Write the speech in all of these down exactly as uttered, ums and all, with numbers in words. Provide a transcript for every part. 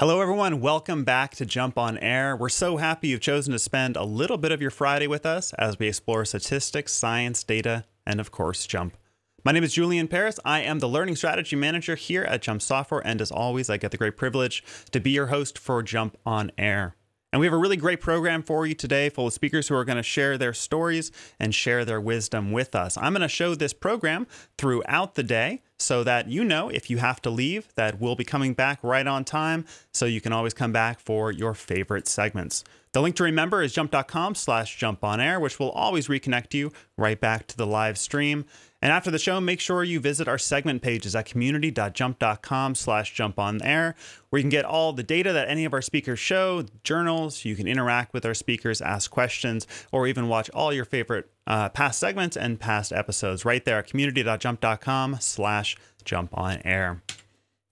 Hello, everyone. Welcome back to Jump on Air. We're so happy you've chosen to spend a little bit of your Friday with us as we explore statistics, science, data, and of course, Jump. My name is Julian Paris. I am the Learning Strategy Manager here at Jump Software. And as always, I get the great privilege to be your host for Jump on Air. And we have a really great program for you today full of speakers who are going to share their stories and share their wisdom with us. I'm going to show this program throughout the day so that you know if you have to leave that we'll be coming back right on time so you can always come back for your favorite segments. The link to remember is jump.com slash jump on air, which will always reconnect you right back to the live stream. And after the show, make sure you visit our segment pages at community.jump.com slash jump on air, where you can get all the data that any of our speakers show, journals, you can interact with our speakers, ask questions, or even watch all your favorite uh, past segments and past episodes right there at community.jump.com slash jump on air.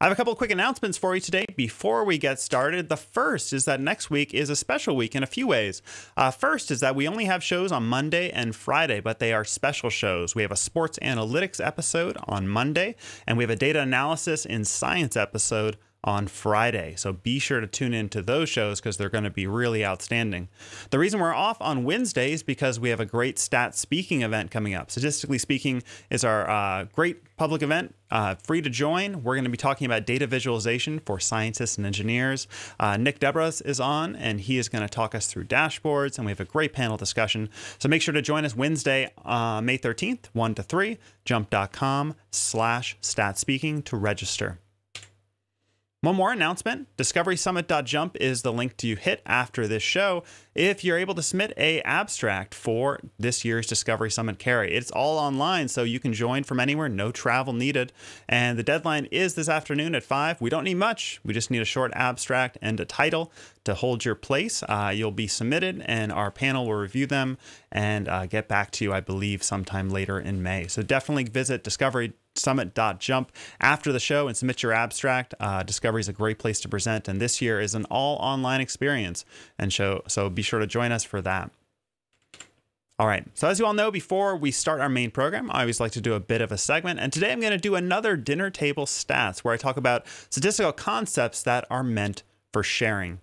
I have a couple of quick announcements for you today before we get started. The first is that next week is a special week in a few ways. Uh, first is that we only have shows on Monday and Friday, but they are special shows. We have a sports analytics episode on Monday, and we have a data analysis in science episode on Friday. So be sure to tune into those shows because they're going to be really outstanding. The reason we're off on Wednesday is because we have a great stat speaking event coming up. Statistically Speaking is our uh, great public event, uh, free to join. We're going to be talking about data visualization for scientists and engineers. Uh, Nick Debras is on and he is going to talk us through dashboards, and we have a great panel discussion. So make sure to join us Wednesday, uh, May thirteenth, one to three, jump.com slash stat speaking to register. One more announcement, discovery summit dot jump is the link to you hit after this show if you're able to submit a abstract for this year's Discovery Summit carry. It's all online, so you can join from anywhere, no travel needed. And the deadline is this afternoon at five. We don't need much. We just need a short abstract and a title to hold your place. Uh, you'll be submitted and our panel will review them and uh, get back to you, I believe, sometime later in May. So definitely visit discovery summit dot jump after the show and submit your abstract. Uh, Discovery is a great place to present, and this year is an all online experience, and show, so be sure to join us for that. All right, so as you all know, before we start our main program, I always like to do a bit of a segment, and today I'm going to do another dinner table stats where I talk about statistical concepts that are meant for sharing.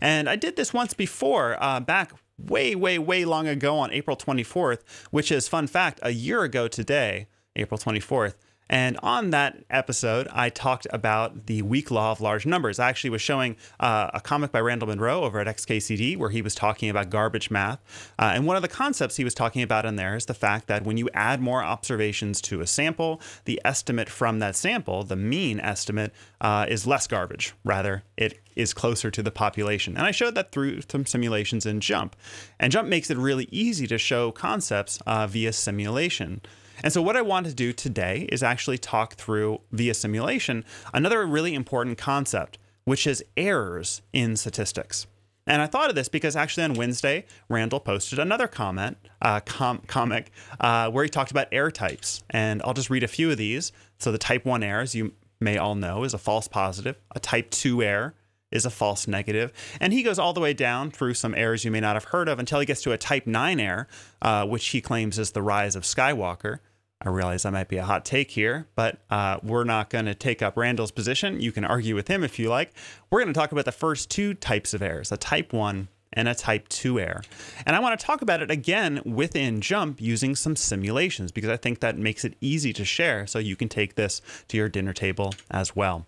And I did this once before, uh, back way, way, way long ago on April twenty-fourth, which is, fun fact, a year ago today, April twenty-fourth. And on that episode, I talked about the weak law of large numbers. I actually was showing uh, a comic by Randall Munroe over at X K C D where he was talking about garbage math. Uh, and one of the concepts he was talking about in there is the fact that when you add more observations to a sample, the estimate from that sample, the mean estimate, uh, is less garbage. Rather, it is closer to the population. And I showed that through some simulations in Jump. And Jump makes it really easy to show concepts uh, via simulation. And so what I want to do today is actually talk through, via simulation, another really important concept, which is errors in statistics. And I thought of this because actually on Wednesday, Randall posted another comment, uh, com comic, uh, where he talked about error types. And I'll just read a few of these. So the type one error, as you may all know, is a false positive. A type two error is a false negative. And he goes all the way down through some errors you may not have heard of until he gets to a type nine error, uh, which he claims is the rise of Skywalker. I realize that might be a hot take here, but uh, we're not going to take up Randall's position. You can argue with him if you like. We're going to talk about the first two types of errors, a type one and a type two error. And I want to talk about it again within Jump using some simulations, because I think that makes it easy to share. So you can take this to your dinner table as well.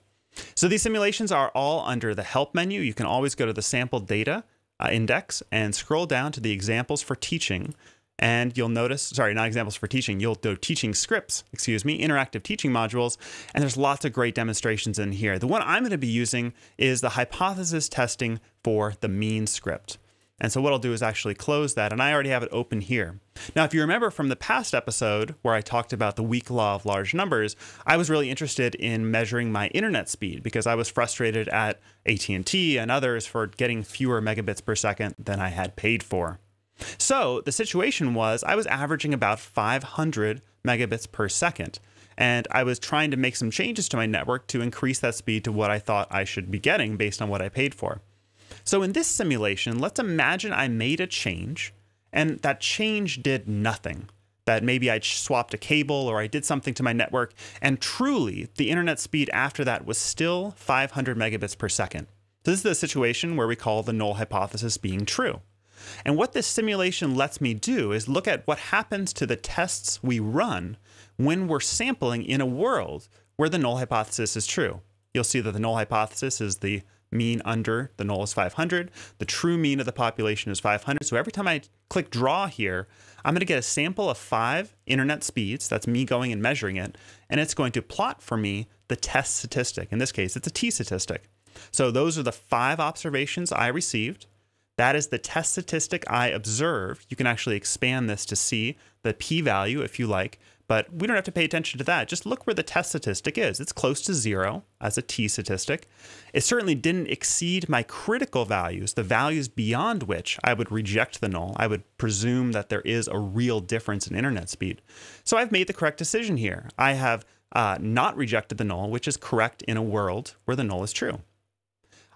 So these simulations are all under the help menu. You can always go to the sample data uh, index and scroll down to the examples for teaching. And you'll notice, sorry, not examples for teaching, you'll do teaching scripts, excuse me, interactive teaching modules. And there's lots of great demonstrations in here. The one I'm going to be using is the hypothesis testing for the mean script. And so what I'll do is actually close that. And I already have it open here. Now, if you remember from the past episode where I talked about the weak law of large numbers, I was really interested in measuring my internet speed because I was frustrated at A T and T and others for getting fewer megabits per second than I had paid for. So the situation was I was averaging about five hundred megabits per second, and I was trying to make some changes to my network to increase that speed to what I thought I should be getting based on what I paid for. So in this simulation, let's imagine I made a change and that change did nothing, that maybe I swapped a cable or I did something to my network, and truly the internet speed after that was still five hundred megabits per second. This is the situation where we call the null hypothesis being true. And what this simulation lets me do is look at what happens to the tests we run when we're sampling in a world where the null hypothesis is true. You'll see that the null hypothesis is the mean under, the null is five hundred, the true mean of the population is five hundred. So every time I click draw here, I'm gonna get a sample of five internet speeds, that's me going and measuring it, and it's going to plot for me the test statistic. In this case, it's a T statistic. So those are the five observations I received. That is the test statistic I observed. You can actually expand this to see the p-value if you like, but we don't have to pay attention to that. Just look where the test statistic is. It's close to zero as a T statistic. It certainly didn't exceed my critical values, the values beyond which I would reject the null. I would presume that there is a real difference in internet speed. So I've made the correct decision here. I have uh, not rejected the null, which is correct in a world where the null is true.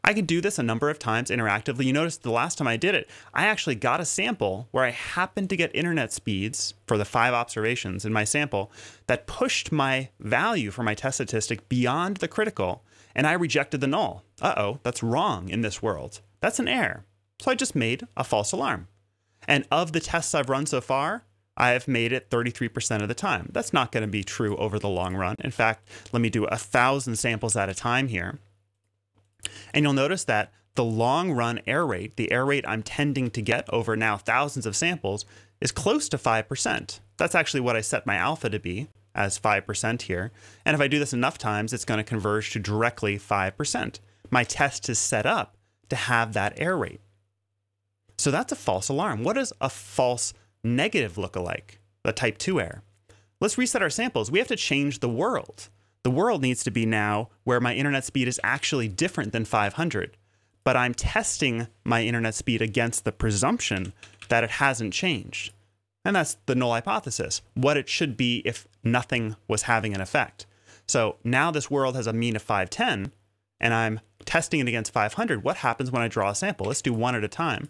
I can do this a number of times interactively. You notice the last time I did it, I actually got a sample where I happened to get internet speeds for the five observations in my sample that pushed my value for my test statistic beyond the critical, and I rejected the null. Uh-oh, that's wrong in this world. That's an error. So I just made a false alarm. And of the tests I've run so far, I have made it thirty-three percent of the time. That's not going to be true over the long run. In fact, let me do a thousand samples at a time here. And you'll notice that the long run error rate, the error rate I'm tending to get over now thousands of samples, is close to five percent. That's actually what I set my alpha to be, as five percent here. And if I do this enough times, it's going to converge to directly five percent. My test is set up to have that error rate. So that's a false alarm. What does a false negative look like? The type two error. Let's reset our samples. We have to change the world. The world needs to be now where my internet speed is actually different than five hundred, but I'm testing my internet speed against the presumption that it hasn't changed. And that's the null hypothesis, what it should be if nothing was having an effect. So now this world has a mean of five ten, and I'm testing it against five hundred. What happens when I draw a sample? Let's do one at a time.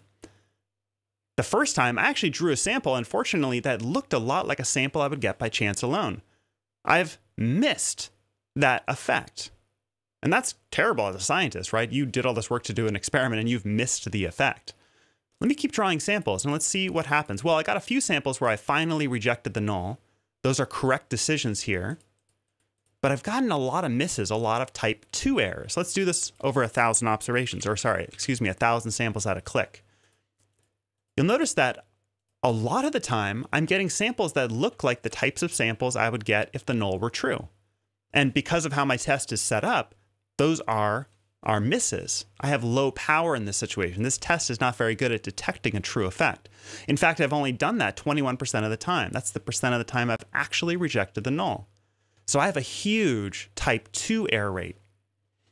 The first time I actually drew a sample, unfortunately, that looked a lot like a sample I would get by chance alone. I've missed that effect. And that's terrible as a scientist, right? You did all this work to do an experiment and you've missed the effect. Let me keep drawing samples and let's see what happens. Well, I got a few samples where I finally rejected the null. Those are correct decisions here, but I've gotten a lot of misses, a lot of type two errors. Let's do this over a thousand observations, or sorry, excuse me, a thousand samples at a click. You'll notice that a lot of the time I'm getting samples that look like the types of samples I would get if the null were true. And because of how my test is set up, those are our misses. I have low power in this situation. This test is not very good at detecting a true effect. In fact, I've only done that twenty-one percent of the time. That's the percent of the time I've actually rejected the null. So I have a huge type two error rate.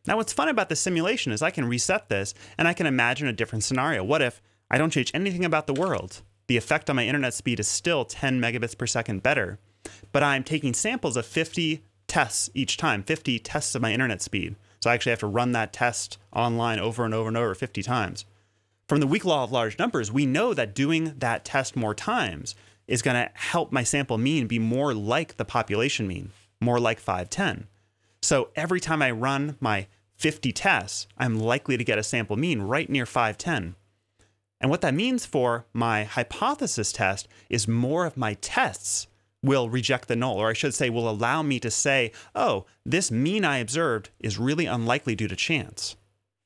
Now what's fun about this simulation is I can reset this and I can imagine a different scenario. What if I don't change anything about the world? The effect on my internet speed is still ten megabits per second better, but I'm taking samples of fifty tests each time, fifty tests of my internet speed. So I actually have to run that test online over and over and over fifty times. From the weak law of large numbers, we know that doing that test more times is going to help my sample mean be more like the population mean, more like five ten. So every time I run my fifty tests, I'm likely to get a sample mean right near five ten. And what that means for my hypothesis test is more of my tests will reject the null, or I should say will allow me to say, oh, this mean I observed is really unlikely due to chance,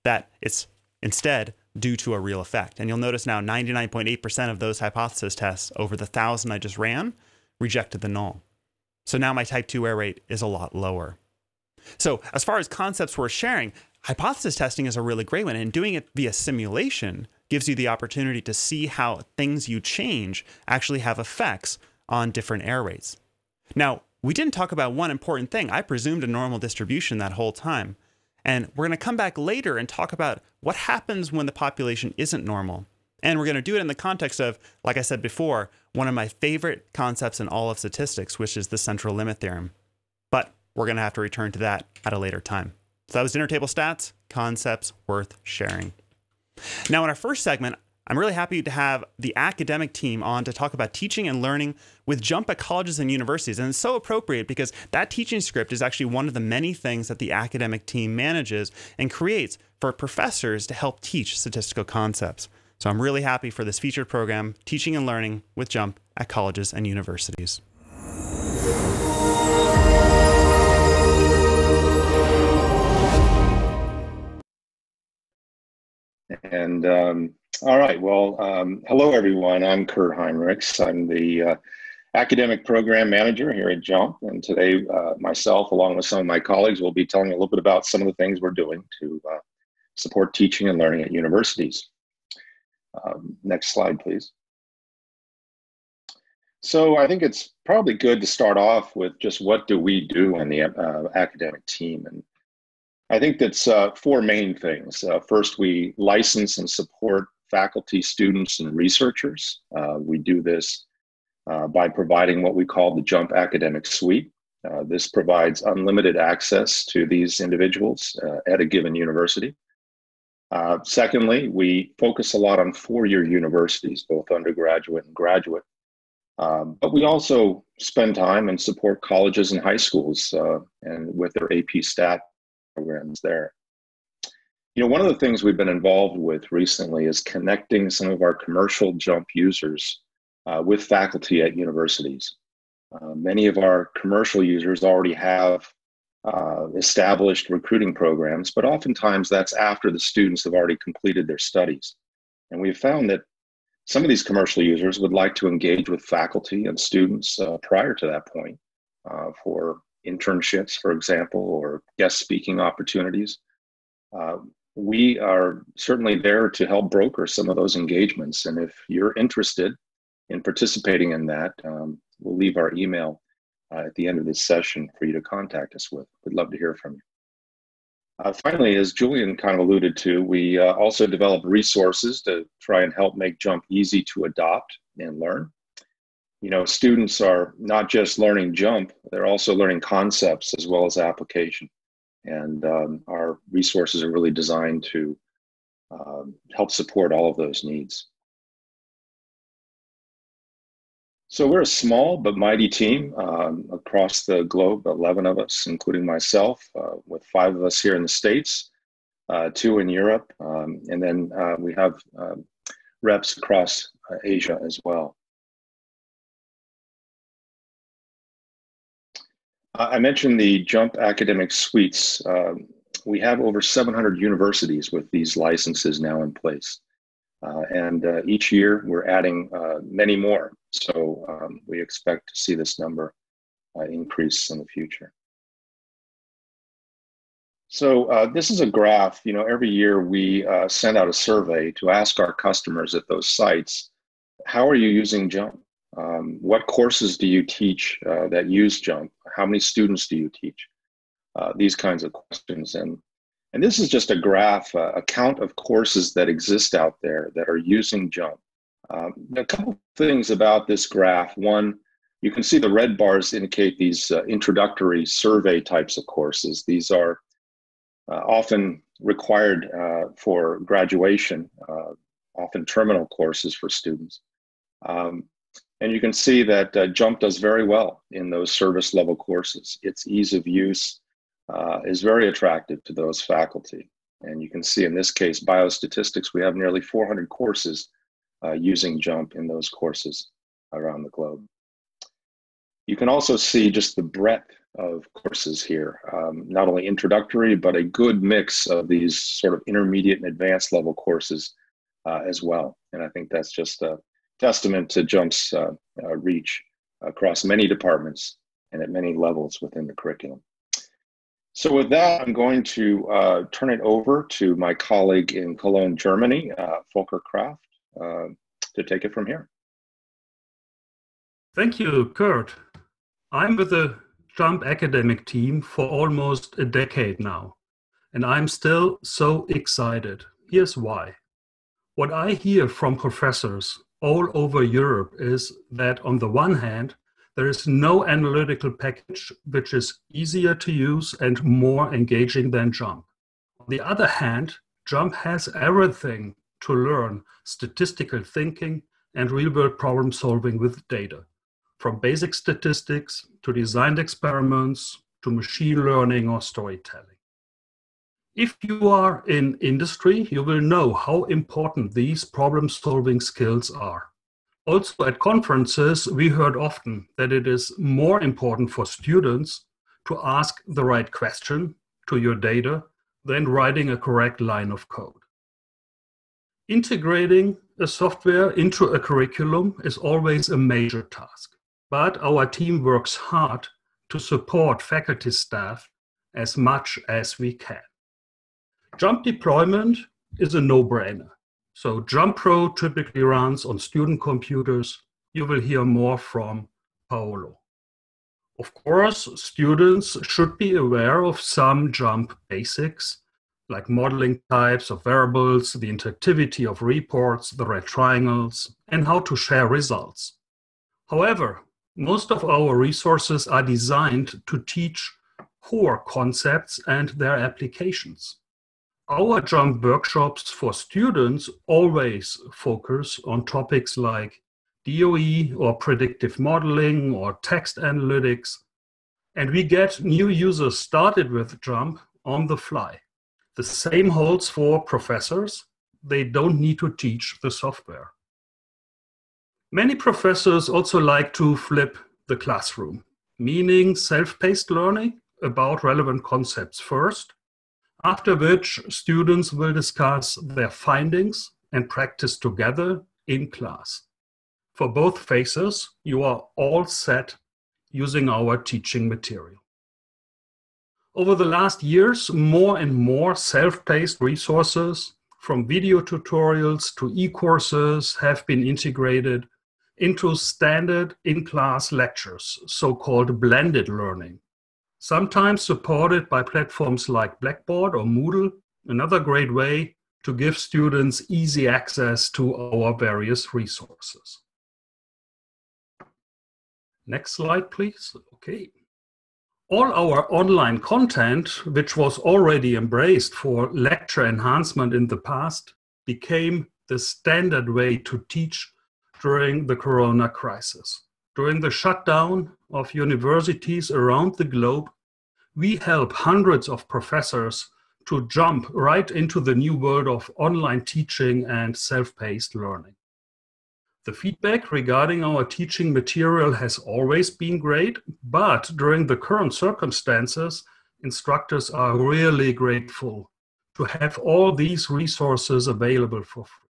that it's instead due to a real effect. And you'll notice now ninety-nine point eight percent of those hypothesis tests over the thousand I just ran rejected the null. So now my type two error rate is a lot lower. So as far as concepts we're sharing, hypothesis testing is a really great one, and doing it via simulation gives you the opportunity to see how things you change actually have effects on different error rates. Now, we didn't talk about one important thing. I presumed a normal distribution that whole time. And we're going to come back later and talk about what happens when the population isn't normal. And we're going to do it in the context of, like I said before, one of my favorite concepts in all of statistics, which is the central limit theorem. But we're going to have to return to that at a later time. So that was Dinner Table Stats, concepts worth sharing. Now, in our first segment, I'm really happy to have the academic team on to talk about teaching and learning with Jump at colleges and universities. And it's so appropriate because that teaching script is actually one of the many things that the academic team manages and creates for professors to help teach statistical concepts. So I'm really happy for this featured program, Teaching and Learning with Jump at Colleges and Universities. And um, all right, well, um, hello everyone. I'm Kurt Heinrichs. I'm the uh, academic program manager here at Jump. And today, uh, myself, along with some of my colleagues, will be telling you a little bit about some of the things we're doing to uh, support teaching and learning at universities. Um, next slide, please. So I think it's probably good to start off with just what do we do on the uh, academic team. And I think that's uh, four main things. Uh, first, we license and support faculty, students, and researchers. Uh, we do this uh, by providing what we call the Jump Academic Suite. Uh, this provides unlimited access to these individuals uh, at a given university. Uh, secondly, we focus a lot on four-year universities, both undergraduate and graduate. Um, but we also spend time and support colleges and high schools uh, and with their A P Stat programs there. You know, one of the things we've been involved with recently is connecting some of our commercial Jump users uh, with faculty at universities. Uh, many of our commercial users already have uh, established recruiting programs, but oftentimes that's after the students have already completed their studies. And we've found that some of these commercial users would like to engage with faculty and students uh, prior to that point uh, for internships, for example, or guest speaking opportunities. Uh, we are certainly there to help broker some of those engagements. And if you're interested in participating in that, um, we'll leave our email uh, at the end of this session for you to contact us with. We'd love to hear from you. Uh, finally, as Julian kind of alluded to, we uh, also develop resources to try and help make Jump easy to adopt and learn. You know, students are not just learning Jump, they're also learning concepts as well as application. And um, our resources are really designed to um, help support all of those needs. So we're a small but mighty team um, across the globe, eleven of us, including myself, uh, with five of us here in the States, uh, two in Europe, um, and then uh, we have uh, reps across uh, Asia as well. I mentioned the Jump Academic Suites. Um, we have over seven hundred universities with these licenses now in place. Uh, and uh, each year we're adding uh, many more. So um, we expect to see this number uh, increase in the future. So uh, this is a graph. You know, every year we uh, send out a survey to ask our customers at those sites, how are you using Jump? Um, what courses do you teach uh, that use Jump? How many students do you teach? Uh, these kinds of questions. And, and this is just a graph, uh, a count of courses that exist out there that are using Jump. Um, a couple things about this graph. One, you can see the red bars indicate these uh, introductory survey types of courses. These are uh, often required uh, for graduation, uh, often terminal courses for students. Um, And you can see that uh, Jump does very well in those service level courses. Its ease of use uh, is very attractive to those faculty. And you can see in this case, biostatistics, we have nearly four hundred courses uh, using Jump in those courses around the globe. You can also see just the breadth of courses here, um, not only introductory, but a good mix of these sort of intermediate and advanced level courses uh, as well. And I think that's just a testament to Jump's uh, uh, reach across many departments and at many levels within the curriculum. So with that, I'm going to uh, turn it over to my colleague in Cologne, Germany, uh, Volker Kraft, uh, to take it from here. Thank you, Kurt. I'm with the Jump academic team for almost a decade now, and I'm still so excited. Here's why. What I hear from professors all over Europe is that on the one hand, there is no analytical package which is easier to use and more engaging than Jump. On the other hand, Jump has everything to learn statistical thinking and real-world problem solving with data, from basic statistics to designed experiments to machine learning or storytelling. If you are in industry, you will know how important these problem-solving skills are. Also at conferences, we heard often that it is more important for students to ask the right question to your data than writing a correct line of code. Integrating a software into a curriculum is always a major task, but our team works hard to support faculty staff as much as we can. Jump deployment is a no-brainer. So Jump Pro typically runs on student computers. You will hear more from Paolo. Of course, students should be aware of some Jump basics, like modeling types of variables, the interactivity of reports, the red triangles, and how to share results. However, most of our resources are designed to teach core concepts and their applications. Our Jump workshops for students always focus on topics like D O E or predictive modeling or text analytics, and we get new users started with Jump on the fly. The same holds for professors. They don't need to teach the software. Many professors also like to flip the classroom, meaning self-paced learning about relevant concepts first, after which students will discuss their findings and practice together in class. For both phases, you are all set using our teaching material. Over the last years, more and more self-paced resources, from video tutorials to e-courses, have been integrated into standard in-class lectures, so-called blended learning, sometimes supported by platforms like Blackboard or Moodle, another great way to give students easy access to our various resources. Next slide, please. Okay. All our online content, which was already embraced for lecture enhancement in the past, became the standard way to teach during the corona crisis. During the shutdown of universities around the globe, we help hundreds of professors to jump right into the new world of online teaching and self-paced learning. The feedback regarding our teaching material has always been great, but during the current circumstances, instructors are really grateful to have all these resources available for free.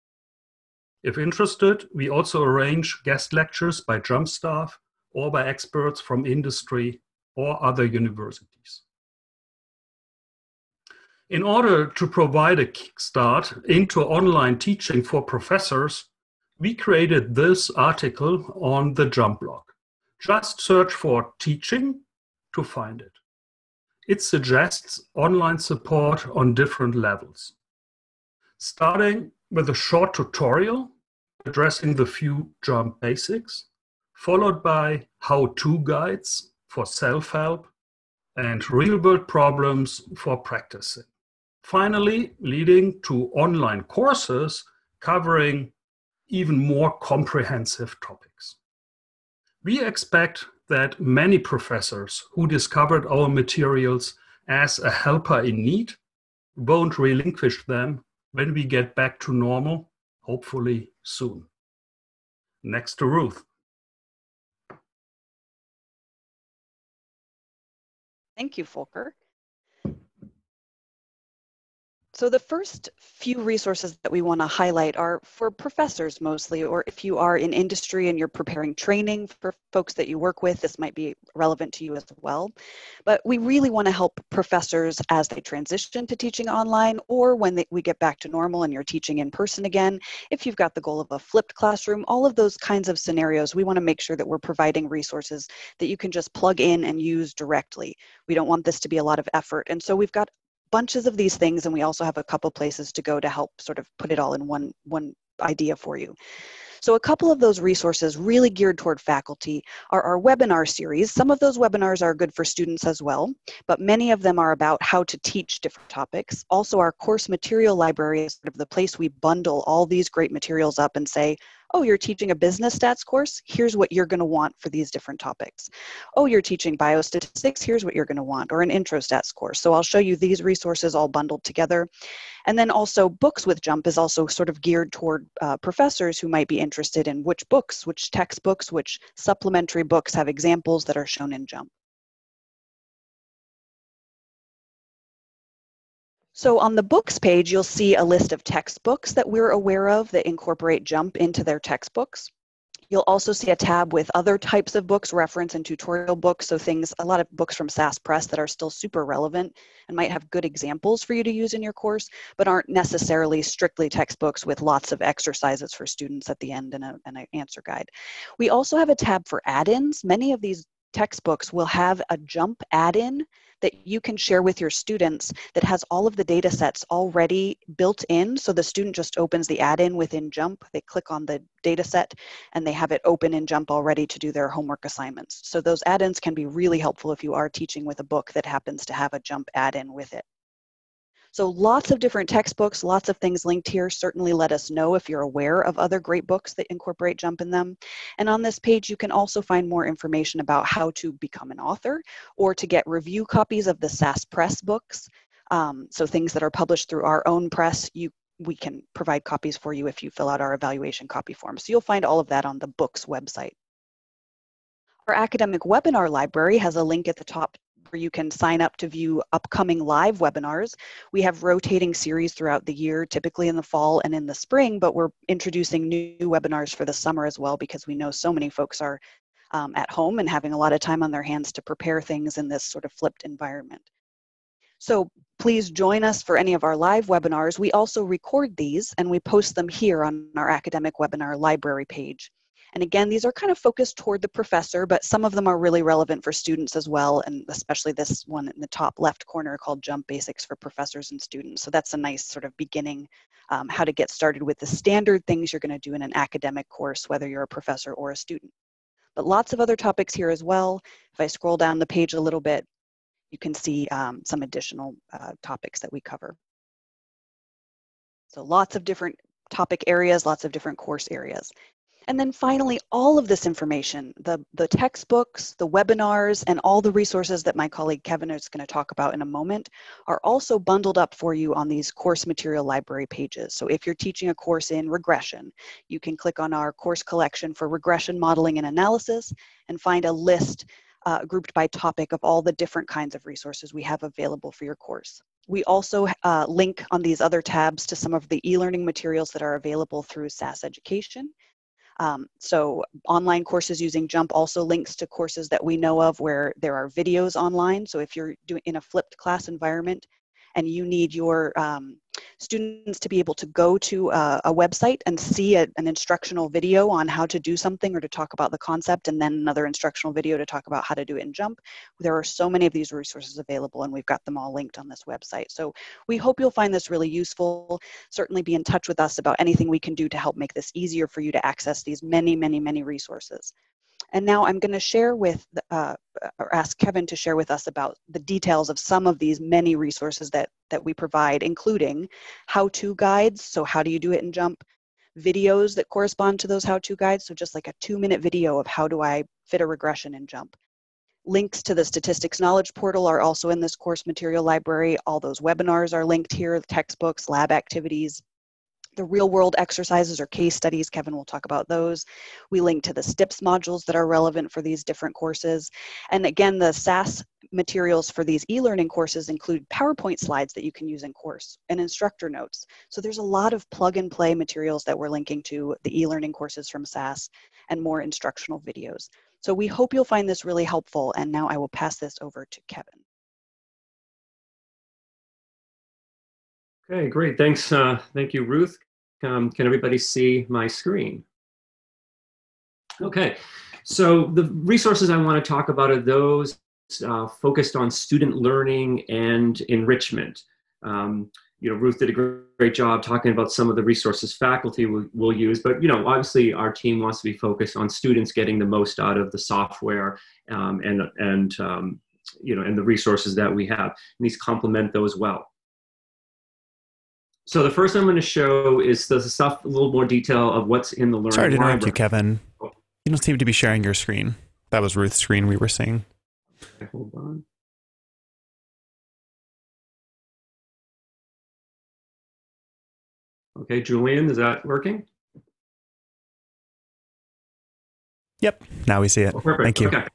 If interested, we also arrange guest lectures by Jump staff or by experts from industry or other universities. In order to provide a kickstart into online teaching for professors, we created this article on the Jump blog. Just search for teaching to find it. It suggests online support on different levels, starting with a short tutorial addressing the few Jump basics, followed by how-to guides for self-help and real-world problems for practicing. Finally, leading to online courses covering even more comprehensive topics. We expect that many professors who discovered our materials as a helper in need won't relinquish them when we get back to normal, hopefully soon. Next to Ruth. Thank you, Volker. So the first few resources that we want to highlight are for professors mostly, or if you are in industry and you're preparing training for folks that you work with, this might be relevant to you as well. But we really want to help professors as they transition to teaching online, or when they, we get back to normal and you're teaching in person again. If you've got the goal of a flipped classroom, all of those kinds of scenarios, we want to make sure that we're providing resources that you can just plug in and use directly. We don't want this to be a lot of effort. And so we've got bunches of these things, and we also have a couple places to go to help sort of put it all in one one idea for you. So a couple of those resources really geared toward faculty are our webinar series. Some of those webinars are good for students as well, but many of them are about how to teach different topics. Also, our course material library is sort of the place we bundle all these great materials up and say, oh, you're teaching a business stats course? Here's what you're going to want for these different topics. Oh, you're teaching biostatistics? Here's what you're going to want, or an intro stats course. So I'll show you these resources all bundled together. And then also Books with Jump is also sort of geared toward uh, professors who might be interested in which books, which textbooks, which supplementary books have examples that are shown in Jump. So on the books page, you'll see a list of textbooks that we're aware of that incorporate Jump into their textbooks. You'll also see a tab with other types of books, reference and tutorial books, so things, a lot of books from S A S Press that are still super relevant and might have good examples for you to use in your course, but aren't necessarily strictly textbooks with lots of exercises for students at the end and a, and an answer guide. We also have a tab for add-ins. Many of these textbooks will have a Jump add-in that you can share with your students that has all of the data sets already built in. So the student just opens the add-in within Jump, they click on the data set, and they have it open in Jump already to do their homework assignments. So those add-ins can be really helpful if you are teaching with a book that happens to have a Jump add-in with it. So lots of different textbooks, lots of things linked here. Certainly let us know if you're aware of other great books that incorporate Jump in them. And on this page, you can also find more information about how to become an author or to get review copies of the S A S Press books. Um, so things that are published through our own press, you, we can provide copies for you if you fill out our evaluation copy form. So you'll find all of that on the books website. Our academic webinar library has a link at the top where you can sign up to view upcoming live webinars. We have rotating series throughout the year, typically in the fall and in the spring, but we're introducing new webinars for the summer as well because we know so many folks are um, at home and having a lot of time on their hands to prepare things in this sort of flipped environment. So please join us for any of our live webinars. We also record these and we post them here on our academic webinar library page. And again, these are kind of focused toward the professor, but some of them are really relevant for students as well, and especially this one in the top left corner called Jump Basics for Professors and Students. So that's a nice sort of beginning, um, how to get started with the standard things you're going to do in an academic course, whether you're a professor or a student. But lots of other topics here as well. If I scroll down the page a little bit, you can see um, some additional uh, topics that we cover. So lots of different topic areas, lots of different course areas. And then finally, all of this information, the, the textbooks, the webinars, and all the resources that my colleague Kevin is going to talk about in a moment are also bundled up for you on these course material library pages. So if you're teaching a course in regression, you can click on our course collection for regression modeling and analysis and find a list uh, grouped by topic of all the different kinds of resources we have available for your course. We also uh, link on these other tabs to some of the e-learning materials that are available through S A S Education. Um, so online courses using Jump also links to courses that we know of where there are videos online. So if you're doing in a flipped class environment and you need your um, students to be able to go to a, a website and see a, an instructional video on how to do something or to talk about the concept and then another instructional video to talk about how to do it in Jump, there are so many of these resources available and we've got them all linked on this website. So we hope you'll find this really useful. Certainly be in touch with us about anything we can do to help make this easier for you to access these many, many, many resources. And now I'm going to share with, uh, or ask Kevin to share with us about the details of some of these many resources that, that we provide, including how-to guides, so how do you do it in Jump, videos that correspond to those how-to guides, so just like a two-minute video of how do I fit a regression in Jump. Links to the Statistics Knowledge Portal are also in this course material library. All those webinars are linked here, textbooks, lab activities. The real-world exercises or case studies, Kevin will talk about those. We link to the S T I P S modules that are relevant for these different courses. And again, the S A S materials for these e-learning courses include PowerPoint slides that you can use in course and instructor notes. So there's a lot of plug-and-play materials that we're linking to the e-learning courses from S A S and more instructional videos. So we hope you'll find this really helpful. And now I will pass this over to Kevin. Okay, great. Thanks. Uh, thank you, Ruth. Um, can everybody see my screen? Okay, so the resources I want to talk about are those uh, focused on student learning and enrichment. Um, you know, Ruth did a great, great job talking about some of the resources faculty will, will use. But, you know, obviously our team wants to be focused on students getting the most out of the software um, and, and um, you know, and the resources that we have. And these complement those well. So the first I'm going to show is the stuff, a little more detail of what's in the learning library. Sorry to interrupt you, Kevin. You don't seem to be sharing your screen. That was Ruth's screen we were seeing. Okay, hold on. Okay, Julian, is that working? Yep, now we see it. Oh, perfect. Thank you. Okay.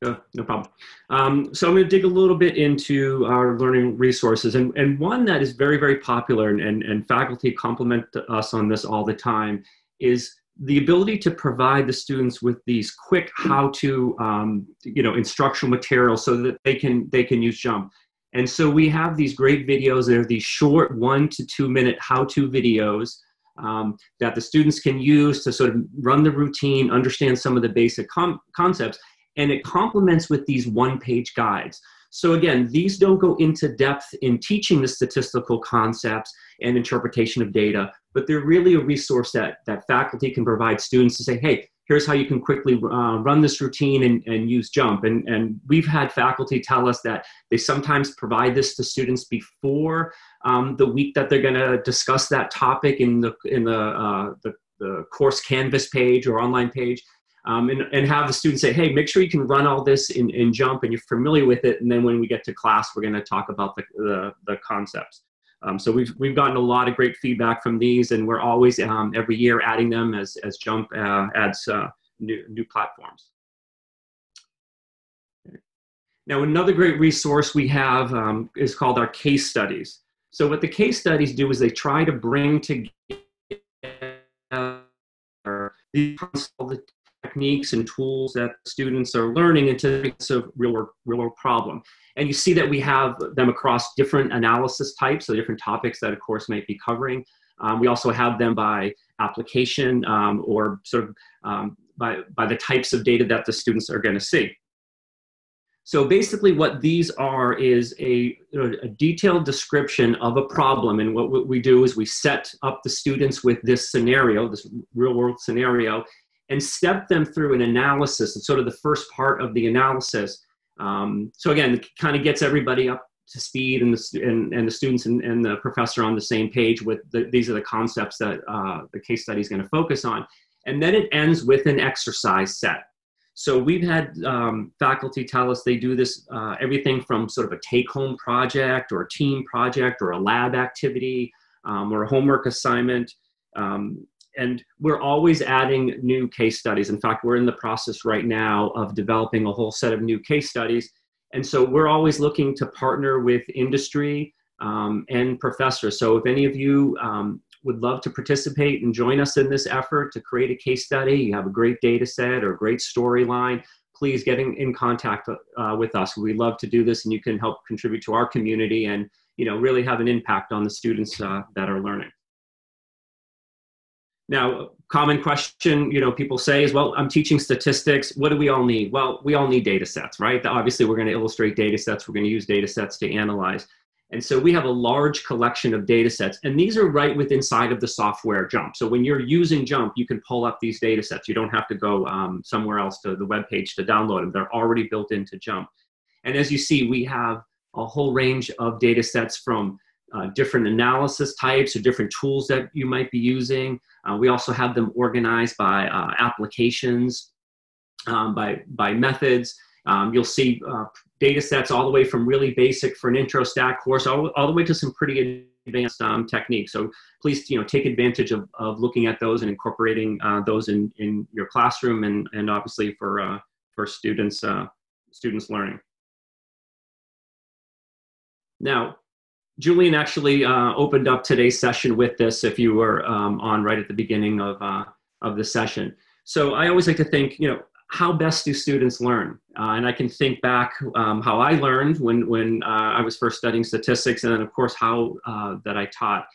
No, no problem. Um, so I'm going to dig a little bit into our learning resources, and, and one that is very, very popular, and, and, and faculty compliment us on this all the time, is the ability to provide the students with these quick how-to, um, you know, instructional materials so that they can, they can use JUMP. And so we have these great videos. They're these short one to two minute how-to videos um, that the students can use to sort of run the routine, understand some of the basic com concepts. And it complements with these one-page guides. So again, these don't go into depth in teaching the statistical concepts and interpretation of data, but they're really a resource that, that faculty can provide students to say, hey, here's how you can quickly uh, run this routine and, and use JUMP. And, and we've had faculty tell us that they sometimes provide this to students before um, the week that they're gonna discuss that topic in the, in the, uh, the, the course Canvas page or online page. Um, and, and have the students say, hey, make sure you can run all this in, in JUMP and you're familiar with it. And then when we get to class, we're going to talk about the, the, the concepts. Um, so we've, we've gotten a lot of great feedback from these, and we're always um, every year adding them as, as JUMP uh, adds uh, new, new platforms. Okay. Now, another great resource we have um, is called our case studies. So what the case studies do is they try to bring together the techniques and tools that students are learning into a real-world real problem. And you see that we have them across different analysis types, so different topics that a course might be covering. Um, we also have them by application um, or sort of um, by, by the types of data that the students are going to see. So basically what these are is a, a detailed description of a problem. And what, what we do is we set up the students with this scenario, this real-world scenario, and step them through an analysis. It's sort of the first part of the analysis. Um, so again, it kind of gets everybody up to speed, and the, and, and the students and, and the professor on the same page with the, these are the concepts that uh, the case study is going to focus on. And then it ends with an exercise set. So we've had um, faculty tell us they do this, uh, everything from sort of a take-home project or a team project or a lab activity um, or a homework assignment. Um, And we're always adding new case studies. In fact, we're in the process right now of developing a whole set of new case studies. And so we're always looking to partner with industry um, and professors. So if any of you um, would love to participate and join us in this effort to create a case study, you have a great data set or a great storyline, please get in, in contact uh, with us. We love to do this, and you can help contribute to our community and, you know, really have an impact on the students uh, that are learning. Now, common question, you know, people say is, well, I'm teaching statistics. What do we all need? Well, we all need data sets, right? Obviously, we're going to illustrate data sets. We're going to use data sets to analyze. And so we have a large collection of data sets. And these are right within inside of the software JUMP. So when you're using JUMP, you can pull up these data sets. You don't have to go um, somewhere else to the web page to download them. They're already built into JUMP. And as you see, we have a whole range of data sets from Uh, different analysis types or different tools that you might be using. Uh, we also have them organized by uh, applications, um, by, by methods. Um, you'll see uh, data sets all the way from really basic for an intro stat course all, all the way to some pretty advanced um, techniques. So please, you know, take advantage of, of looking at those and incorporating uh, those in, in your classroom and, and obviously for, uh, for students, uh, students learning. Now, Julian actually uh, opened up today's session with this, if you were um, on right at the beginning of, uh, of the session. So I always like to think, you know, how best do students learn? Uh, and I can think back um, how I learned when, when uh, I was first studying statistics, and then of course how uh, that I taught.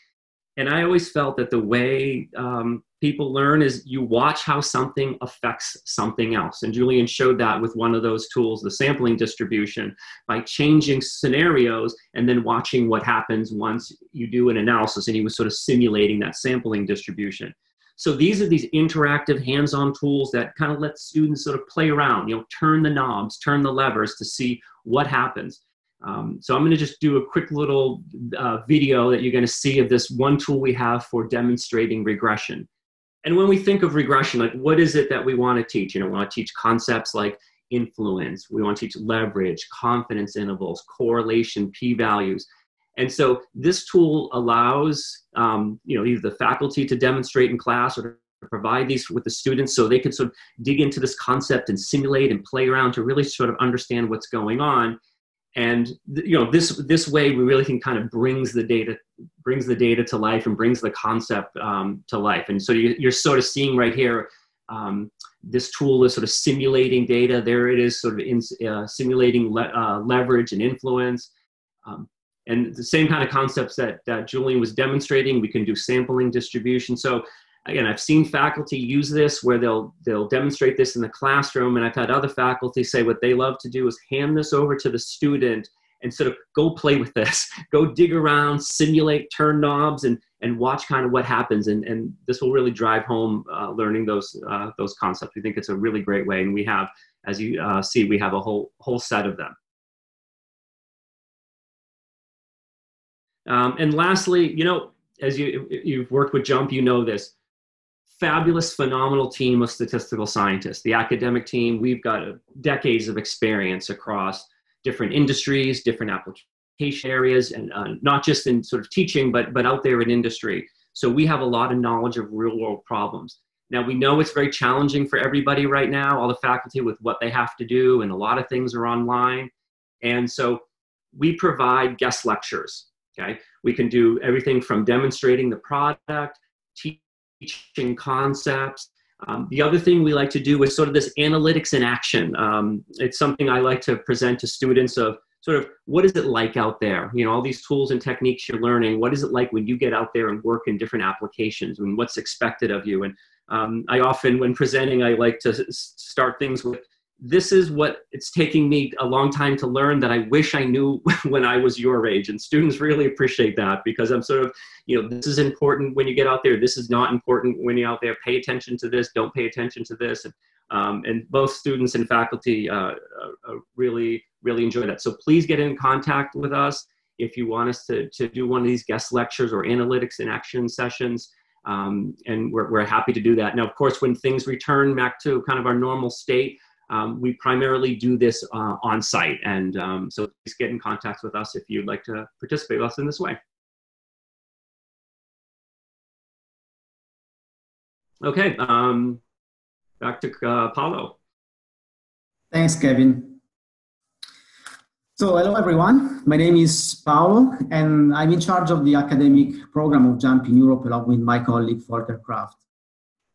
And I always felt that the way um, people learn is you watch how something affects something else. And Julian showed that with one of those tools, the sampling distribution, by changing scenarios and then watching what happens once you do an analysis. And he was sort of simulating that sampling distribution. So these are these interactive hands-on tools that kind of let students sort of play around, you know, turn the knobs, turn the levers to see what happens. Um, so I'm going to just do a quick little uh, video that you're going to see of this one tool we have for demonstrating regression. And when we think of regression, like what is it that we want to teach? You know, we want to teach concepts like influence. We want to teach leverage, confidence intervals, correlation, p-values. And so this tool allows, um, you know, either the faculty to demonstrate in class or to provide these with the students so they can sort of dig into this concept and simulate and play around to really sort of understand what's going on. And you know, this this way we really can kind of brings the data brings the data to life and brings the concept um, to life. And so you, you're sort of seeing right here, um, this tool is sort of simulating data. There it is, sort of in, uh, simulating le uh, leverage and influence, um, and the same kind of concepts that, that Julian was demonstrating. We can do sampling distribution. So again, I've seen faculty use this where they'll, they'll demonstrate this in the classroom, and I've had other faculty say what they love to do is hand this over to the student and sort of go play with this, go dig around, simulate, turn knobs, and, and watch kind of what happens. And, and this will really drive home uh, learning those, uh, those concepts. We think it's a really great way, and we have, as you uh, see, we have a whole, whole set of them. Um, and lastly, you know, as you, you've worked with JMP, you know this. Fabulous, phenomenal team of statistical scientists. The academic team, we've got decades of experience across different industries, different application areas, and uh, not just in sort of teaching, but, but out there in industry. So we have a lot of knowledge of real world problems. Now we know it's very challenging for everybody right now, all the faculty with what they have to do, and a lot of things are online. And so we provide guest lectures, okay? We can do everything from demonstrating the product, teaching, teaching concepts. Um, the other thing we like to do is sort of this analytics in action. Um, it's something I like to present to students of sort of what is it like out there? You know, all these tools and techniques you're learning, what is it like when you get out there and work in different applications and what's expected of you? And um, I often, when presenting, I like to start things with, this is what it's taking me a long time to learn that I wish I knew when I was your age. And students really appreciate that because I'm sort of, you know, this is important when you get out there. This is not important when you're out there. Pay attention to this. Don't pay attention to this. And, um, and both students and faculty uh, uh, really, really enjoy that. So please get in contact with us if you want us to, to do one of these guest lectures or analytics and action sessions. Um, and we're, we're happy to do that. Now, of course, when things return back to kind of our normal state, Um, we primarily do this uh, on site, and um, so please get in contact with us if you'd like to participate with us in this way. Okay, um, back to uh, Paolo. Thanks, Kevin. So hello, everyone. My name is Paolo, and I'm in charge of the academic program of JMP in Europe along with my colleague, Volker Kraft.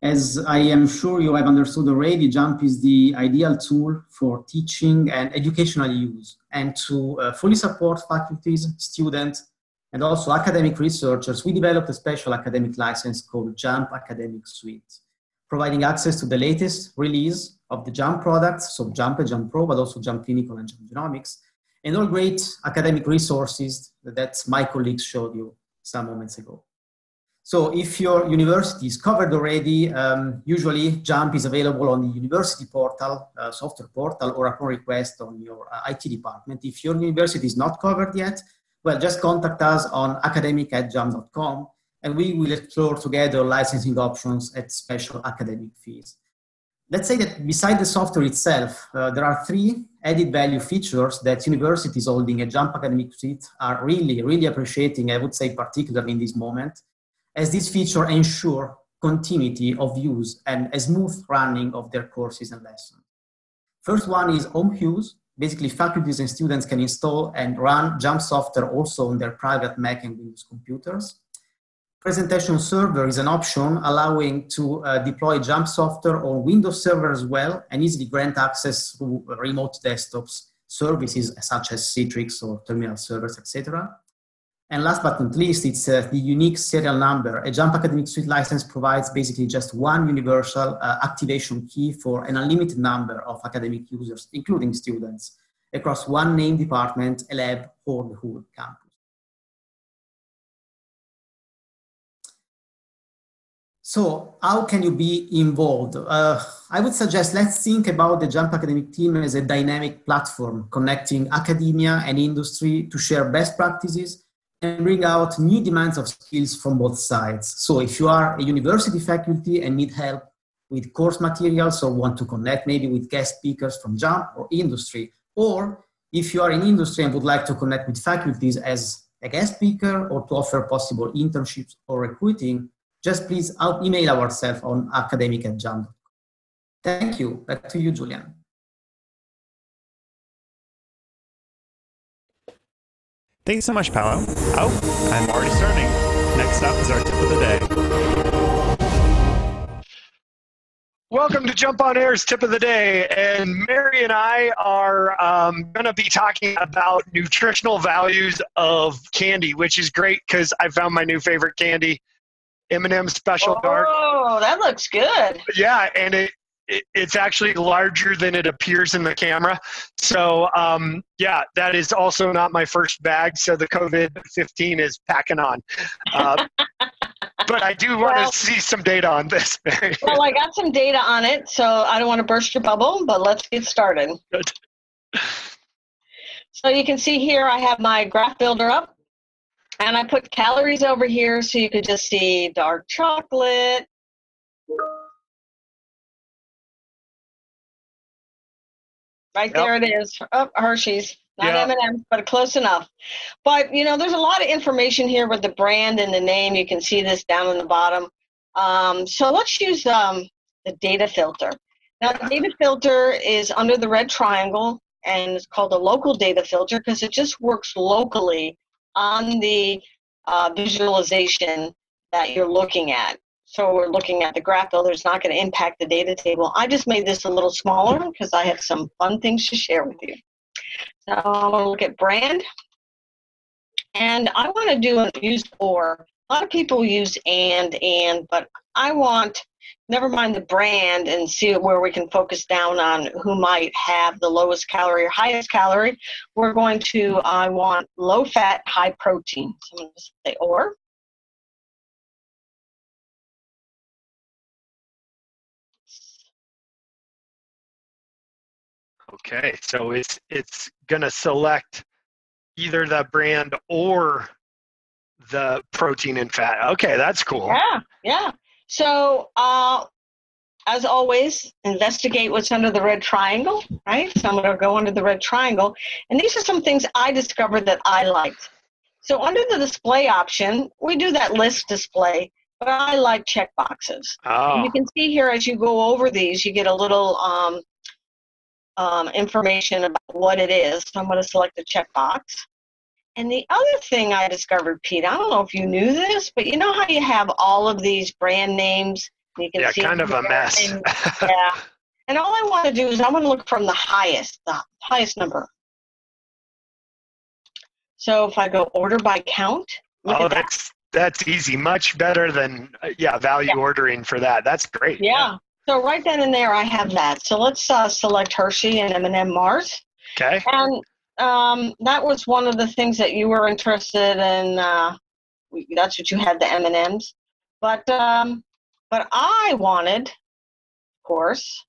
As I am sure you have understood already, JMP is the ideal tool for teaching and educational use, and to uh, fully support faculties, students, and also academic researchers, we developed a special academic license called JMP Academic Suite, providing access to the latest release of the JMP products, so JMP and JMP Pro, but also JMP Clinical and JMP Genomics, and all great academic resources that my colleagues showed you some moments ago. So if your university is covered already, um, usually JMP is available on the university portal, uh, software portal, or upon request on your uh, I T department. If your university is not covered yet, well, just contact us on academic at jump dot com, and we will explore together licensing options at special academic fees. Let's say that beside the software itself, uh, there are three added value features that universities holding a JMP academic suite are really, really appreciating, I would say particularly in this moment, as these features ensure continuity of use and a smooth running of their courses and lessons. First one is home queues. Basically, faculties and students can install and run JMP software also on their private Mac and Windows computers. Presentation server is an option allowing to uh, deploy JMP software on Windows Server as well and easily grant access to remote desktops services such as Citrix or terminal servers, et cetera. And last but not least, it's uh, the unique serial number. A Jump Academic Suite license provides basically just one universal uh, activation key for an unlimited number of academic users, including students, across one named department, a lab, or the whole campus. So how can you be involved? Uh, I would suggest let's think about the Jump Academic team as a dynamic platform connecting academia and industry to share best practices and bring out new demands of skills from both sides. So if you are a university faculty and need help with course materials or want to connect maybe with guest speakers from Jump or industry, or if you are in industry and would like to connect with faculties as a guest speaker or to offer possible internships or recruiting, just please email ourselves on academic at jump dot com. Thank you. Back to you, Julian. Thanks so much, Paolo. Oh, I'm already starting. Next up is our tip of the day. Welcome to Jump on Air's tip of the day. And Mary and I are um, going to be talking about nutritional values of candy, which is great because I found my new favorite candy, M and M Special oh, Dark. Oh, that looks good. Yeah, and it, it it's actually larger than it appears in the camera. So, um, yeah, that is also not my first bag. So the COVID fifteen is packing on. Uh, but I do want to well, see some data on this. Well, I got some data on it, so I don't want to burst your bubble, but let's get started. Good. So you can see here I have my graph builder up. And I put calories over here so you could just see dark chocolate. Right yep. There it is. Oh, Hershey's. Not yep. M and M's, but close enough. But, you know, there's a lot of information here with the brand and the name. You can see this down in the bottom. Um, so let's use um, the data filter. Now, the data filter is under the red triangle, and it's called a local data filter because it just works locally on the uh, visualization that you're looking at. So we're looking at the graph builder. It's not going to impact the data table. I just made this a little smaller because I have some fun things to share with you. So I'm going to look at brand. And I want to do an use or. A lot of people use and, and, but I want, never mind the brand, and see where we can focus down on who might have the lowest calorie or highest calorie. We're going to, I uh, want low fat, high protein. So I'm going to say or. Okay, so it's, it's going to select either the brand or the protein and fat. Okay, that's cool. Yeah, yeah. So, uh, as always, investigate what's under the red triangle, right? So I'm going to go under the red triangle. And these are some things I discovered that I liked. So under the display option, we do that list display, but I like checkboxes. Oh. And you can see here as you go over these, you get a little um, um, information about what it is. So I'm going to select a checkbox. And the other thing I discovered, Pete, I don't know if you knew this, but you know how you have all of these brand names? You can yeah, see kind of a mess. Yeah. And all I want to do is I want to look from the highest, the highest number. So if I go order by count, look oh, at that's, that. That's easy. Much better than, yeah, value yeah. ordering for that. That's great. Yeah. yeah. So right then and there, I have that. So let's uh, select Hershey and M and M Mars. Okay. And Um, that was one of the things that you were interested in. Uh, we, that's what you had, the M and M's. But, um, but I wanted, of course,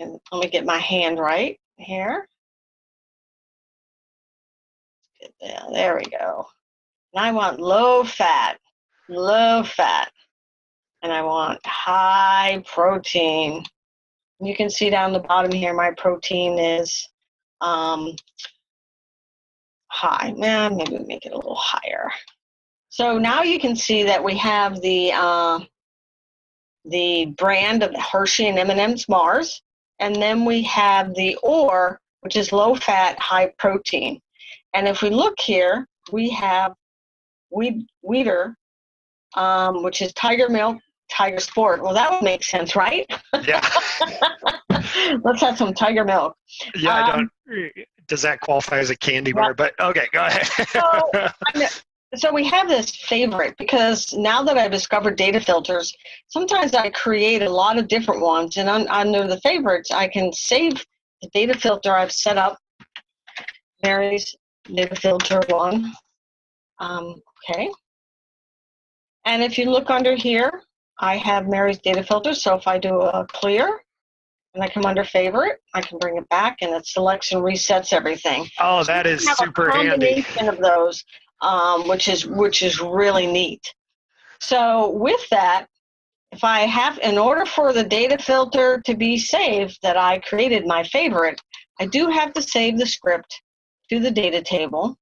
and let me get my hand right here. Yeah, there we go. And I want low fat, low fat. And I want high protein. You can see down the bottom here, my protein is um, high. Eh, maybe we make it a little higher. So now you can see that we have the uh, the brand of Hershey and M and M's Mars, and then we have the or, which is low fat, high protein. And if we look here, we have Wheat, Wheater, um, which is tiger milk, Tiger Sport. Well, that would make sense, right? Yeah. Let's have some tiger milk. Yeah, um, I don't does that qualify as a candy bar? Well, but okay, go ahead. so, so we have this favorite, because now that I've discovered data filters, sometimes I create a lot of different ones, and on, under the favorites, I can save the data filter I've set up. Mary's data filter one. Um, okay. And if you look under here, I have Mary's data filter. So if I do a clear and I come under favorite, I can bring it back and it selects and resets everything. Oh, that so is super handy. A combination handy. of those, um, which is which is really neat. So with that, if I have, in order for the data filter to be saved that I created my favorite, I do have to save the script to the data table.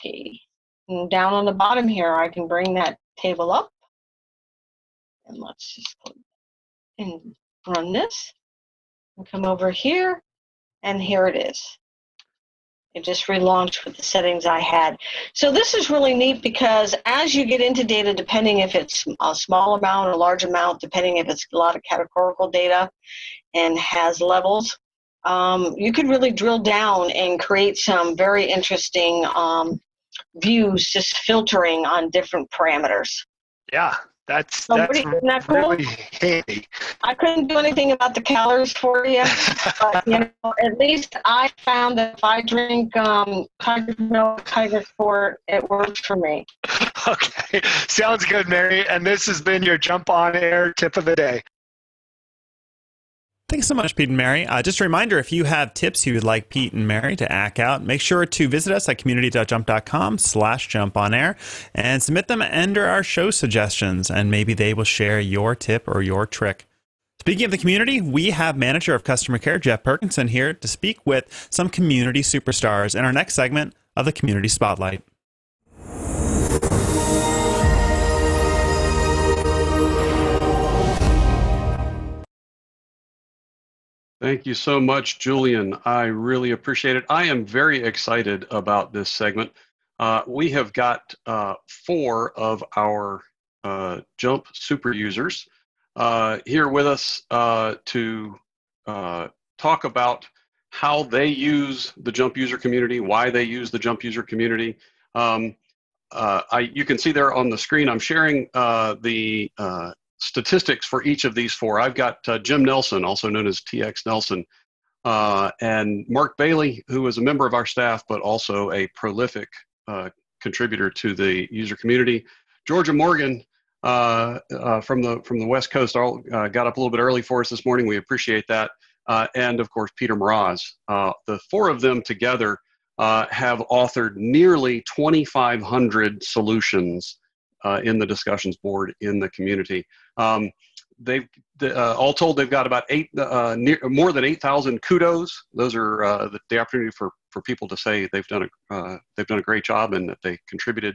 Okay. And down on the bottom here, I can bring that table up. And let's just go and run this. And come over here, and here it is. It just relaunched with the settings I had. So this is really neat, because as you get into data, depending if it's a small amount or large amount, depending if it's a lot of categorical data and has levels, um, you could really drill down and create some very interesting um, views, just filtering on different parameters. Yeah, that's, that's isn't that cool? Really handy. I couldn't do anything about the calories for you, but you know, at least I found that if I drink um, tiger milk, tiger sport, it works for me. Okay, sounds good, Mary. And this has been your Jump on Air tip of the day. Thanks so much, Pete and Mary. Uh, just a reminder, if you have tips you would like Pete and Mary to act out, make sure to visit us at community.jump.com slash jump on air and submit them under our show suggestions, and maybe they will share your tip or your trick. Speaking of the community, we have Manager of Customer Care, Jeff Perkinson, here to speak with some community superstars in our next segment of the Community Spotlight. Thank you so much, Julian. I really appreciate it. I am very excited about this segment. Uh, we have got uh, four of our uh, Jump super users uh, here with us uh, to uh, talk about how they use the Jump user community, why they use the Jump user community. Um, uh, I, you can see there on the screen, I'm sharing uh, the uh, statistics for each of these four. I've got uh, Jim Nelson, also known as T X Nelson, uh, and Mark Bailey, who is a member of our staff, but also a prolific uh, contributor to the user community. Georgia Morgan uh, uh, from the from the West Coast all, uh, got up a little bit early for us this morning. We appreciate that. Uh, and of course, Peter Mraz. Uh, the four of them together uh, have authored nearly twenty-five hundred solutions Uh, in the discussions board in the community. Um, they've uh, all told, they've got about eight, uh, near, more than eight thousand kudos. Those are uh, the, the opportunity for for people to say they've done a uh, they've done a great job and that they contributed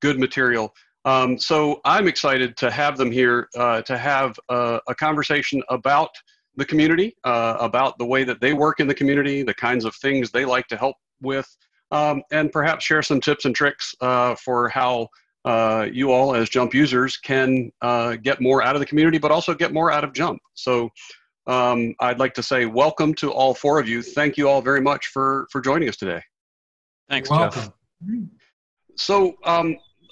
good material. Um, so I'm excited to have them here uh, to have uh, a conversation about the community, uh, about the way that they work in the community, the kinds of things they like to help with, um, and perhaps share some tips and tricks uh, for how Uh, you all as Jump users can uh, get more out of the community, but also get more out of Jump. So um, I'd like to say welcome to all four of you. Thank you all very much for, for joining us today. Thanks, Jeff. So um,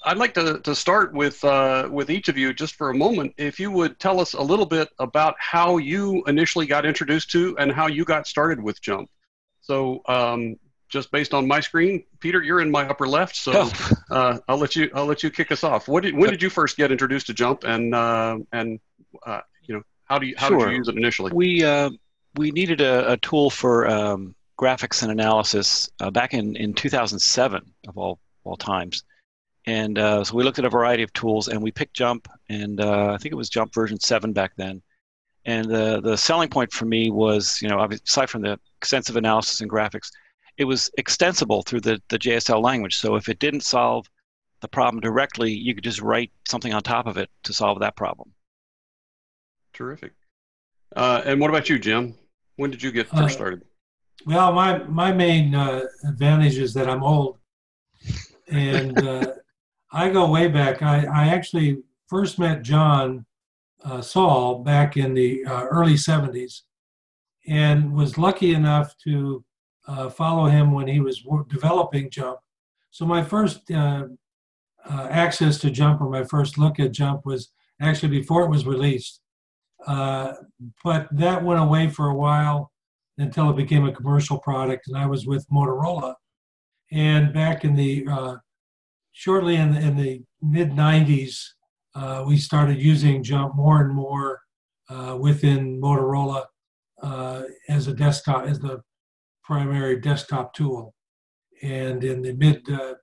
I'd like to, to start with, uh, with each of you just for a moment. If you would tell us a little bit about how you initially got introduced to and how you got started with Jump. So um, just based on my screen, Peter, you're in my upper left, so uh, I'll let you I'll let you kick us off. What did, when did you first get introduced to Jump, and uh, and uh, you know, how do you how sure. did you use it initially? We uh, we needed a, a tool for um, graphics and analysis uh, back in in two thousand seven of all all times, and uh, so we looked at a variety of tools and we picked Jump, and uh, I think it was Jump version seven back then. And the the selling point for me was, you know, aside from the extensive analysis and graphics, it was extensible through the, the J S L language. So if it didn't solve the problem directly, you could just write something on top of it to solve that problem. Terrific. Uh, and what about you, Jim? When did you get first uh, started? Well, my, my main uh, advantage is that I'm old. And uh, I go way back. I, I actually first met John uh, Saul back in the uh, early seventies. and was lucky enough to uh, follow him when he was developing Jump. So my first uh, uh, access to Jump, or my first look at Jump, was actually before it was released. Uh, but that went away for a while until it became a commercial product, and I was with Motorola. And back in the, uh, shortly in the, in the mid nineties, uh, we started using Jump more and more uh, within Motorola uh, as a desktop, as the primary desktop tool. And in the mid, uh,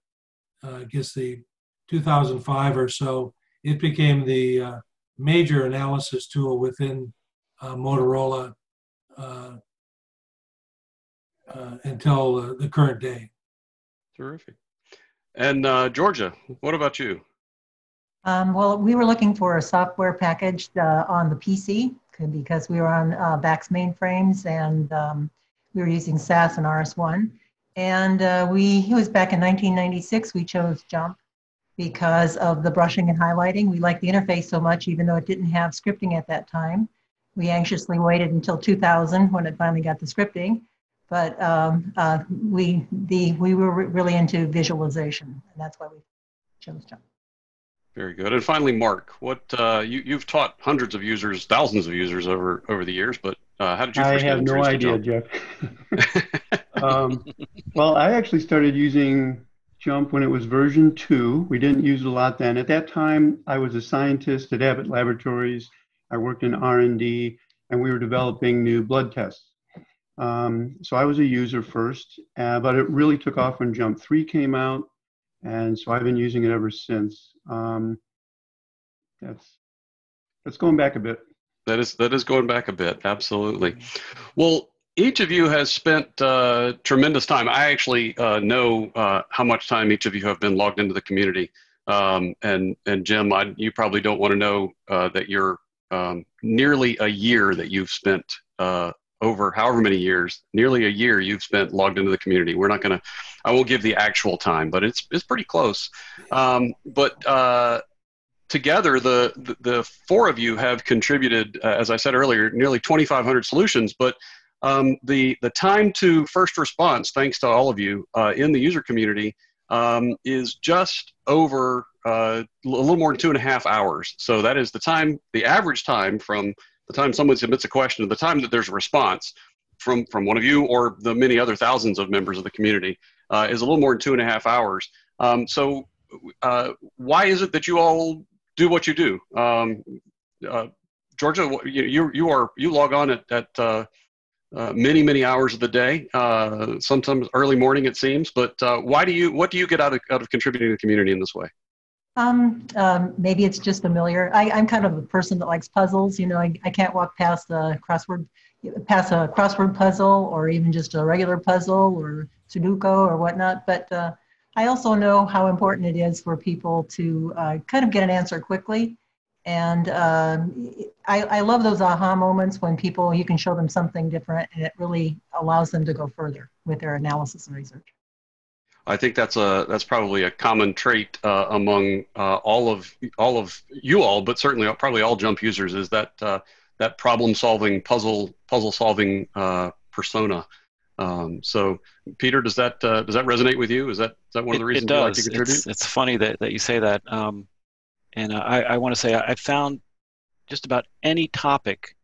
uh, I guess the two thousand five or so, it became the uh, major analysis tool within uh, Motorola uh, uh, until uh, the current day. Terrific. And uh, Georgia, what about you? Um, well, we were looking for a software package uh, on the P C because we were on uh, Bax mainframes, and um, we were using S A S and R S one. And uh, we, it was back in nineteen ninety-six, we chose Jump because of the brushing and highlighting. We liked the interface so much, even though it didn't have scripting at that time. We anxiously waited until two thousand when it finally got the scripting. But um, uh, we, the, we were re really into visualization, and that's why we chose Jump. Very good. And finally, Mark, what uh, you, you've taught hundreds of users, thousands of users over, over the years, but uh, how did you first get introduced to Jump? I have no idea, Jeff. um, well, I actually started using Jump when it was version two. We didn't use it a lot then. At that time, I was a scientist at Abbott Laboratories. I worked in R and D, and we were developing new blood tests. Um, so I was a user first, uh, but it really took off when Jump three came out, and so I've been using it ever since. Um, that's, that's going back a bit. That is, that is going back a bit, absolutely. Well, each of you has spent uh, tremendous time. I actually uh, know uh, how much time each of you have been logged into the community, um, and, and Jim, I, you probably don't want to know uh, that you're um, nearly a year that you've spent uh, over however many years, nearly a year you've spent logged into the community. We're not gonna, I won't give the actual time, but it's, it's pretty close. Um, but uh, together, the, the, the four of you have contributed, uh, as I said earlier, nearly twenty-five hundred solutions, but um, the, the time to first response, thanks to all of you uh, in the user community, um, is just over uh, a little more than two and a half hours. So that is the time, the average time from the time someone submits a question to the time that there's a response from, from one of you or the many other thousands of members of the community uh, is a little more than two and a half hours. Um, so uh, why is it that you all do what you do? Um, uh, Georgia, you, you, you, are, you log on at, at uh, uh, many, many hours of the day, uh, sometimes early morning it seems, but uh, why do you, what do you get out of, out of contributing to the community in this way? Um, um, maybe it's just familiar. I, I'm kind of a person that likes puzzles. You know, I, I can't walk past a crossword, past a crossword puzzle, or even just a regular puzzle, or Sudoku, or whatnot. But uh, I also know how important it is for people to uh, kind of get an answer quickly. And um, I, I love those aha moments when people, you can show them something different, and it really allows them to go further with their analysis and research. I think that's a that's probably a common trait uh, among uh, all of all of you all, but certainly probably all Jump users, is that uh, that problem solving, puzzle puzzle solving uh, persona. Um, so, Peter, does that uh, does that resonate with you? Is that is that one of the reasons it, it does. You like to contribute? It's, it's funny that that you say that, um, and uh, I I want to say I, I found just about any topic.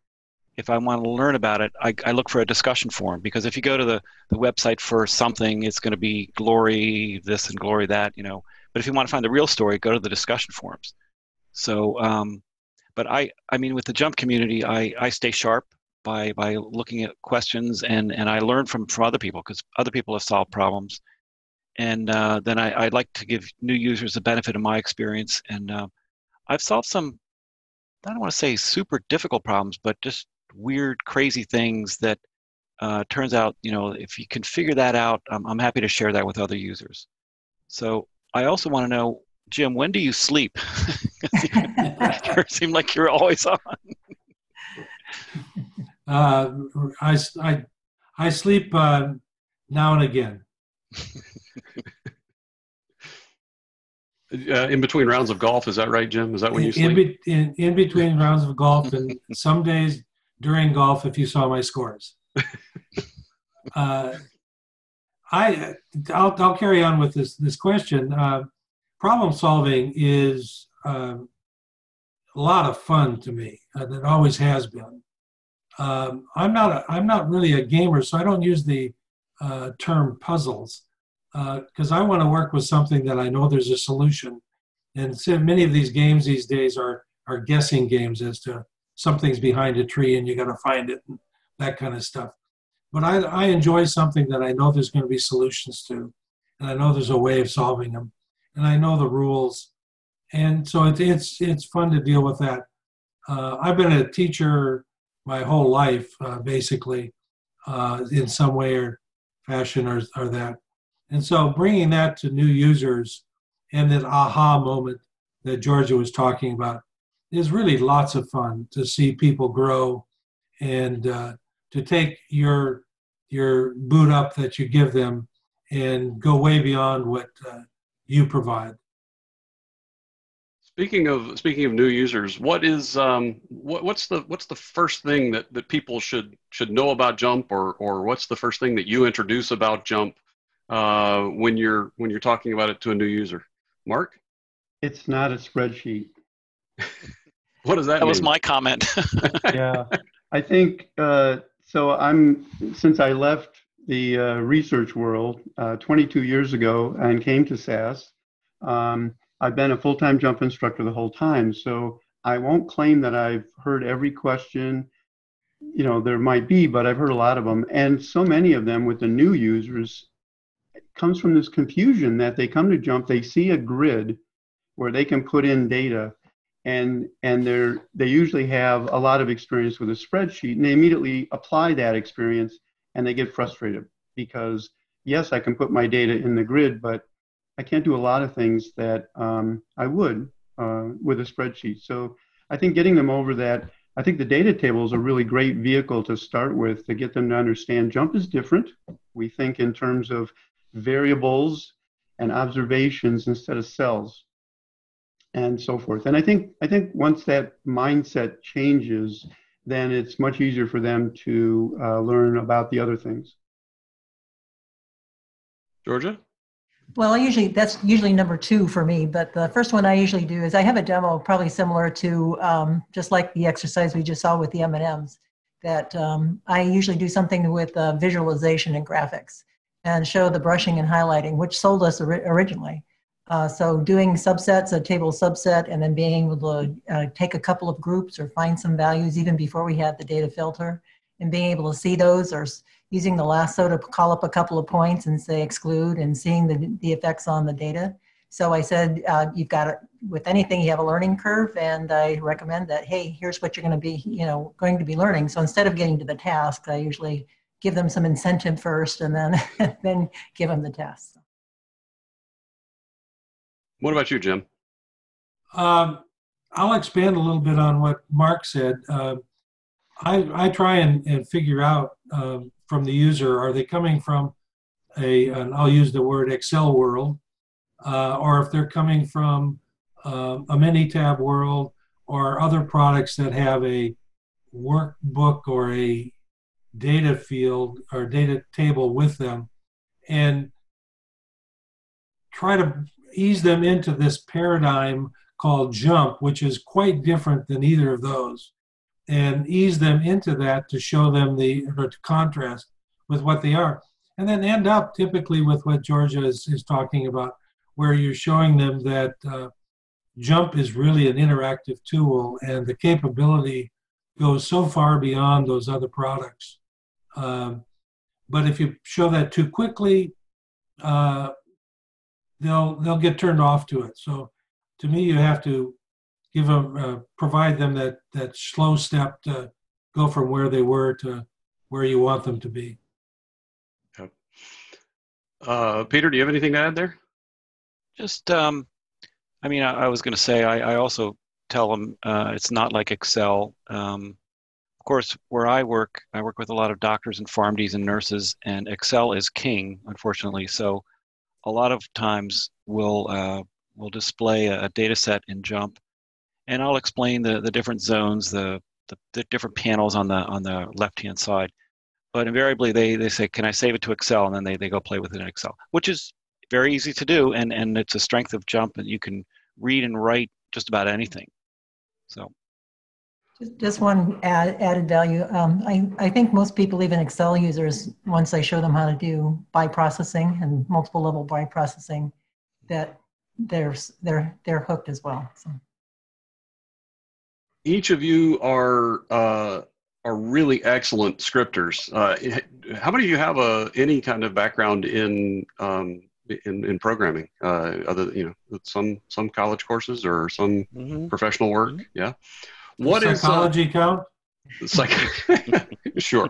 If I want to learn about it, I, I look for a discussion forum, because if you go to the, the website for something, it's going to be glory this and glory that, you know. But if you want to find the real story, go to the discussion forums. So, um, but I, I mean, with the Jump community, I, I stay sharp by, by looking at questions, and, and I learn from, from other people, because other people have solved problems. And uh, then I, I'd like to give new users the benefit of my experience. And uh, I've solved some, I don't want to say super difficult problems, but just weird, crazy things that uh, turns out, you know, if you can figure that out, I'm, I'm happy to share that with other users. So I also want to know, Jim, when do you sleep? You seem like you're always on. uh, I, I, I sleep uh, now and again. Uh, in between rounds of golf, is that right, Jim? Is that when you sleep? In, be in, in between rounds of golf, and some days during golf, if you saw my scores. uh, I, I'll, I'll carry on with this, this question. Uh, problem solving is uh, a lot of fun to me. Uh, that always has been. Um, I'm not a, I'm not really a gamer, so I don't use the uh, term puzzles because uh, I want to work with something that I know there's a solution. And so many of these games these days are, are guessing games as to something's behind a tree and you got to find it and that kind of stuff. But I, I enjoy something that I know there's going to be solutions to, and I know there's a way of solving them, and I know the rules. And so it, it's, it's fun to deal with that. Uh, I've been a teacher my whole life, uh, basically, uh, in some way or fashion or, or that. And so bringing that to new users and that aha moment that Georgia was talking about is really lots of fun to see people grow and uh, to take your your boot up that you give them and go way beyond what uh, you provide. Speaking of speaking of new users, what is um, what, what's the what's the first thing that, that people should should know about Jump, or or what's the first thing that you introduce about Jump uh, when you're when you're talking about it to a new user? Mark? It's not a spreadsheet. What does that mean? That was my comment. Yeah, I think, uh, so I'm, since I left the uh, research world uh, twenty-two years ago and came to S A S, um, I've been a full-time Jump instructor the whole time. So I won't claim that I've heard every question, you know, there might be, but I've heard a lot of them. And so many of them with the new users, it comes from this confusion that they come to Jump, they see a grid where they can put in data, and and they're they usually have a lot of experience with a spreadsheet, and they immediately apply that experience and they get frustrated because, yes, I can put my data in the grid, but I can't do a lot of things that um, I would uh, with a spreadsheet. So I think getting them over that, I think the data table is a really great vehicle to start with to get them to understand Jump is different. We think in terms of variables and observations instead of cells and so forth. And I think, I think once that mindset changes, then it's much easier for them to uh, learn about the other things. Georgia? Well, I usually, that's usually number two for me, but the first one I usually do is I have a demo probably similar to um, just like the exercise we just saw with the M and M's, that um, I usually do something with uh, visualization and graphics and show the brushing and highlighting, which sold us or originally. Uh, so doing subsets, a table subset, and then being able to uh, take a couple of groups or find some values even before we had the data filter, and being able to see those, or using the lasso to call up a couple of points and say exclude, and seeing the, the effects on the data. So I said, uh, you've got to, with anything, you have a learning curve, and I recommend that, hey, here's what you're going to be, you know, going to be learning. So instead of getting to the task, I usually give them some incentive first and then, then give them the task. What about you, Jim? Um, I'll expand a little bit on what Mark said. Uh, I, I try and, and figure out uh, from the user, are they coming from a, an, I'll use the word Excel world, uh, or if they're coming from uh, a mini-tab world, or other products that have a workbook or a data field or data table with them, and try to ease them into this paradigm called Jump, which is quite different than either of those, and ease them into that to show them the, or to contrast with what they are. And then end up typically with what Georgia is, is talking about, where you're showing them that uh, Jump is really an interactive tool, and the capability goes so far beyond those other products. Um, but if you show that too quickly, uh, they'll they'll get turned off to it. So to me, you have to give them uh, provide them that that slow step to go from where they were to where you want them to be. Yep. Uh, Peter, do you have anything to add there? Just um, I mean, I, I was going to say I, I also tell them uh, it's not like Excel. Um, of course, where I work, I work with a lot of doctors and PharmDs and nurses, and Excel is king, unfortunately. So a lot of times we'll, uh, we'll display a, a data set in Jump, and I'll explain the, the different zones, the, the, the different panels on the, on the left-hand side. but invariably they, they say, can I save it to Excel? And then they, they go play with it in Excel, which is very easy to do. And, and it's a strength of Jump, and you can read and write just about anything. So. Just one add, added value. Um, I, I think most people, even Excel users, once I show them how to do by-processing and multiple level by-processing, that they're, they're, they're hooked as well. So. Each of you are, uh, are really excellent scripters. Uh, how many of you have a, any kind of background in, um, in, in programming, uh, other, you know, some, some college courses or some mm-hmm. professional work? Mm-hmm. Yeah. What is psychology code? Psych sure.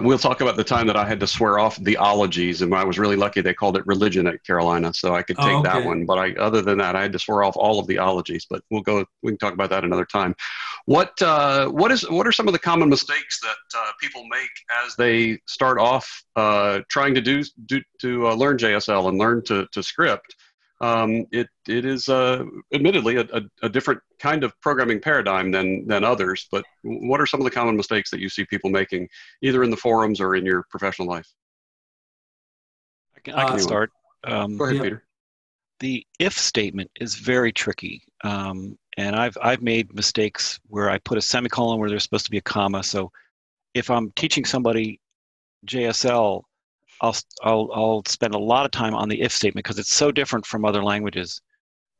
We'll talk about the time that I had to swear off the ologies, and I was really lucky they called it religion at Carolina, so I could take oh, okay. that one. But I, other than that, I had to swear off all of the ologies. But we'll go. We can talk about that another time. What uh, what is what are some of the common mistakes that uh, people make as they start off uh, trying to do, do to uh, learn J S L and learn to to script? Um, it, it is uh, admittedly a, a, a different kind of programming paradigm than, than others, but what are some of the common mistakes that you see people making, either in the forums or in your professional life? I can, I can uh, start. Um, Go ahead, yeah. Peter. The if statement is very tricky, um, and I've, I've made mistakes where I put a semicolon where there's supposed to be a comma. So if I'm teaching somebody J S L, I'll, I'll, I'll spend a lot of time on the if statement because it's so different from other languages.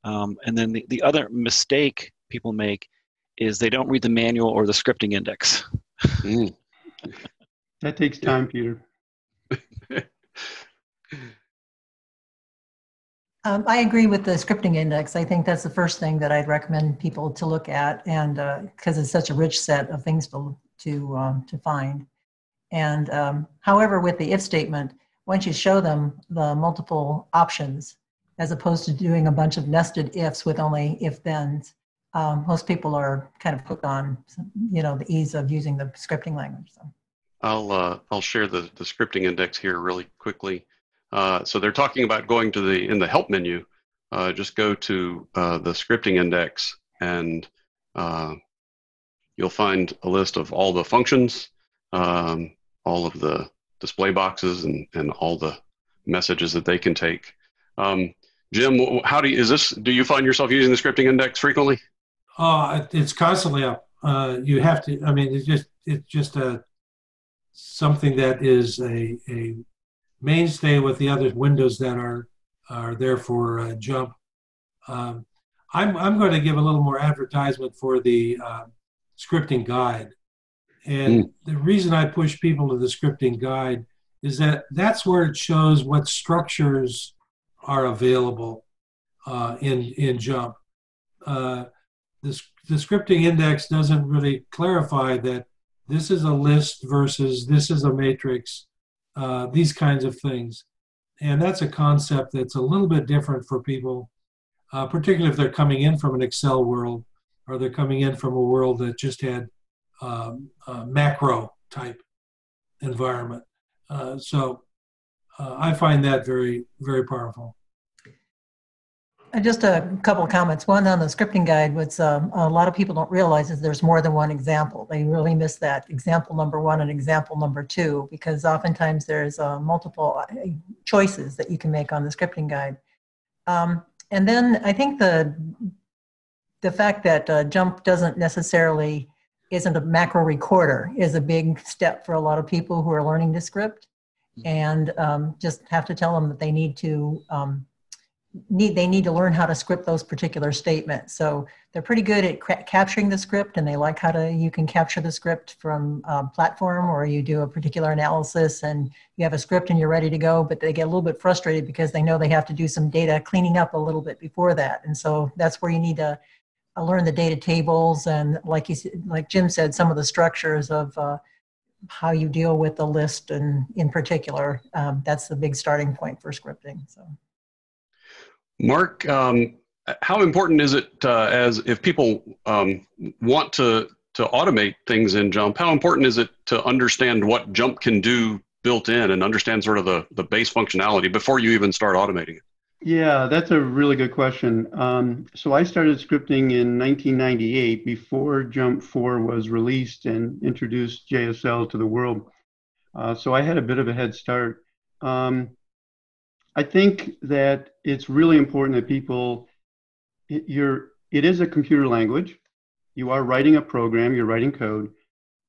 Um, and then the, the other mistake people make is they don't read the manual or the scripting index. Mm. That takes time, Peter. um, I agree with the scripting index. I think that's the first thing that I'd recommend people to look at, and because uh, it's such a rich set of things to, to, um, to find. And um, however, with the if statement, once you show them the multiple options, as opposed to doing a bunch of nested ifs with only if-thens, um, most people are kind of hooked on, you know, the ease of using the scripting language. So. I'll, uh, I'll share the, the scripting index here really quickly. Uh, so they're talking about going to the, in the help menu, uh, just go to uh, the scripting index, and uh, you'll find a list of all the functions, Um, all of the display boxes and, and all the messages that they can take. Um, Jim, how do you, is this, do you find yourself using the scripting index frequently? Uh, it's constantly up. Uh, you have to, I mean, it's just, it's just a, something that is a, a mainstay with the other windows that are, are there for uh, Jump. Um, I'm, I'm going to give a little more advertisement for the uh, scripting guide. And the reason I push people to the scripting guide is that that's where it shows what structures are available uh, in, in Jump. Uh, the, the scripting index doesn't really clarify that this is a list versus this is a matrix, uh, these kinds of things. And that's a concept that's a little bit different for people, uh, particularly if they're coming in from an Excel world, or they're coming in from a world that just had Um, uh, macro type environment. Uh, so uh, I find that very, very powerful. Just a couple of comments. One on the scripting guide, which um, a lot of people don't realize is there's more than one example. They really miss that example number one and example number two, because oftentimes there's uh, multiple choices that you can make on the scripting guide. Um, and then I think the, the fact that uh, Jump doesn't necessarily isn't a macro recorder is a big step for a lot of people who are learning to script, and um, just have to tell them that they need to um, need they need to learn how to script those particular statements. So they're pretty good at capturing the script, and they like how to you can capture the script from a platform, or you do a particular analysis and you have a script and you're ready to go. But they get a little bit frustrated because they know they have to do some data cleaning up a little bit before that, and so that's where you need to I learned the data tables, and like you, like Jim said, some of the structures of uh, how you deal with the list, and in particular, um, that's the big starting point for scripting. So, Mark, um, how important is it uh, as if people um, want to to automate things in Jump? How important is it to understand what Jump can do built in, and understand sort of the the base functionality before you even start automating it? Yeah, that's a really good question. Um, so I started scripting in nineteen ninety-eight before Jump four was released and introduced J S L to the world. Uh, so I had a bit of a head start. Um, I think that it's really important that people, it, you're, it is a computer language. You are writing a program, you're writing code.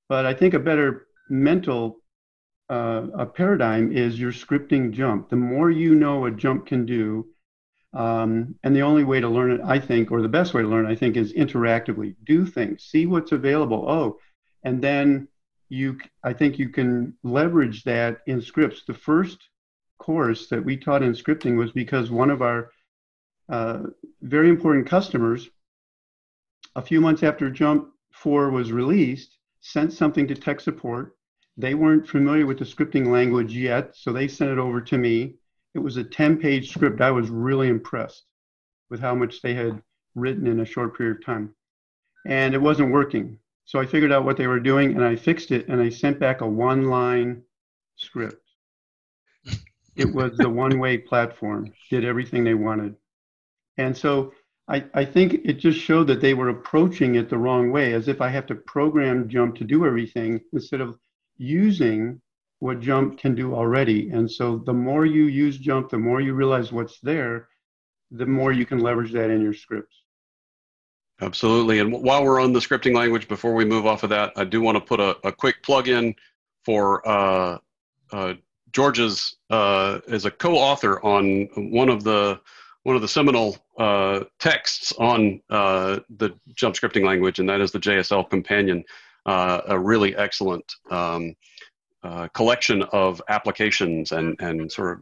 But I think a better mental Uh, a paradigm is you're scripting Jump. The more you know a Jump can do, um, and the only way to learn it, I think, or the best way to learn it, I think, is interactively. Do things, see what's available. Oh, and then you, I think you can leverage that in scripts. The first course that we taught in scripting was because one of our uh, very important customers, a few months after Jump four was released, sent something to tech support. They weren't familiar with the scripting language yet, so they sent it over to me. It was a ten page script. I was really impressed with how much they had written in a short period of time. And it wasn't working. So I figured out what they were doing, and I fixed it, and I sent back a one line script. It was the one way platform, did everything they wanted. And so I, I think it just showed that they were approaching it the wrong way, as if I have to program Jump to do everything instead of using what Jump can do already. And so the more you use Jump, the more you realize what's there, the more you can leverage that in your scripts. Absolutely. And while we're on the scripting language, before we move off of that, I do want to put a, a quick plug in for uh, uh, Georgia's uh, as a co-author on one of the one of the seminal uh, texts on uh, the Jump scripting language, and that is the J S L Companion. Uh, a really excellent um, uh, collection of applications, and, and sort of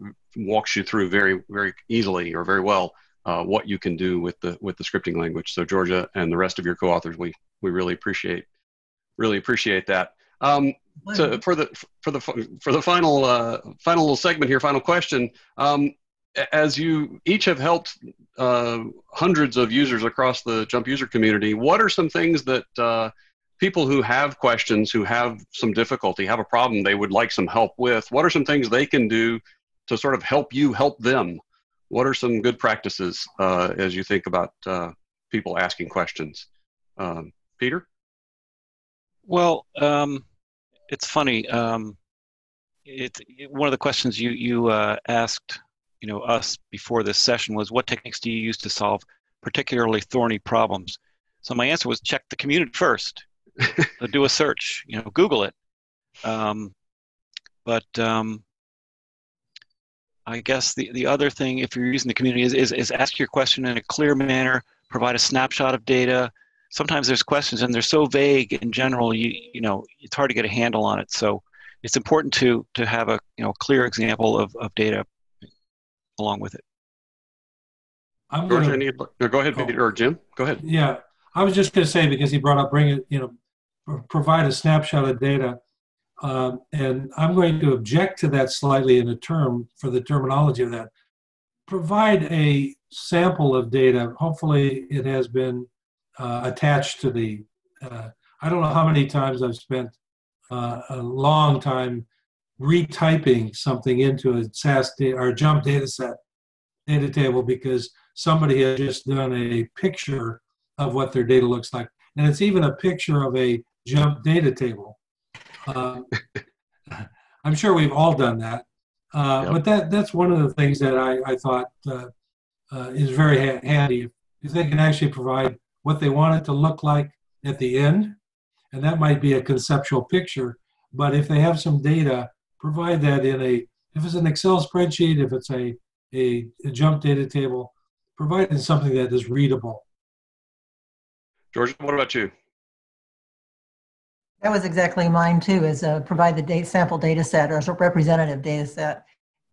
walks you through very, very easily or very well uh, what you can do with the with the scripting language. So Georgia and the rest of your co-authors, we we really appreciate really appreciate that. Um, so for the for the for the final uh, final little segment here, final question. Um, As you each have helped uh, hundreds of users across the Jump user community, what are some things that uh, people who have questions, who have some difficulty, have a problem they would like some help with, what are some things they can do to sort of help you help them? What are some good practices uh, as you think about uh, people asking questions? Um, Peter? Well, um, it's funny. Um, it's it, one of the questions you, you uh, asked you know, us before this session was, what techniques do you use to solve particularly thorny problems? So my answer was, check the community first. So do a search, you know, Google it. Um, but um, I guess the, the other thing, if you're using the community, is, is, is ask your question in a clear manner, provide a snapshot of data. Sometimes there's questions and they're so vague in general, you, you know, it's hard to get a handle on it. So it's important to, to have a you know, clear example of, of data along with it. I'm George, gonna, any, no, go ahead, oh, or Jim, go ahead. Yeah, I was just going to say, because he brought up, bring it, you know, provide a snapshot of data. Um, and I'm going to object to that slightly in a term for the terminology of that. Provide a sample of data. Hopefully it has been uh, attached to the, uh, I don't know how many times I've spent uh, a long time retyping something into a S A S data, or Jump data set, data table, because somebody has just done a picture of what their data looks like. And it's even a picture of a Jump data table. Uh, I'm sure we've all done that. Uh, yep. But that, that's one of the things that I, I thought uh, uh, is very ha handy, is they can actually provide what they want it to look like at the end. And that might be a conceptual picture. But if they have some data, provide that in a, if it's an Excel spreadsheet, if it's a, a, a Jump data table, provide it in something that is readable. Georgia, what about you? That was exactly mine too, is uh, provide the date, sample data set or representative data set.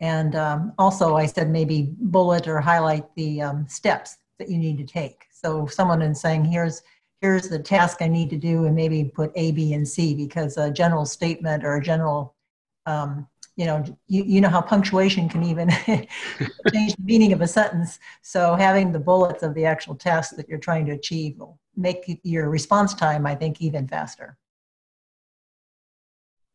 And um, also I said maybe bullet or highlight the um, steps that you need to take. So someone is saying, here's, here's the task I need to do, and maybe put A, B, and C, because a general statement or a general, um, you know, you, you know how punctuation can even change the meaning of a sentence. So having the bullets of the actual task that you're trying to achieve will make your response time, I think, even faster.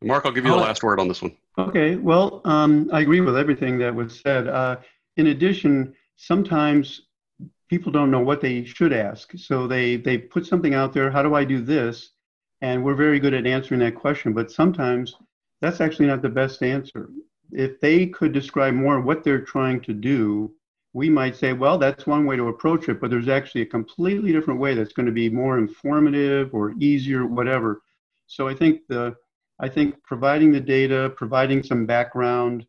Mark, I'll give you the last word on this one. Okay, well, um, I agree with everything that was said. Uh, in addition, sometimes people don't know what they should ask. So they, they put something out there, how do I do this? And we're very good at answering that question, but sometimes that's actually not the best answer. If they could describe more what they're trying to do, we might say, well, that's one way to approach it, but there's actually a completely different way that's going to be more informative or easier, whatever. So I think the, I think providing the data, providing some background,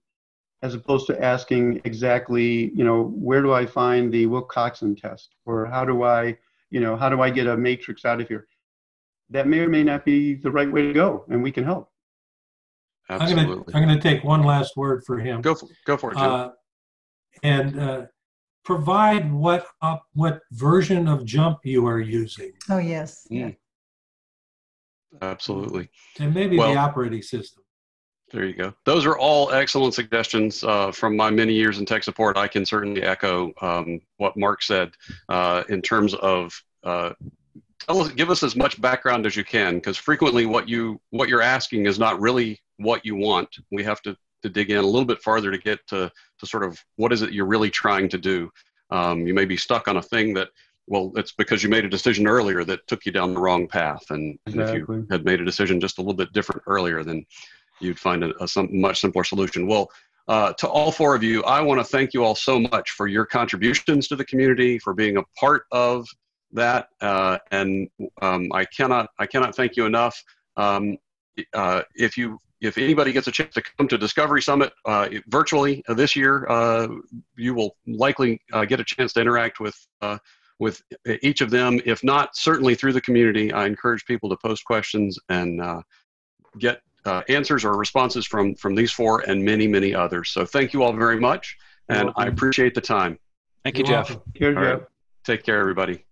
as opposed to asking exactly, you know, where do I find the Wilcoxon test, or how do I, you know, how do I get a matrix out of here? That may or may not be the right way to go, and we can help. Absolutely. I'm going to take one last word for him. Go for, go for it, Jim. Uh, and uh, provide what up, what version of Jump you are using. Oh, yes. Mm. Yeah. Absolutely. And maybe well, the operating system. There you go. Those are all excellent suggestions uh, from my many years in tech support. I can certainly echo um, what Mark said uh, in terms of uh, tell us, give us as much background as you can, because frequently what you what you're asking is not really what you want. We have to, to dig in a little bit farther to get to, to sort of what is it you're really trying to do. Um, you may be stuck on a thing that, well, it's because you made a decision earlier that took you down the wrong path. And, exactly. and if you had made a decision just a little bit different earlier, then you'd find a, a some, much simpler solution. Well, uh, to all four of you, I want to thank you all so much for your contributions to the community, for being a part of that. Uh, and um, I cannot, I cannot thank you enough. Um, uh, if you If anybody gets a chance to come to Discovery Summit uh, virtually uh, this year, uh, you will likely uh, get a chance to interact with, uh, with each of them. If not, certainly through the community. I encourage people to post questions and uh, get uh, answers or responses from, from these four and many, many others. So thank you all very much, and I appreciate the time. Thank you, You're Jeff. Here, Jeff. Right. Take care, everybody.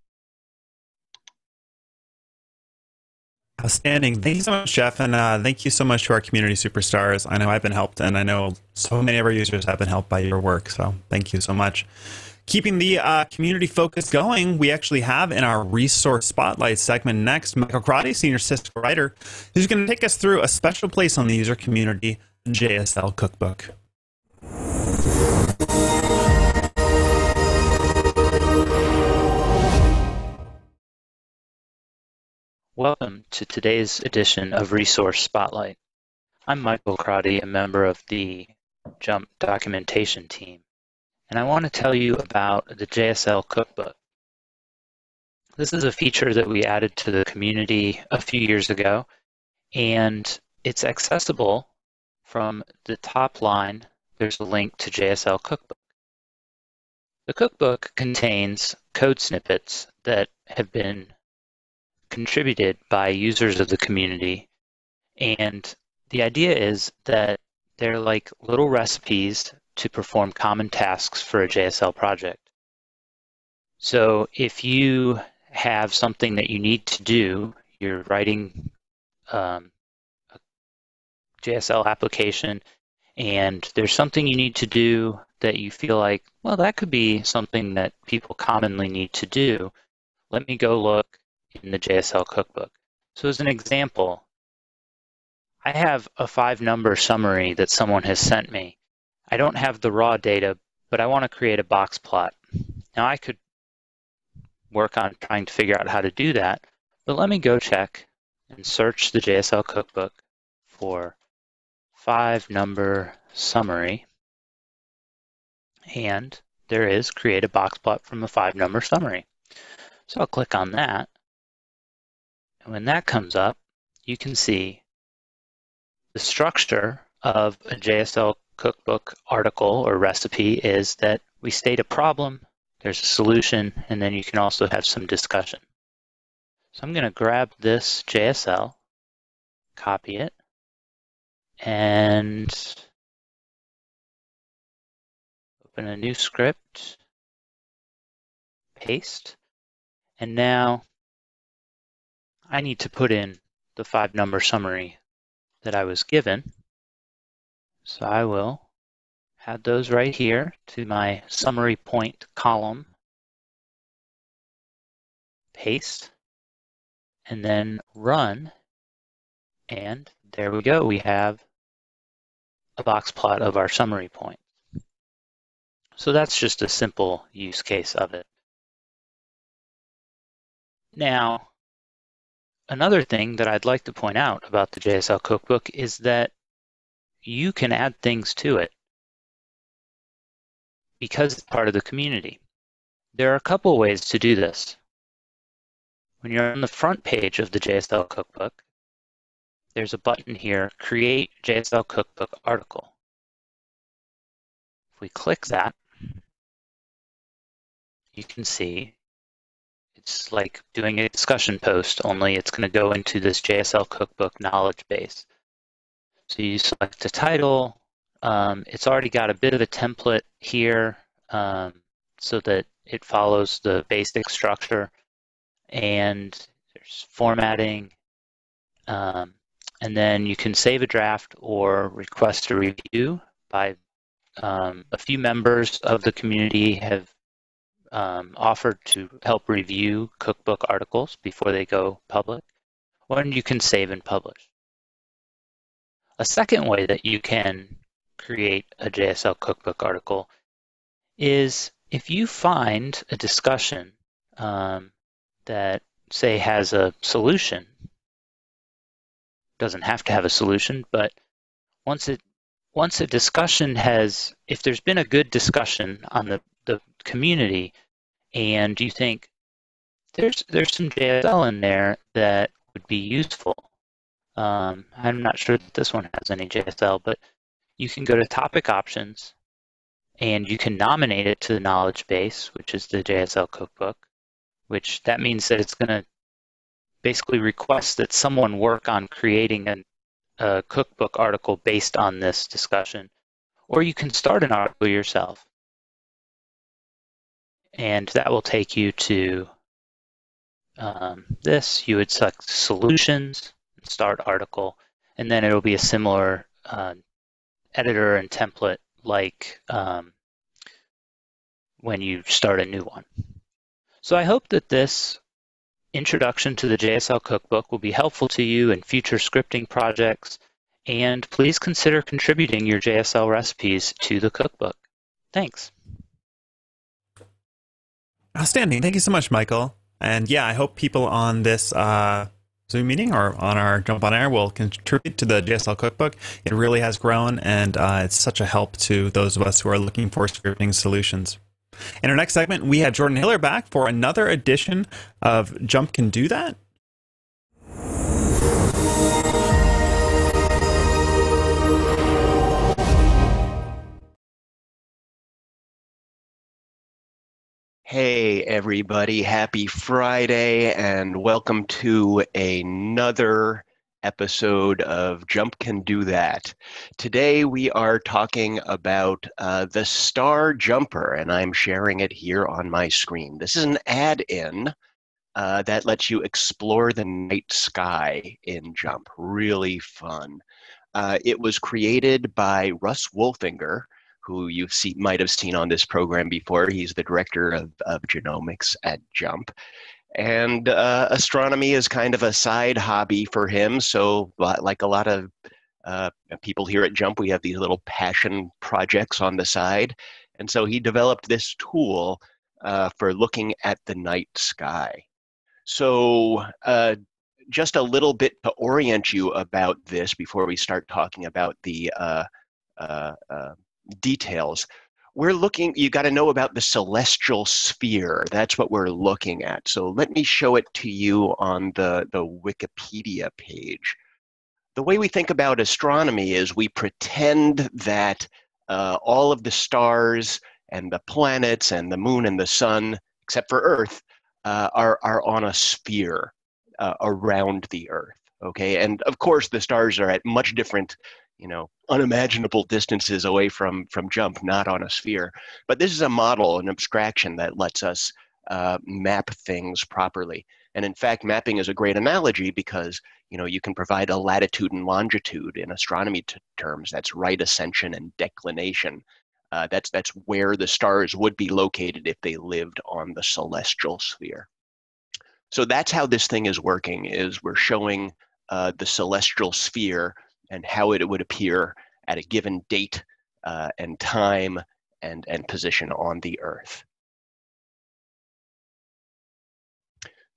Outstanding. Thank you so much, Jeff, and uh, thank you so much to our community superstars. I know I've been helped, and I know so many of our users have been helped by your work, so thank you so much. Keeping the uh, community focus going, we actually have in our Resource Spotlight segment next, Michael Crotty, Senior Cisco Writer, who's going to take us through a special place on the user community J S L Cookbook. Welcome to today's edition of Resource Spotlight. I'm Michael Crotty, a member of the Jump documentation team, and I want to tell you about the J S L Cookbook. This is a feature that we added to the community a few years ago, and it's accessible from the top line. There's a link to J S L Cookbook. The cookbook contains code snippets that have been contributed by users of the community, and the idea is that they're like little recipes to perform common tasks for a J S L project. So if you have something that you need to do, you're writing um, a J S L application, and there's something you need to do that you feel like, well, that could be something that people commonly need to do. Let me go look in the J S L cookbook. So as an example, I have a five-number summary that someone has sent me. I don't have the raw data, but I want to create a box plot. Now I could work on trying to figure out how to do that, but let me go check and search the J S L cookbook for five-number summary, and there is create a box plot from a five-number summary. So I'll click on that. And when that comes up, you can see the structure of a J S L cookbook article or recipe is that we state a problem, there's a solution, and then you can also have some discussion. So I'm going to grab this J S L, copy it, and open a new script, paste, and now I need to put in the five-number summary that I was given. So I will add those right here to my summary point column, paste, and then run. And there we go. We have a box plot of our summary point. So that's just a simple use case of it. Now, another thing that I'd like to point out about the J S L Cookbook is that you can add things to it because it's part of the community. There are a couple ways to do this. When you're on the front page of the J S L Cookbook, there's a button here, Create J S L Cookbook Article. If we click that, you can see it's like doing a discussion post, only it's going to go into this J S L Cookbook knowledge base. So you select the title. Um, it's already got a bit of a template here um, so that it follows the basic structure. And there's formatting. Um, and then you can save a draft or request a review by um, a few members of the community have um, offered to help review cookbook articles before they go public, or you can save and publish. A second way that you can create a J S L cookbook article is if you find a discussion um, that, say, has a solution. Doesn't have to have a solution, but once it once a discussion has, if there's been a good discussion on the, the community, and you think there's there's some J S L in there that would be useful. Um, I'm not sure that this one has any J S L, but you can go to topic options, and you can nominate it to the knowledge base, which is the J S L cookbook, which that means that it's going to basically request that someone work on creating a, a cookbook article based on this discussion, or you can start an article yourself. And that will take you to um, this. You would select solutions, start article, and then it'll be a similar uh, editor and template like um, when you start a new one. So I hope that this introduction to the J S L Cookbook will be helpful to you in future scripting projects, and please consider contributing your J S L recipes to the cookbook. Thanks. Outstanding. Thank you so much, Michael. And yeah, I hope people on this uh, Zoom meeting or on our Jump on Air will contribute to the J S L Cookbook. It really has grown, and uh, it's such a help to those of us who are looking for scripting solutions. In our next segment, we have Jordan Hiller back for another edition of Jump Can Do That. Hey everybody, happy Friday and welcome to another episode of Jump Can Do That. Today we are talking about uh, the Star Jumper, and I'm sharing it here on my screen. This is an add-in uh, that lets you explore the night sky in Jump. Really fun. Uh, it was created by Russ Wolfinger, who you might have seen on this program before. He's the director of, of genomics at Jump. And uh, astronomy is kind of a side hobby for him. So like a lot of uh, people here at Jump, we have these little passion projects on the side. And so he developed this tool uh, for looking at the night sky. So uh, just a little bit to orient you about this before we start talking about the uh, uh, uh, details. We're looking, you got to know about the celestial sphere. That's what we're looking at. So let me show it to you on the, the Wikipedia page. The way we think about astronomy is we pretend that uh, all of the stars and the planets and the moon and the sun, except for Earth, uh, are, are on a sphere uh, around the Earth, okay? And of course the stars are at much different you know, unimaginable distances away from, from Jump, not on a sphere. But this is a model, an abstraction that lets us uh, map things properly. And in fact, mapping is a great analogy because, you know, you can provide a latitude and longitude in astronomy terms. That's right ascension and declination. Uh, that's, that's where the stars would be located if they lived on the celestial sphere. So that's how this thing is working, is we're showing uh, the celestial sphere and how it would appear at a given date uh, and time and, and position on the Earth.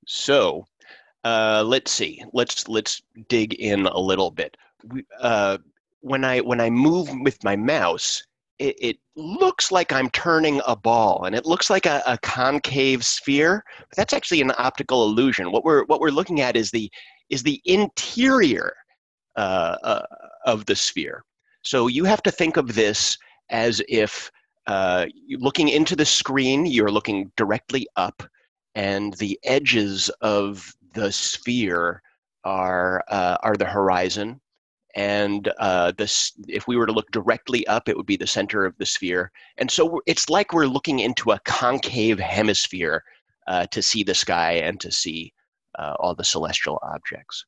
So uh, let's see, let's, let's dig in a little bit. We, uh, when, I, when I move with my mouse, it, it looks like I'm turning a ball, and it looks like a, a concave sphere, but that's actually an optical illusion. What we're, what we're looking at is the, is the interior uh, uh, of the sphere. So you have to think of this as if uh, looking into the screen, you're looking directly up, and the edges of the sphere are uh, are the horizon, and uh, this, if we were to look directly up, it would be the center of the sphere. And so it's like we're looking into a concave hemisphere uh, to see the sky and to see uh, all the celestial objects.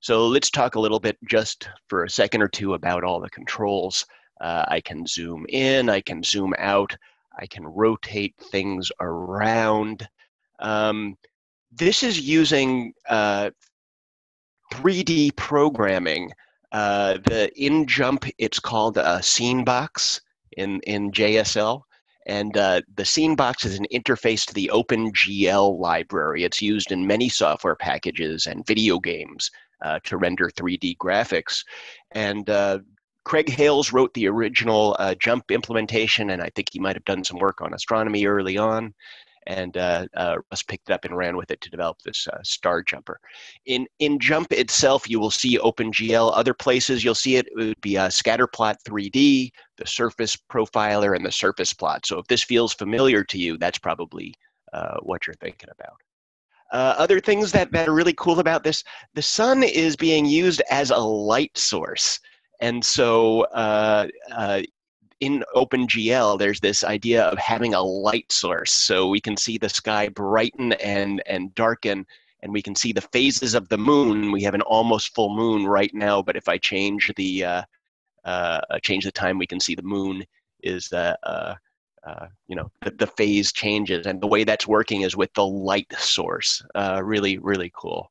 So let's talk a little bit just for a second or two about all the controls. Uh, I can zoom in, I can zoom out, I can rotate things around. Um, this is using uh, three D programming. Uh, the in jump, it's called a SceneBox in, in J S L. And uh, the SceneBox is an interface to the OpenGL library. It's used in many software packages and video games uh, to render three D graphics. And uh, Craig Hales wrote the original uh, jump implementation, and I think he might have done some work on astronomy early on. And uh, uh, Russ picked it up and ran with it to develop this uh, Star Jumper. In, in Jump itself, you will see OpenGL. Other places you'll see it, it would be uh, Scatterplot three D, the Surface Profiler, and the Surface Plot. So if this feels familiar to you, that's probably uh, what you're thinking about. Uh, other things that, that are really cool about this, the sun is being used as a light source. And so uh, uh, in OpenGL, there's this idea of having a light source, so we can see the sky brighten and, and darken, and we can see the phases of the moon. We have an almost full moon right now, but if I change the uh, uh, change the time, we can see the moon is uh, uh, uh, you know, the, the phase changes, and the way that's working is with the light source. Uh, really, really cool.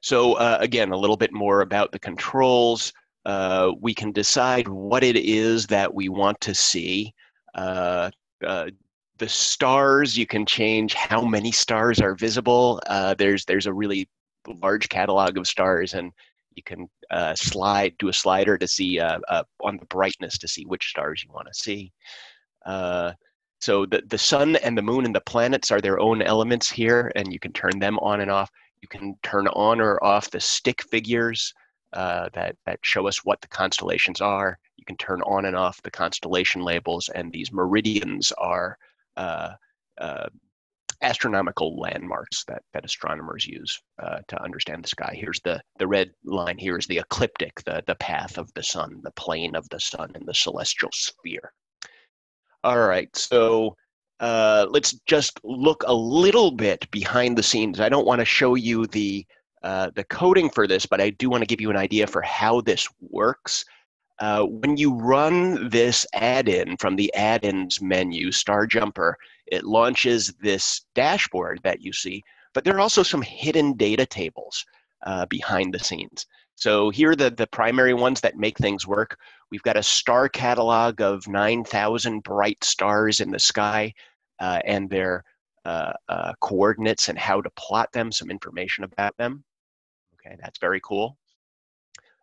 So uh, again, a little bit more about the controls. Uh, we can decide what it is that we want to see. Uh, uh, the stars, you can change how many stars are visible. Uh, there's, there's a really large catalog of stars, and you can uh, slide, do a slider to see uh, uh, on the brightness to see which stars you want to see. Uh, so the, the sun and the moon and the planets are their own elements here, and you can turn them on and off. You can turn on or off the stick figures. Uh, that, that show us what the constellations are. You can turn on and off the constellation labels, and these meridians are uh, uh, astronomical landmarks that, that astronomers use uh, to understand the sky. Here's the, the red line here is the ecliptic, the, the path of the sun, the plane of the sun, and the celestial sphere. All right, so uh, let's just look a little bit behind the scenes. I don't want to show you the Uh, the coding for this, but I do want to give you an idea for how this works. Uh, when you run this add-in from the add-ins menu, Star Jumper, it launches this dashboard that you see, but there are also some hidden data tables uh, behind the scenes. So here are the, the primary ones that make things work. We've got a star catalog of nine thousand bright stars in the sky, uh, and their uh, uh, coordinates and how to plot them, some information about them. Okay, that's very cool.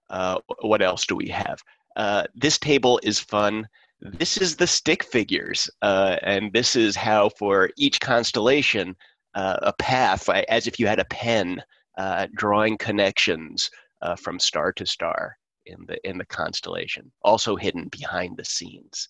Uh, what else do we have? Uh, this table is fun. This is the stick figures, uh, and this is how for each constellation, uh, a path, as if you had a pen, uh, drawing connections uh, from star to star in the, in the constellation, also hidden behind the scenes.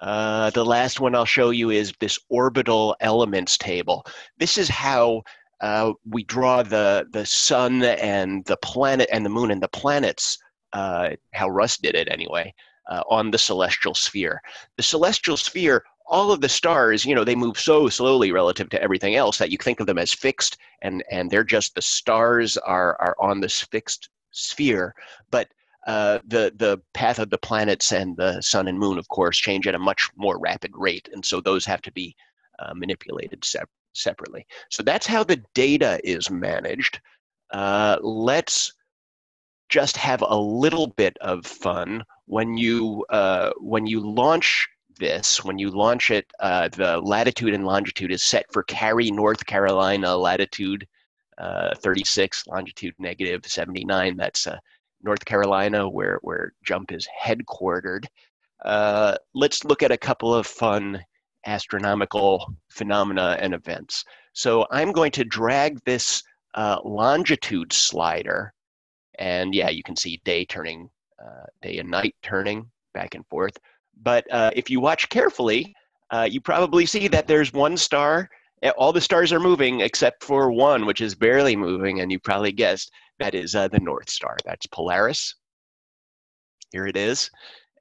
Uh, the last one I'll show you is this orbital elements table. This is how Uh, we draw the, the sun and the planet and the moon and the planets, uh, how Russ did it anyway, uh, on the celestial sphere. The celestial sphere, all of the stars, you know, they move so slowly relative to everything else that you think of them as fixed, and, and they're just the stars are, are on this fixed sphere. But uh, the, the path of the planets and the sun and moon, of course, change at a much more rapid rate. And so those have to be uh, manipulated separately. separately. So that's how the data is managed. Uh, let's just have a little bit of fun. When you, uh, when you launch this, when you launch it, uh, the latitude and longitude is set for carry North Carolina, latitude uh, thirty-six, longitude negative seventy-nine. That's uh, North Carolina, where, where Jump is headquartered. Uh, let's look at a couple of fun astronomical phenomena and events. So I'm going to drag this uh, longitude slider, and yeah, you can see day turning, uh, day and night turning back and forth. But uh, if you watch carefully, uh, you probably see that there's one star. All the stars are moving except for one, which is barely moving, and you probably guessed that is uh, the North Star. That's Polaris. Here it is.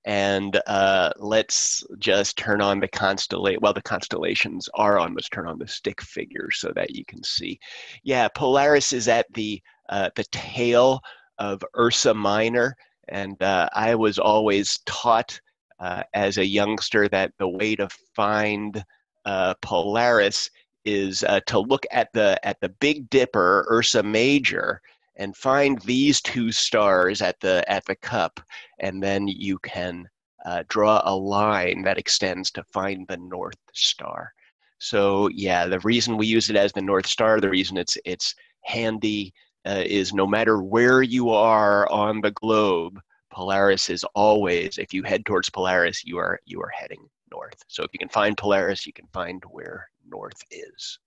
And uh, let's just turn on the constellation. Well, the constellations are on. Let's turn on the stick figure so that you can see. Yeah, Polaris is at the, uh, the tail of Ursa Minor. And uh, I was always taught Uh, as a youngster that the way to find uh, Polaris is uh, to look at the at the Big Dipper, Ursa Major, and find these two stars at the at the cup, and then you can uh, draw a line that extends to find the North Star. So yeah, the reason we use it as the North Star, the reason it's it's handy uh, is no matter where you are on the globe, Polaris is always, if you head towards Polaris, you are, you are heading north. So if you can find Polaris, you can find where north is.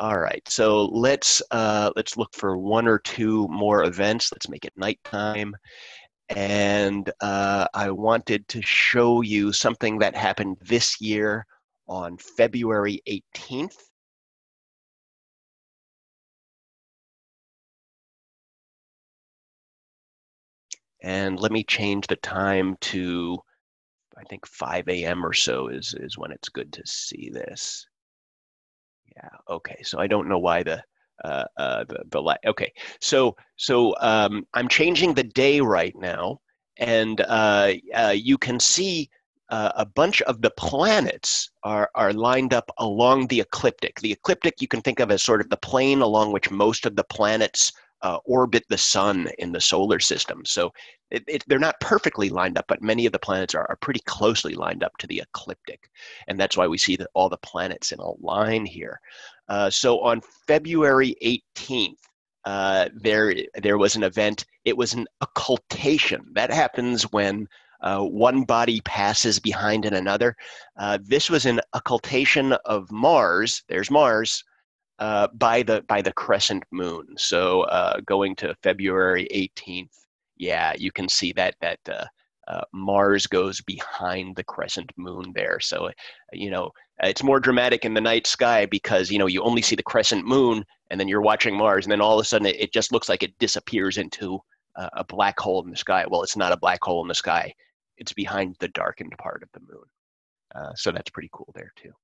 All right, so let's, uh, let's look for one or two more events. Let's make it nighttime. And uh, I wanted to show you something that happened this year on February eighteenth. And let me change the time to, I think five A M or so is, is when it's good to see this. Yeah, okay, so I don't know why the, uh, uh, the, the light, okay. So, so um, I'm changing the day right now, and uh, uh, you can see uh, a bunch of the planets are, are lined up along the ecliptic. The ecliptic you can think of as sort of the plane along which most of the planets Uh, orbit the sun in the solar system. So it, it, they're not perfectly lined up, but many of the planets are, are pretty closely lined up to the ecliptic. And that's why we see that all the planets in a line here. Uh, so on February eighteenth, uh, there, there was an event. It was an occultation. That happens when uh, one body passes behind in another. Uh, this was an occultation of Mars. There's Mars. Uh, by the by the crescent moon. So uh, going to February eighteenth, yeah, you can see that that uh, uh, Mars goes behind the crescent moon there. So you know it's more dramatic in the night sky because you know you only see the crescent moon, and then you're watching Mars, and then all of a sudden it, it just looks like it disappears into uh, a black hole in the sky. Well, it's not a black hole in the sky; it's behind the darkened part of the moon. Uh, so that's pretty cool there too.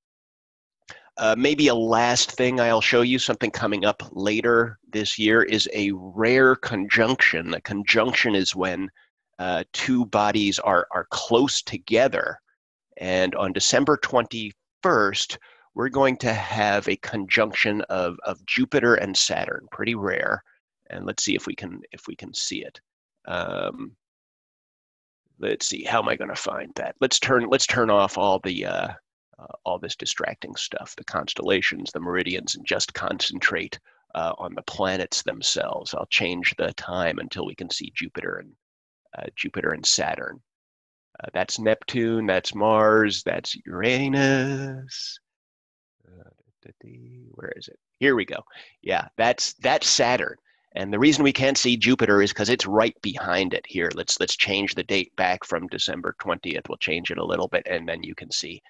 Uh, maybe a last thing I'll show you, something coming up later this year, is a rare conjunction. A conjunction is when uh, two bodies are, are close together. And on December twenty-first, we're going to have a conjunction of, of Jupiter and Saturn, pretty rare. And let's see if we can, if we can see it. Um, let's see, how am I going to find that? Let's turn, let's turn off all the... Uh, Uh, all this distracting stuff, the constellations, the meridians, and just concentrate uh, on the planets themselves. I'll change the time until we can see Jupiter and uh, Jupiter and Saturn. Uh, that's Neptune, that's Mars, that's Uranus. Uh, where is it? Here we go. Yeah, that's that's Saturn. And the reason we can't see Jupiter is because it's right behind it here. Let's let's change the date back from December twentieth. We'll change it a little bit, and then you can see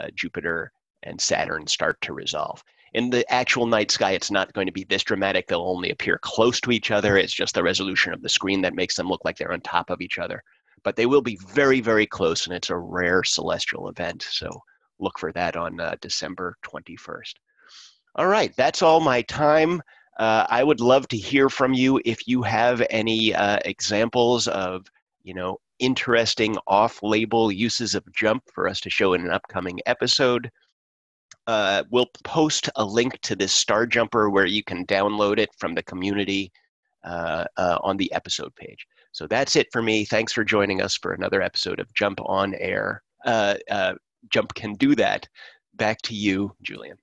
Uh, Jupiter and Saturn start to resolve. In the actual night sky, it's not going to be this dramatic. They'll only appear close to each other. It's just the resolution of the screen that makes them look like they're on top of each other. But they will be very, very close, and it's a rare celestial event. So look for that on uh, December twenty-first. All right, that's all my time. Uh, I would love to hear from you if you have any uh, examples of, you know, interesting off-label uses of Jump for us to show in an upcoming episode. Uh, we'll post a link to this Star Jumper where you can download it from the community uh, uh, on the episode page. So that's it for me. Thanks for joining us for another episode of Jump on Air. uh, uh, Jump can do that. Back to you, Julian.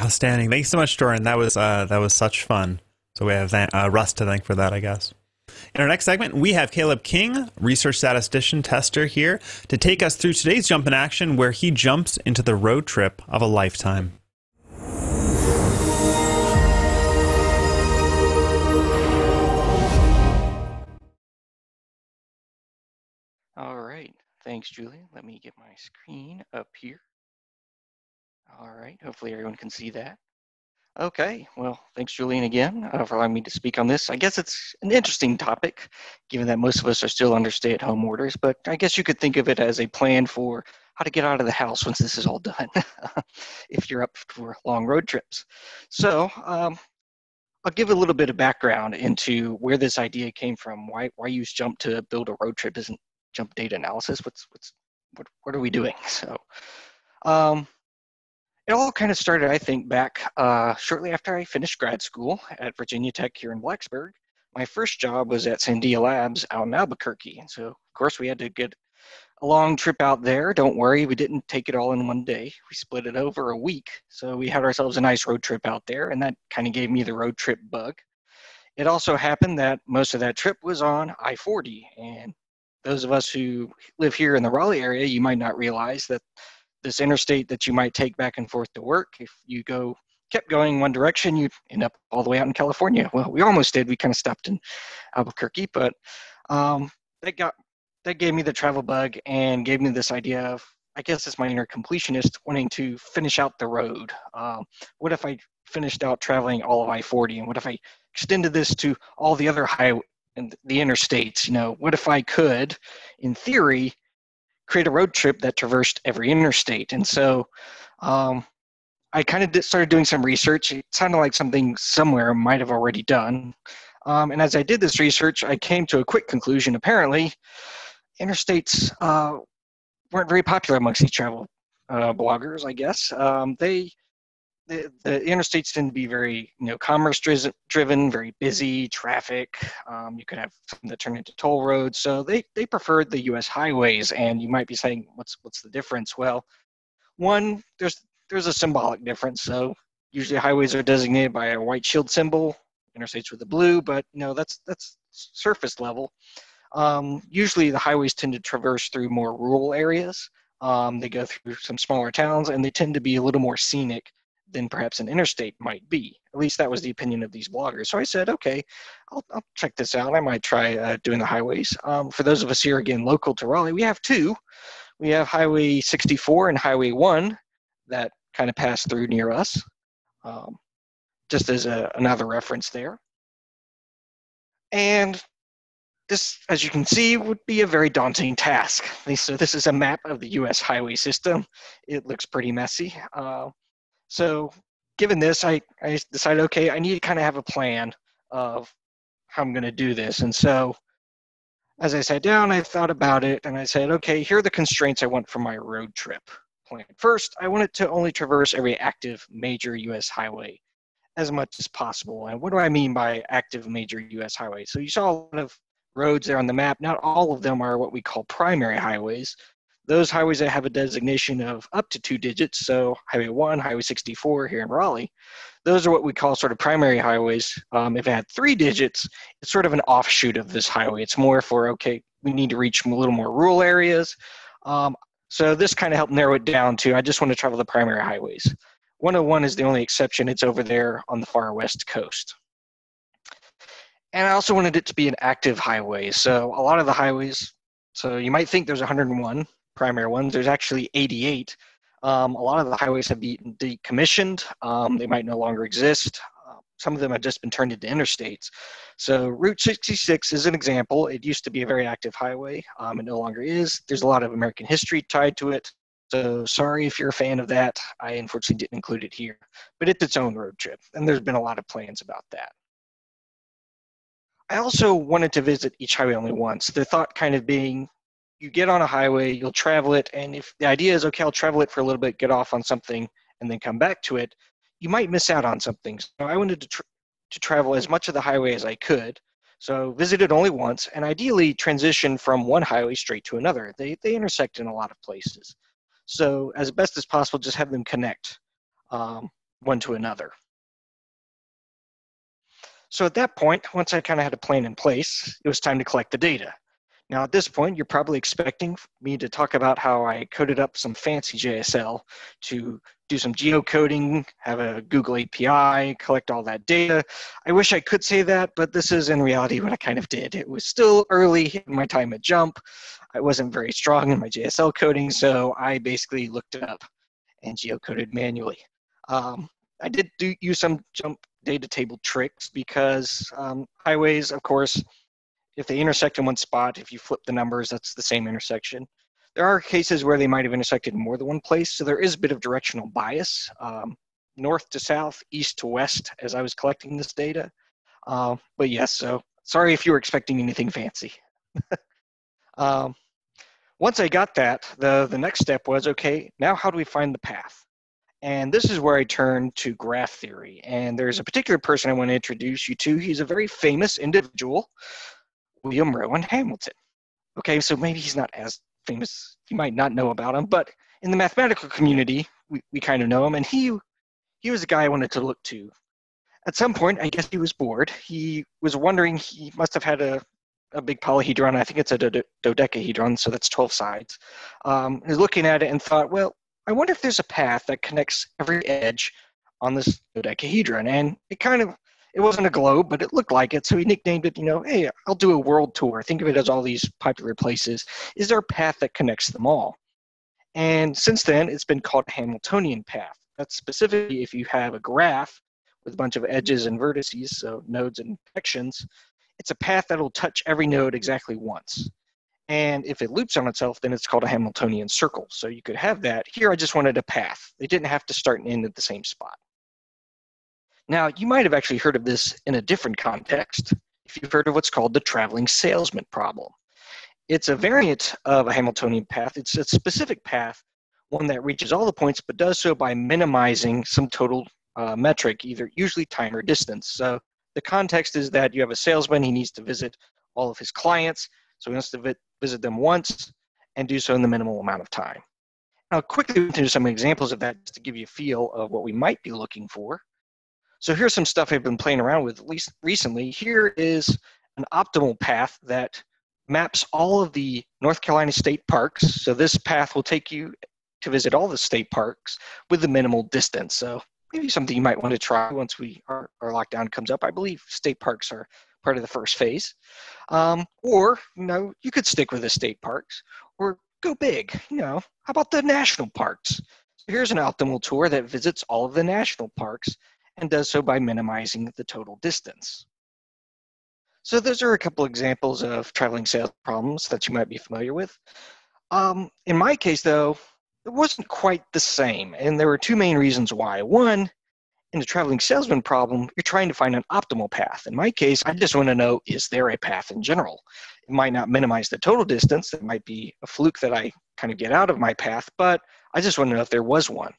Outstanding. Thanks so much, Jordan. That was uh, that was such fun. So we have that, uh, Russ to thank for that, I guess. In our next segment, we have Caleb King, research statistician tester here, to take us through today's jump in action, where he jumps into the road trip of a lifetime. All right. Thanks, Julian. Let me get my screen up here. All right. Hopefully everyone can see that. Okay, well, thanks, Julian, again uh, for allowing me to speak on this. I guess it's an interesting topic, given that most of us are still under stay-at-home orders, but I guess you could think of it as a plan for how to get out of the house once this is all done, if you're up for long road trips. So um, I'll give a little bit of background into where this idea came from, why, why use Jump to build a road trip, isn't Jump data analysis, what's, what's, what, what are we doing? So. Um, It all kind of started, I think, back uh, shortly after I finished grad school at Virginia Tech here in Blacksburg. My first job was at Sandia Labs out in Albuquerque. And so, of course, we had to get a long trip out there. Don't worry, we didn't take it all in one day. We split it over a week. So we had ourselves a nice road trip out there, and that kind of gave me the road trip bug. It also happened that most of that trip was on I forty. And those of us who live here in the Raleigh area, you might not realize that this interstate that you might take back and forth to work, if you go kept going one direction, you'd end up all the way out in California. Well, we almost did. We kind of stopped in Albuquerque, but um, that got that gave me the travel bug and gave me this idea of, I guess it's my inner completionist wanting to finish out the road. Um, what if I finished out traveling all of I forty, and what if I extended this to all the other highway and the interstates? You know, what if I could, in theory, create a road trip that traversed every interstate? And so um, I kind of did, started doing some research. It sounded like something somewhere might have already done. Um, and as I did this research, I came to a quick conclusion. Apparently, interstates uh, weren't very popular amongst these travel uh, bloggers, I guess. Um, they the, the interstates tend to be very, you know, commerce-driven, very busy, traffic. Um, you could have something that turned into toll roads. So they, they preferred the U S highways. And you might be saying, what's what's the difference? Well, one, there's there's a symbolic difference. So usually highways are designated by a white shield symbol, interstates with the blue, but you know, that's, that's surface level. Um, usually the highways tend to traverse through more rural areas. Um, they go through some smaller towns, and they tend to be a little more scenic than perhaps an interstate might be. At least that was the opinion of these bloggers. So I said, okay, I'll, I'll check this out. I might try uh, doing the highways. Um, for those of us here, again, local to Raleigh, we have two. We have Highway sixty-four and Highway one that kind of pass through near us, um, just as a, another reference there. And this, as you can see, would be a very daunting task. So this is a map of the U S highway system. It looks pretty messy. Uh, So given this, I, I decided, okay, I need to kind of have a plan of how I'm going to do this. And so as I sat down, I thought about it, and I said, okay, here are the constraints I want for my road trip plan. First, I want it to only traverse every active major U S highway as much as possible. And what do I mean by active major U S highway? So you saw a lot of roads there on the map. Not all of them are what we call primary highways. Those highways that have a designation of up to two digits, so Highway one, Highway sixty-four here in Raleigh, those are what we call sort of primary highways. Um, if it had three digits, it's sort of an offshoot of this highway. It's more for, okay, we need to reach a little more rural areas. Um, so this kind of helped narrow it down to, I just want to travel the primary highways. one oh one is the only exception. It's over there on the far west coast. And I also wanted it to be an active highway. So a lot of the highways, so you might think there's one hundred and one, primary ones, there's actually eighty-eight. Um, a lot of the highways have been decommissioned. Um, they might no longer exist. Uh, some of them have just been turned into interstates. So Route sixty-six is an example. It used to be a very active highway. Um, it no longer is. There's a lot of American history tied to it. So sorry if you're a fan of that. I unfortunately didn't include it here, but it's its own road trip. And there's been a lot of plans about that. I also wanted to visit each highway only once. The thought kind of being, you get on a highway, you'll travel it, and if the idea is, okay, I'll travel it for a little bit, get off on something, and then come back to it, you might miss out on something. So I wanted to, tra to travel as much of the highway as I could. So visited only once, and ideally transition from one highway straight to another. They, they intersect in a lot of places. So as best as possible, just have them connect um, one to another. So at that point, once I kind of had a plan in place, it was time to collect the data. Now at this point, you're probably expecting me to talk about how I coded up some fancy J S L to do some geocoding, have a Google A P I, collect all that data. I wish I could say that, but this is in reality what I kind of did. It was still early in my time at Jump. I wasn't very strong in my J S L coding, so I basically looked it up and geocoded manually. Um, I did do, use some Jump data table tricks because um, highways, of course, if they intersect in one spot, if you flip the numbers, that's the same intersection. There are cases where they might have intersected in more than one place, so there is a bit of directional bias, um, north to south, east to west, as I was collecting this data. Uh, but yes, so sorry if you were expecting anything fancy. um, once I got that, the, the next step was, okay, now how do we find the path? And this is where I turn to graph theory. And there's a particular person I want to introduce you to. He's a very famous individual, William Rowan Hamilton. Okay, so maybe he's not as famous. You might not know about him, but in the mathematical community, we, we kind of know him. And he, he was a guy I wanted to look to. At some point, I guess he was bored. He was wondering, he must have had a, a big polyhedron. I think it's a dode- dodecahedron, so that's twelve sides. Um, he was looking at it and thought, well, I wonder if there's a path that connects every edge on this dodecahedron. And it kind of, it wasn't a globe, but it looked like it. So he nicknamed it, you know, hey, I'll do a world tour. Think of it as all these popular places. Is there a path that connects them all? And since then, it's been called Hamiltonian path. That's specifically if you have a graph with a bunch of edges and vertices, so nodes and sections, it's a path that'll touch every node exactly once. And if it loops on itself, then it's called a Hamiltonian circle. So you could have that. Here, I just wanted a path. They didn't have to start and end at the same spot. Now, you might have actually heard of this in a different context if you've heard of what's called the traveling salesman problem. It's a variant of a Hamiltonian path. It's a specific path, one that reaches all the points, but does so by minimizing some total uh, metric, either usually time or distance. So the context is that you have a salesman. He needs to visit all of his clients. So he wants to vi- visit them once and do so in the minimal amount of time. I'll quickly go through some examples of that just to give you a feel of what we might be looking for. So here's some stuff I've been playing around with at least recently. Here is an optimal path that maps all of the North Carolina state parks. So this path will take you to visit all the state parks with the minimal distance. So maybe something you might want to try once we our, our lockdown comes up. I believe state parks are part of the first phase. Um, or, you know, you could stick with the state parks or go big, you know. How about the national parks? So here's an optimal tour that visits all of the national parks and does so by minimizing the total distance. So those are a couple examples of traveling sales problems that you might be familiar with. Um, in my case though, it wasn't quite the same, and there were two main reasons why. One, in the traveling salesman problem, you're trying to find an optimal path. In my case, I just want to know, is there a path in general? It might not minimize the total distance. That might be a fluke that I kind of get out of my path, but I just want to know if there was one.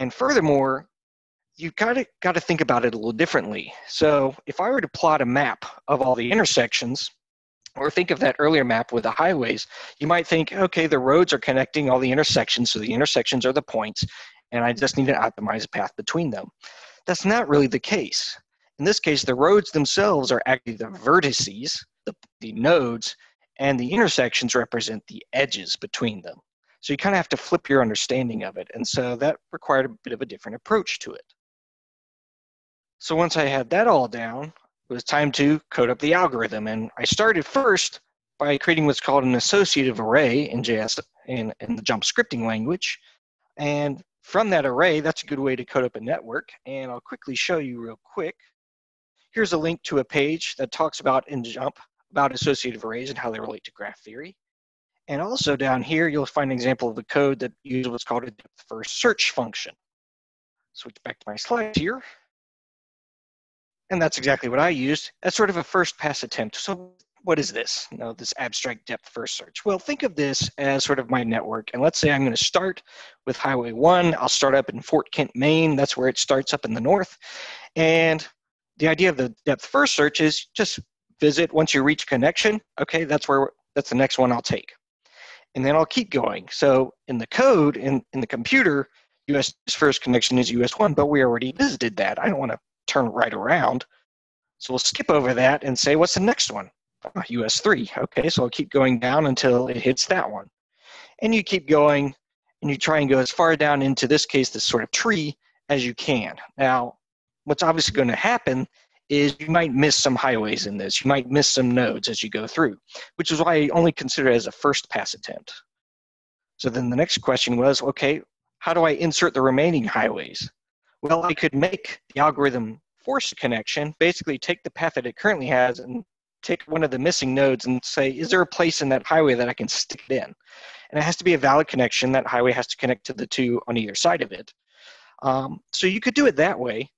And furthermore, you've got to, got to think about it a little differently. So if I were to plot a map of all the intersections, or think of that earlier map with the highways, you might think, okay, the roads are connecting all the intersections, so the intersections are the points, and I just need to optimize a path between them. That's not really the case. In this case, the roads themselves are actually the vertices, the, the nodes, and the intersections represent the edges between them. So you kind of have to flip your understanding of it, and so that required a bit of a different approach to it. So once I had that all down, it was time to code up the algorithm. And I started first by creating what's called an associative array in J S, in, in the Jump scripting language. And from that array, that's a good way to code up a network. And I'll quickly show you real quick. Here's a link to a page that talks about in Jump about associative arrays and how they relate to graph theory. And also down here, you'll find an example of the code that uses what's called a depth first search function. Switch back to my slides here. And that's exactly what I used as sort of a first pass attempt. So what is this? You know, this abstract depth first search. Well, think of this as sort of my network. And let's say I'm going to start with Highway one. I'll start up in Fort Kent, Maine. That's where it starts up in the north. And the idea of the depth first search is just visit once you reach connection, okay, that's where, that's the next one I'll take. And then I'll keep going. So in the code, in, in the computer, U S first connection is U S one, but we already visited that. I don't want to turn right around. So we'll skip over that and say, what's the next one? Oh, U S three, okay, so I'll keep going down until it hits that one. And you keep going, and you try and go as far down into this case, this sort of tree, as you can. Now, what's obviously going to happen is you might miss some highways in this. You might miss some nodes as you go through, which is why I only consider it as a first pass attempt. So then the next question was, okay, how do I insert the remaining highways? Well, I could make the algorithm force a connection, basically take the path that it currently has and take one of the missing nodes and say, is there a place in that highway that I can stick it in? And it has to be a valid connection. That highway has to connect to the two on either side of it. Um, so you could do it that way,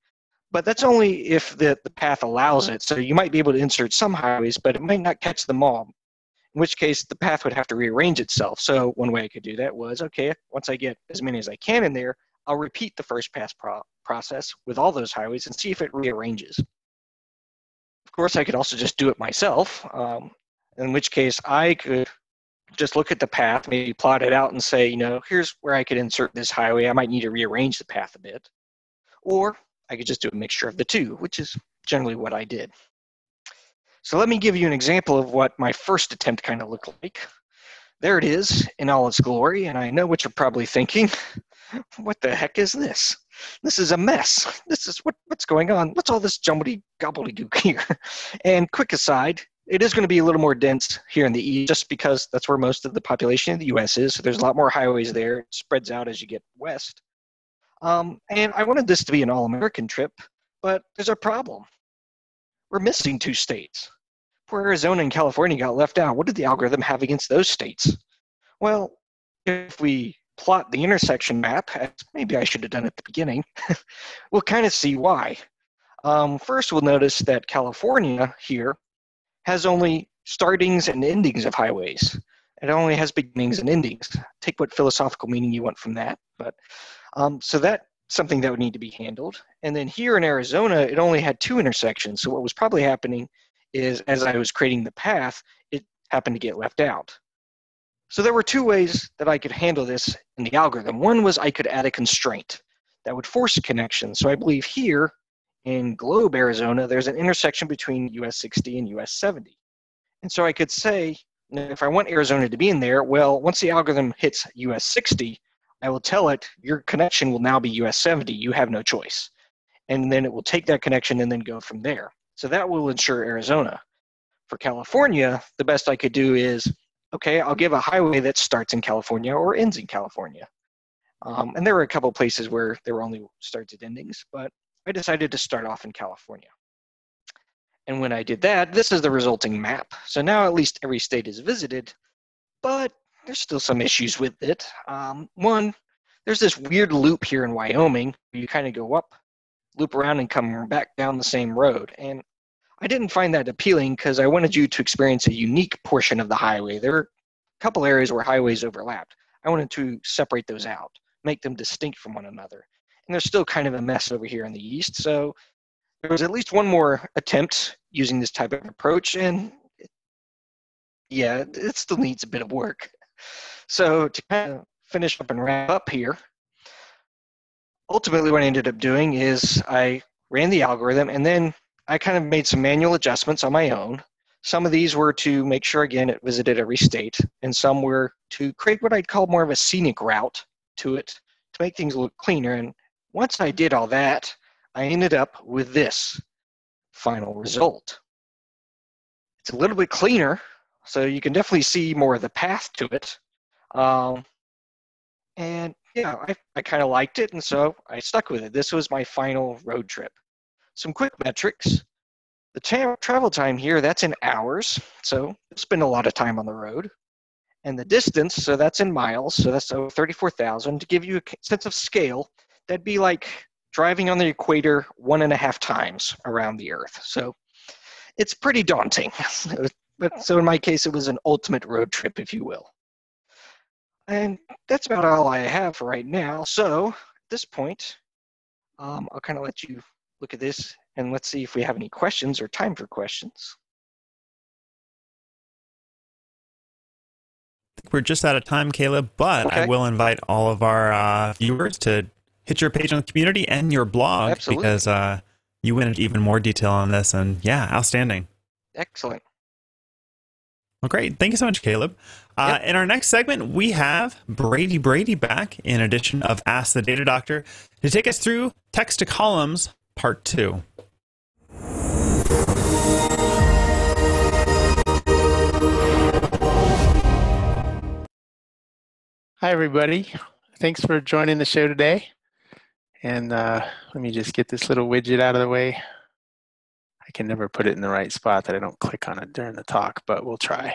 but that's only if the, the path allows it. So you might be able to insert some highways, but it might not catch them all, in which case the path would have to rearrange itself. So one way I could do that was, okay, once I get as many as I can in there, I'll repeat the first pass pro process with all those highways and see if it rearranges. Of course, I could also just do it myself, um, in which case I could just look at the path, maybe plot it out and say, you know, here's where I could insert this highway. I might need to rearrange the path a bit. Or I could just do a mixture of the two, which is generally what I did. So let me give you an example of what my first attempt kind of looked like. There it is in all its glory, and I know what you're probably thinking. What the heck is this? This is a mess. This is what, what's going on. What's all this jumbledy gobbledygook here? And quick aside, it is going to be a little more dense here in the east just because that's where most of the population of the U S is. So there's a lot more highways there. It spreads out as you get west. Um, and I wanted this to be an all-American trip, but there's a problem. We're missing two states. Poor Arizona and California got left out. What did the algorithm have against those states? Well, if we plot the intersection map, as maybe I should have done at the beginning, we'll kind of see why. Um, first, we'll notice that California here has only startings and endings of highways. It only has beginnings and endings. Take what philosophical meaning you want from that. But um, so that's something that would need to be handled. And then here in Arizona, it only had two intersections. So what was probably happening is as I was creating the path, it happened to get left out. So there were two ways that I could handle this in the algorithm. One was I could add a constraint that would force a connection. So I believe here in Globe, Arizona, there's an intersection between U S sixty and U S seventy. And so I could say, if I want Arizona to be in there, well, once the algorithm hits U S sixty, I will tell it your connection will now be U S seventy. You have no choice. And then it will take that connection and then go from there. So that will ensure Arizona. For California, the best I could do is, okay, I'll give a highway that starts in California or ends in California. Um, and there were a couple places where there were only starts and endings, but I decided to start off in California. And when I did that, this is the resulting map. So now at least every state is visited, but there's still some issues with it. Um, one, there's this weird loop here in Wyoming, where you kind of go up, loop around and come back down the same road. And I didn't find that appealing because I wanted you to experience a unique portion of the highway. There were a couple areas where highways overlapped. I wanted to separate those out, make them distinct from one another. And there's still kind of a mess over here in the east. So there was at least one more attempt using this type of approach. And it, yeah, it still needs a bit of work. So to kind of finish up and wrap up here, ultimately what I ended up doing is I ran the algorithm and then I kind of made some manual adjustments on my own. Some of these were to make sure, again, it visited every state, and some were to create what I'd call more of a scenic route to it to make things look cleaner. And once I did all that, I ended up with this final result. It's a little bit cleaner, so you can definitely see more of the path to it. Um, and yeah, I, I kind of liked it, and so I stuck with it. This was my final road trip. Some quick metrics. The tra travel time here, that's in hours. So we'll spend a lot of time on the road. And the distance, so that's in miles. So that's over thirty-four thousand. To give you a sense of scale, that'd be like driving on the equator one and a half times around the earth. So it's pretty daunting. But so in my case, it was an ultimate road trip, if you will. And that's about all I have for right now. So at this point, um, I'll kind of let you look at this and let's see if we have any questions or time for questions. think we're just out of time, Caleb, but okay. I will invite all of our uh, viewers to hit your page on the community and your blog. Absolutely. Because uh, you went into even more detail on this, and yeah, outstanding. Excellent. Well, great. Thank you so much, Caleb. Uh, yep. In our next segment, we have Brady Brady back in edition of Ask the Data Doctor to take us through Text to Columns Part two. Hi, everybody. Thanks for joining the show today. And uh, let me just get this little widget out of the way. I can never put it in the right spot that I don't click on it during the talk, but we'll try.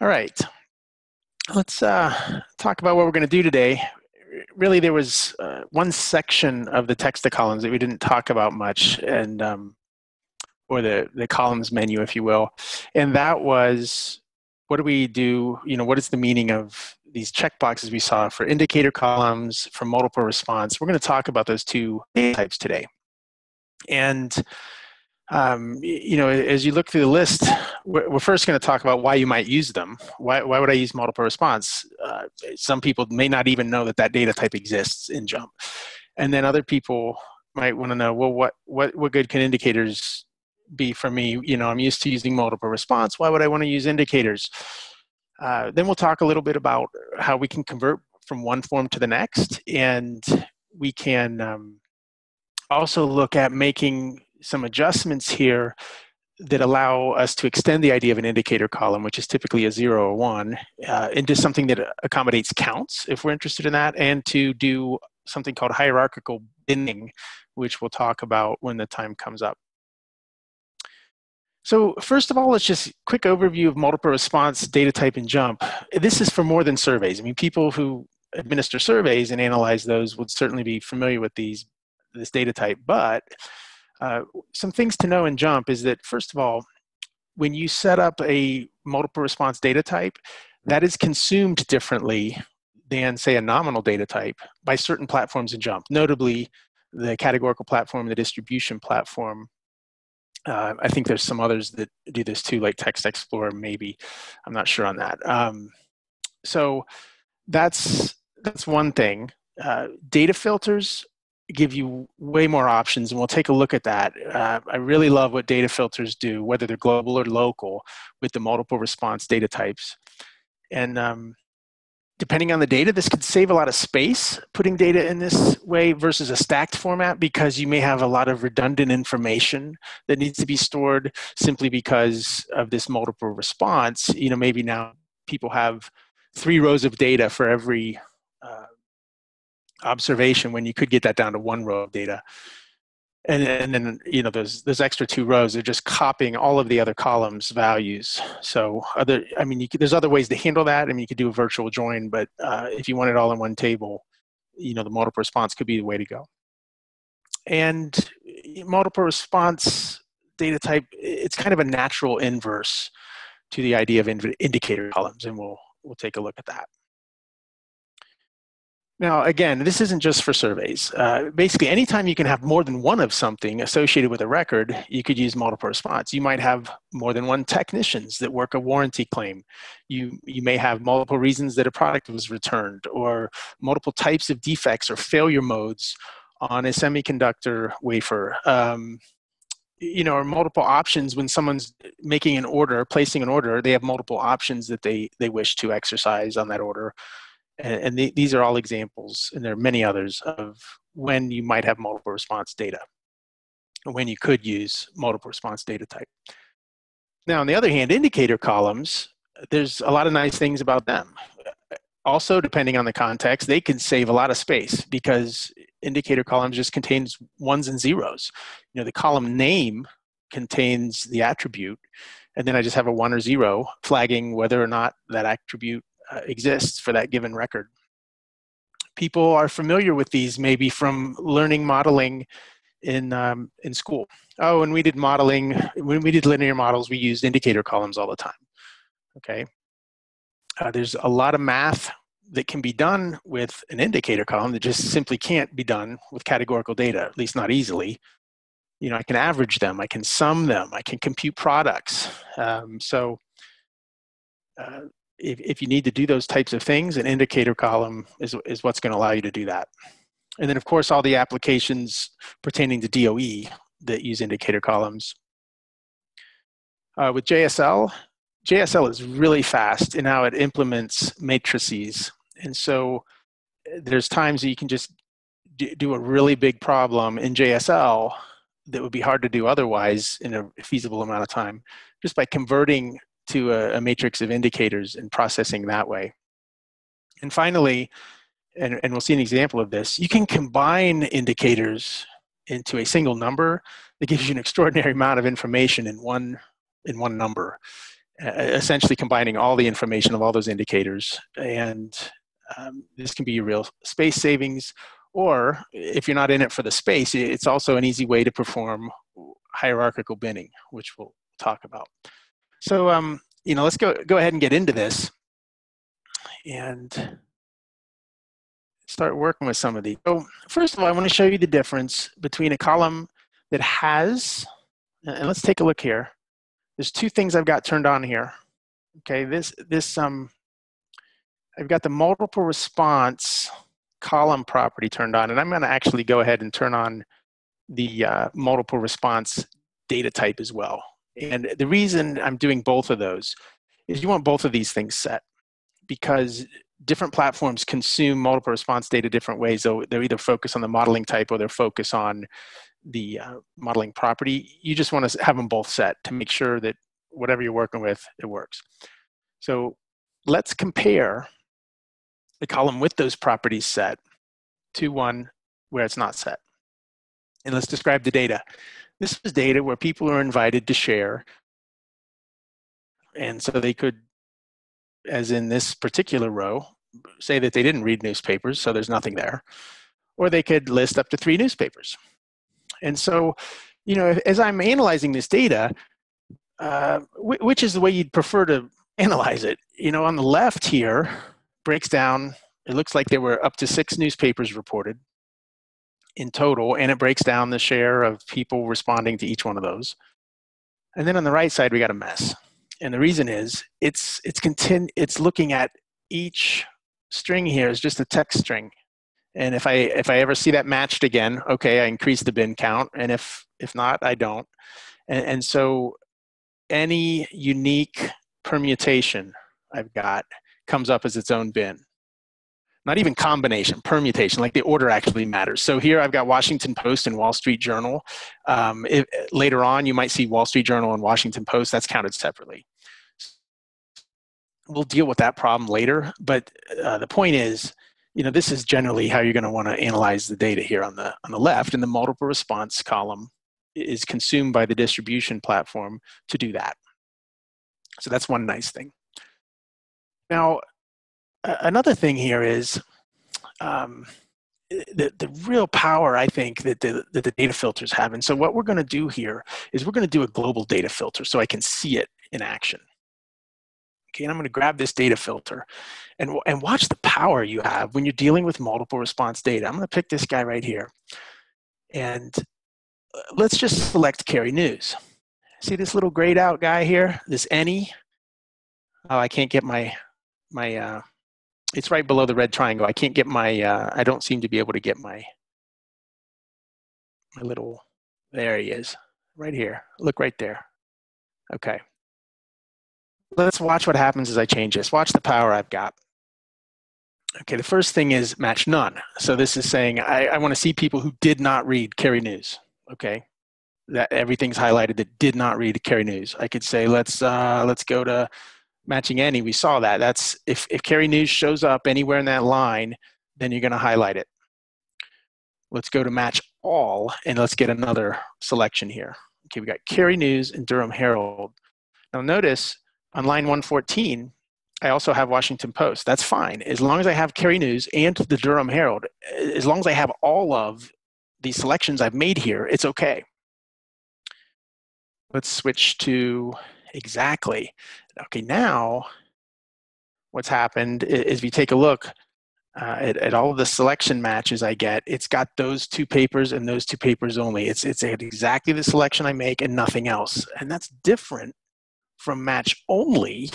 All right. Let's uh, talk about what we're going to do today. Really, there was uh, one section of the text to columns that we didn't talk about much, and um, or the, the columns menu, if you will. And that was, what do we do, you know, what is the meaning of these checkboxes we saw for indicator columns, for multiple response? We're going to talk about those two types today. And, um, you know, as you look through the list, we're, we're first going to talk about why you might use them. Why, why would I use multiple response? Uh, some people may not even know that that data type exists in JUMP. And then other people might want to know, well, what, what, what good can indicators be for me? You know, I'm used to using multiple response. Why would I want to use indicators? Uh, then we'll talk a little bit about how we can convert from one form to the next. And we can um, also look at making some adjustments here that allow us to extend the idea of an indicator column, which is typically a zero or one, uh, into something that accommodates counts, if we're interested in that, and to do something called hierarchical binning, which we'll talk about when the time comes up. So first of all, let's just quick overview of multiple response data type in JUMP. This is for more than surveys. I mean, people who administer surveys and analyze those would certainly be familiar with these, this data type. But uh, some things to know in JUMP is that, first of all, when you set up a multiple response data type, that is consumed differently than, say, a nominal data type by certain platforms in JUMP, notably the categorical platform, the distribution platform. Uh, I think there's some others that do this too, like Text Explorer, maybe. I'm not sure on that. Um, so that's, that's one thing. Uh, data filters give you way more options, and we'll take a look at that. Uh, I really love what data filters do, whether they're global or local, with the multiple response data types. And um, depending on the data, this could save a lot of space, putting data in this way versus a stacked format, because you may have a lot of redundant information that needs to be stored simply because of this multiple response. You know, maybe now people have three rows of data for every uh, observation, when you could get that down to one row of data. And, and then, you know, those, those extra two rows are just copying all of the other columns' values. So, other, I mean, you could, there's other ways to handle that. I mean, you could do a virtual join, but uh, if you want it all in one table, you know, the multiple response could be the way to go. And multiple response data type, it's kind of a natural inverse to the idea of indicator columns, and we'll, we'll take a look at that. Now, again, this isn't just for surveys. Uh, basically, anytime you can have more than one of something associated with a record, you could use multiple response. You might have more than one technicians that work a warranty claim. You, you may have multiple reasons that a product was returned, or multiple types of defects or failure modes on a semiconductor wafer. Um, you know, or multiple options when someone's making an order, placing an order, they have multiple options that they, they wish to exercise on that order. And these are all examples, and there are many others, of when you might have multiple response data, and when you could use multiple response data type. Now, on the other hand, indicator columns, there's a lot of nice things about them. Also, depending on the context, they can save a lot of space, because indicator columns just contains ones and zeros. You know, the column name contains the attribute, and then I just have a one or zero flagging whether or not that attribute Uh, exists for that given record. People are familiar with these maybe from learning modeling in, um, in school. Oh, when we did modeling, when we did linear models, we used indicator columns all the time. Okay. Uh, there's a lot of math that can be done with an indicator column that just simply can't be done with categorical data, at least not easily. You know, I can average them, I can sum them, I can compute products. Um, so, uh, if, if you need to do those types of things, an indicator column is, is what's going to allow you to do that. And then, of course, all the applications pertaining to D O E that use indicator columns. Uh, with J S L, J S L is really fast in how it implements matrices. And so there's times that you can just do a really big problem in J S L that would be hard to do otherwise in a feasible amount of time, just by converting to a, a matrix of indicators and processing that way. And finally, and, and we'll see an example of this, you can combine indicators into a single number that gives you an extraordinary amount of information in one, in one number, uh, essentially combining all the information of all those indicators. And um, this can be a real space savings, or if you're not in it for the space, it's also an easy way to perform hierarchical binning, which we'll talk about. So, um, you know, let's go, go ahead and get into this and start working with some of these. So first of all, I want to show you the difference between a column that has, and let's take a look here. There's two things I've got turned on here. Okay, this, this um, I've got the multiple response column property turned on, and I'm going to actually go ahead and turn on the uh, multiple response data type as well. And the reason I'm doing both of those is you want both of these things set, because different platforms consume multiple response data different ways. So they're either focused on the modeling type or they're focused on the uh, modeling property. You just want to have them both set to make sure that whatever you're working with, it works. So let's compare the column with those properties set to one where it's not set. And let's describe the data. This was data where people are invited to share. And so they could, as in this particular row, say that they didn't read newspapers, so there's nothing there. Or they could list up to three newspapers. And so, you know, as I'm analyzing this data, uh, which is the way you'd prefer to analyze it? You know, on the left here, breaks down, it looks like there were up to six newspapers reported in total, and it breaks down the share of people responding to each one of those. And then on the right side, we got a mess. And the reason is, it's, it's, continu it's looking at each string here as just a text string. And if I, if I ever see that matched again, okay, I increase the bin count, and if, if not, I don't. And, and so any unique permutation I've got comes up as its own bin. Not even combination, permutation, like the order actually matters. So here I've got Washington Post and Wall Street Journal. Um, if, later on, you might see Wall Street Journal and Washington Post, that's counted separately. We'll deal with that problem later, but uh, the point is, you know, this is generally how you're gonna wanna analyze the data here on the, on the left, and the multiple response column is consumed by the distribution platform to do that. So that's one nice thing. Now, another thing here is um, the, the real power, I think, that the, that the data filters have. And so what we're going to do here is we're going to do a global data filter so I can see it in action. Okay, and I'm going to grab this data filter and, and watch the power you have when you're dealing with multiple response data. I'm going to pick this guy right here. And let's just select Carry News. See this little grayed out guy here, this any? Oh, I can't get my, my uh, it's right below the red triangle. I can't get my, uh, I don't seem to be able to get my, my little, there he is, right here. Look right there. Okay. Let's watch what happens as I change this. Watch the power I've got. Okay, the first thing is match none. So this is saying, I, I wanna see people who did not read Carry News, okay? That everything's highlighted that did not read Carry News. I could say, let's, uh, let's go to, matching any, we saw that. That's if, if Carry News shows up anywhere in that line, then you're going to highlight it. Let's go to match all, and let's get another selection here. Okay, we got Carry News and Durham Herald. Now notice on line one fourteen, I also have Washington Post. That's fine. As long as I have Carry News and the Durham Herald, as long as I have all of the selections I've made here, it's okay. Let's switch to exactly. Okay, now what's happened is if you take a look uh, at, at all of the selection matches I get, it's got those two papers and those two papers only. It's, it's exactly the selection I make and nothing else. And that's different from match only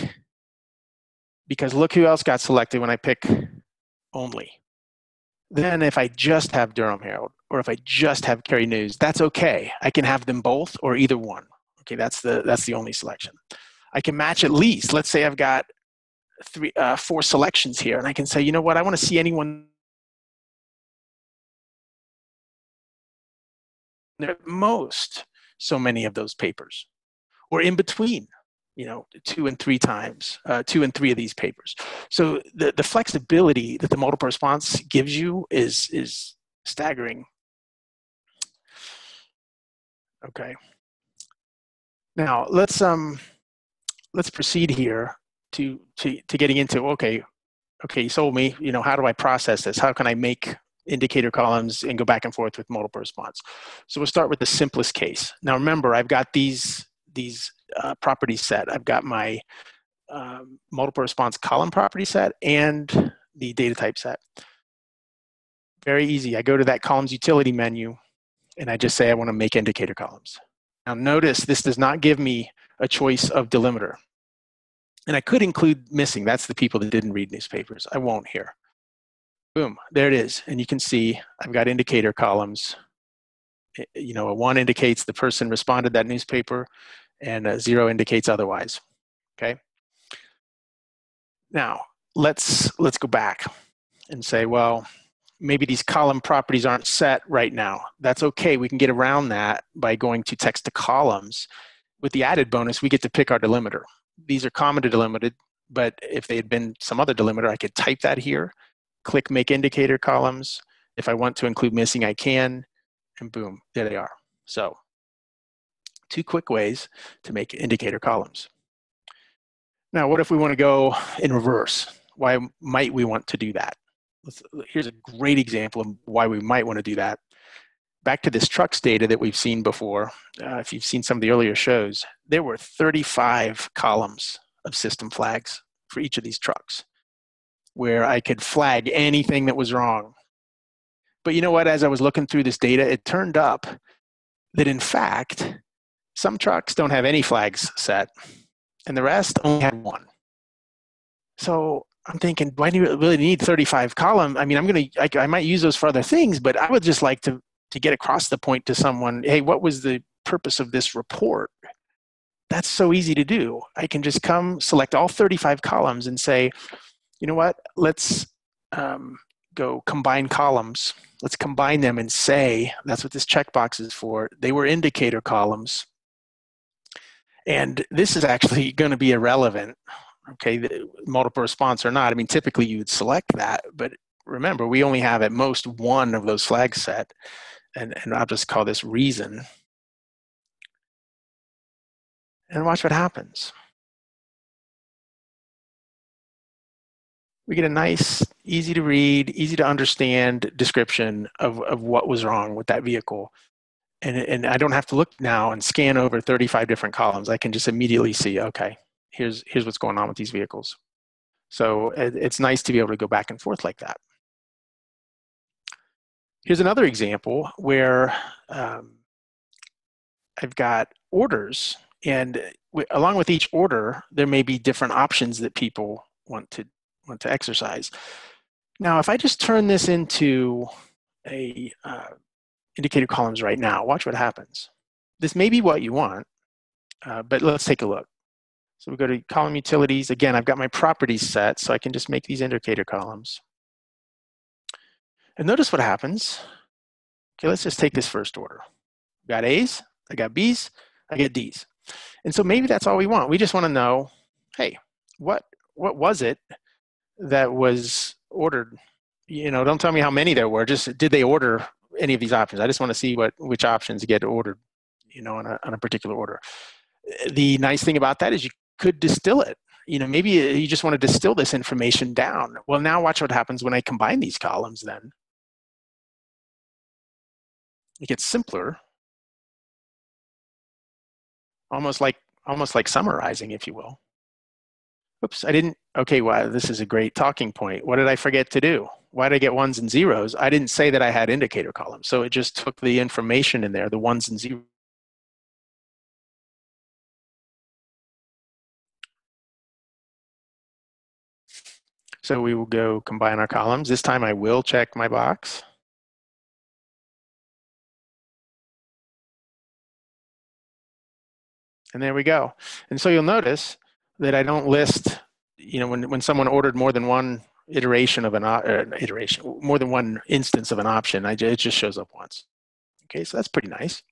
because look who else got selected when I pick only. Then if I just have Durham Herald or if I just have Cary News, that's okay. I can have them both or either one. Okay, that's the, that's the only selection. I can match at least, let's say I've got three, uh, four selections here, and I can say, you know what, I want to see anyone there at most so many of those papers, or in between, you know, two and three times, uh, two and three of these papers. So the, the flexibility that the multiple response gives you is, is staggering. Okay. Now let's, um, let's proceed here to, to, to getting into, okay, okay, you sold me, you know, how do I process this? How can I make indicator columns and go back and forth with multiple response? So we'll start with the simplest case. Now remember, I've got these, these uh, properties set. I've got my um, multiple response column property set and the data type set. Very easy. I go to that columns utility menu and I just say I want to make indicator columns. Now notice this does not give me a choice of delimiter. And I could include missing. That's the people that didn't read newspapers. I won't here. Boom, there it is. And you can see I've got indicator columns. You know, a one indicates the person responded to that newspaper and a zero indicates otherwise, okay? Now, let's, let's go back and say, well, maybe these column properties aren't set right now. That's okay, we can get around that by going to text to columns. With the added bonus, we get to pick our delimiter. These are comma delimited, but if they had been some other delimiter, I could type that here, click make indicator columns. If I want to include missing, I can, and boom, there they are. So two quick ways to make indicator columns. Now, what if we want to go in reverse? Why might we want to do that? Let's, here's a great example of why we might want to do that. Back to this trucks data that we've seen before, uh, if you've seen some of the earlier shows, there were thirty-five columns of system flags for each of these trucks where I could flag anything that was wrong. But you know what, as I was looking through this data, it turned up that in fact, some trucks don't have any flags set and the rest only had one. So I'm thinking, why do you really need thirty-five columns? I mean, I'm gonna, I, I might use those for other things, but I would just like to, to get across the point to someone, hey, what was the purpose of this report? That's so easy to do. I can just come select all thirty-five columns and say, you know what, let's um, go combine columns. Let's combine them and say, that's what this checkbox is for. They were indicator columns. And this is actually gonna be irrelevant, okay, the multiple response or not. I mean, typically you would select that, but remember, we only have at most one of those flags set. And, and I'll just call this reason. And watch what happens. We get a nice, easy to read, easy to understand description of, of what was wrong with that vehicle. And, and I don't have to look now and scan over thirty-five different columns. I can just immediately see, okay, here's, here's what's going on with these vehicles. So it, it's nice to be able to go back and forth like that. Here's another example where um, I've got orders, and along with each order, there may be different options that people want to, want to exercise. Now, if I just turn this into a uh, indicator columns right now, watch what happens. This may be what you want, uh, but let's take a look. So we go to column utilities. Again, I've got my properties set, so I can just make these indicator columns. And notice what happens. Okay, let's just take this first order. I've got A's, I got B's, I got D's. And so maybe that's all we want. We just want to know, hey, what, what was it that was ordered? You know, don't tell me how many there were, just did they order any of these options? I just want to see what, which options get ordered, you know, on a, on a particular order. The nice thing about that is you could distill it. You know, maybe you just want to distill this information down. Well, now watch what happens when I combine these columns then. It gets simpler, almost like almost like summarizing, if you will. Oops, I didn't, okay, wow, this is a great talking point. What did I forget to do? Why did I get ones and zeros? I didn't say that I had indicator columns, so it just took the information in there, the ones and zeros. So we will go combine our columns. This time I will check my box. And there we go. And so you'll notice that I don't list, you know, when, when someone ordered more than one iteration of an uh, iteration, more than one instance of an option, I, it just shows up once. Okay, so that's pretty nice.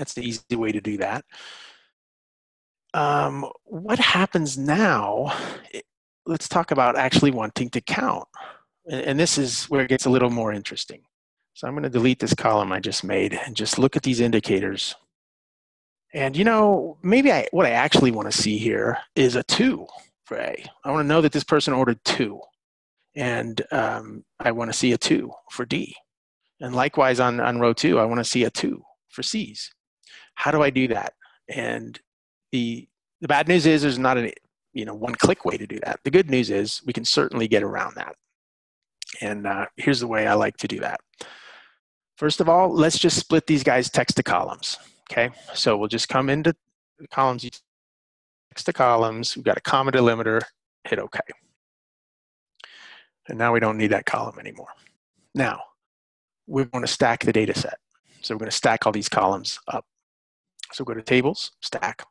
That's the easy way to do that. Um, what happens now, it, let's talk about actually wanting to count. And, and this is where it gets a little more interesting. So I'm gonna delete this column I just made and just look at these indicators. And you know, maybe I, what I actually want to see here is a two for A. I want to know that this person ordered two. And um, I want to see a two for D. And likewise on, on row two, I want to see a two for C's. How do I do that? And the, the bad news is there's not a you know, one click way to do that. The good news is we can certainly get around that. And uh, here's the way I like to do that. First of all, let's just split these guys text to columns. Okay, so we'll just come into the columns, next to columns, we've got a comma delimiter, hit OK. And now we don't need that column anymore. Now, we want to stack the data set. So we're going to stack all these columns up. So go to tables, stack.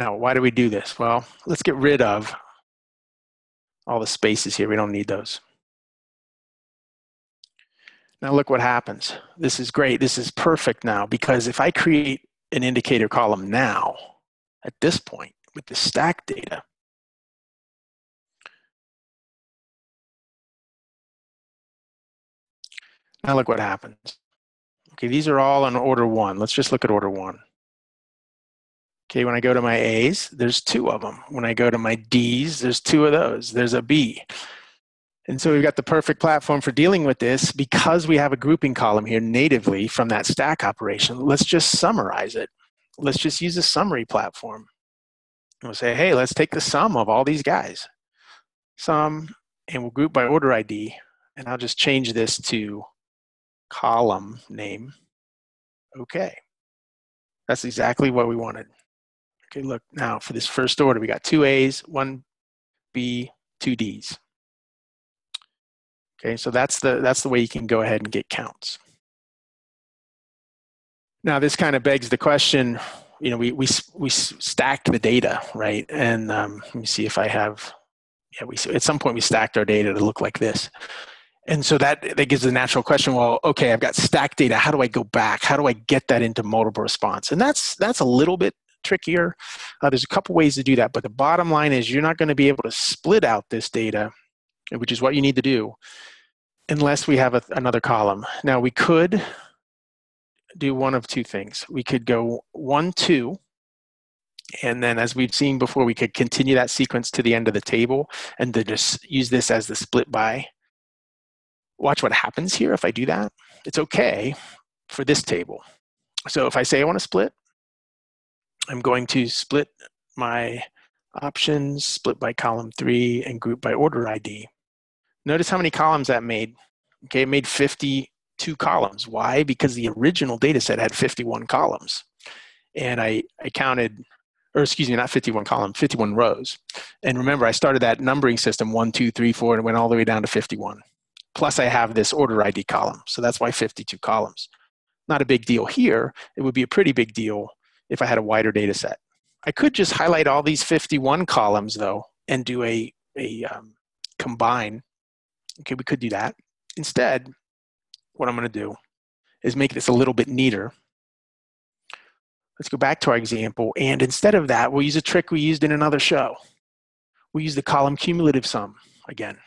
Now, why do we do this? Well, let's get rid of all the spaces here. We don't need those. Now look what happens. This is great. This is perfect now, because if I create an indicator column now, at this point, with the stack data, now look what happens. Okay, these are all on order one. Let's just look at order one. Okay, when I go to my A's, there's two of them. When I go to my D's, there's two of those. There's a B. And so we've got the perfect platform for dealing with this, because we have a grouping column here natively from that stack operation. Let's just summarize it. Let's just use a summary platform. And we'll say, hey, let's take the sum of all these guys. Sum, and we'll group by order I D. And I'll just change this to column name. Okay. That's exactly what we wanted. Okay, look, now for this first order, we got two A's, one B, two D's. Okay, so that's the, that's the way you can go ahead and get counts. Now this kind of begs the question, you know, we, we, we stack the data, right? And um, let me see if I have, yeah, we, at some point we stacked our data to look like this. And so that, that gives the natural question, well, okay, I've got stacked data. How do I go back? How do I get that into multiple response? And that's, that's a little bit trickier. Uh, there's a couple ways to do that, but the bottom line is you're not going to be able to split out this data, which is what you need to do, unless we have a, another column. Now we could do one of two things. We could go one, two, and then as we've seen before, we could continue that sequence to the end of the table and to just use this as the split by. Watch what happens here if I do that. It's okay for this table. So if I say I want to split, I'm going to split my options, split by column three, and group by order I D. Notice how many columns that made. Okay, it made fifty-two columns. Why? Because the original data set had fifty-one columns. And I, I counted, or excuse me, not fifty-one columns, fifty-one rows. And remember, I started that numbering system one, two, three, four, and it went all the way down to fifty-one. Plus I have this order I D column. So that's why fifty-two columns. Not a big deal here. It would be a pretty big deal if I had a wider data set. I could just highlight all these fifty-one columns though, and do a, a um, combine. Okay, we could do that. Instead, what I'm gonna do is make this a little bit neater. Let's go back to our example, and instead of that, we'll use a trick we used in another show. We'll use the column cumulative sum again.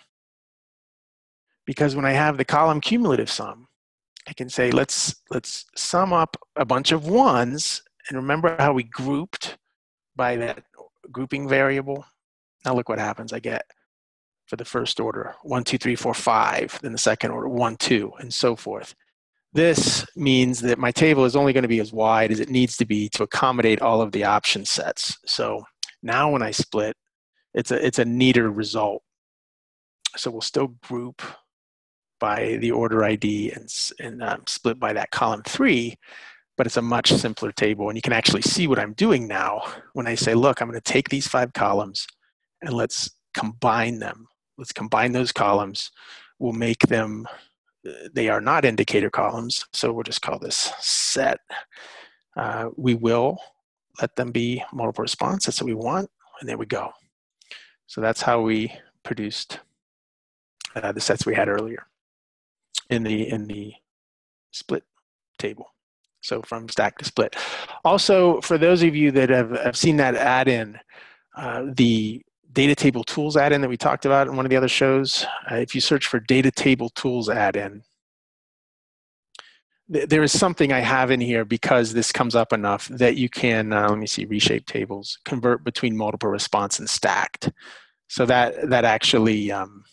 Because when I have the column cumulative sum, I can say, let's, let's sum up a bunch of ones, and remember how we grouped by that grouping variable? Now look what happens. I get for the first order, one, two, three, four, five. Then the second order, one, two, and so forth. This means that my table is only going to be as wide as it needs to be to accommodate all of the option sets. So now when I split, it's a, it's a neater result. So we'll still group by the order I D and, and um, split by that column three, but it's a much simpler table. And you can actually see what I'm doing now when I say, look, I'm going to take these five columns and let's combine them. Let's combine those columns. We'll make them, they are not indicator columns, so we'll just call this set. Uh, we will let them be multiple response. That's what we want. And there we go. So that's how we produced uh, the sets we had earlier in the, in the split table. So from stack to split. Also, for those of you that have, have seen that add-in, uh, the data table tools add-in that we talked about in one of the other shows, uh, if you search for data table tools add-in, th there is something I have in here because this comes up enough that you can, uh, let me see, reshape tables, convert between multiple response and stacked. So that, that actually um,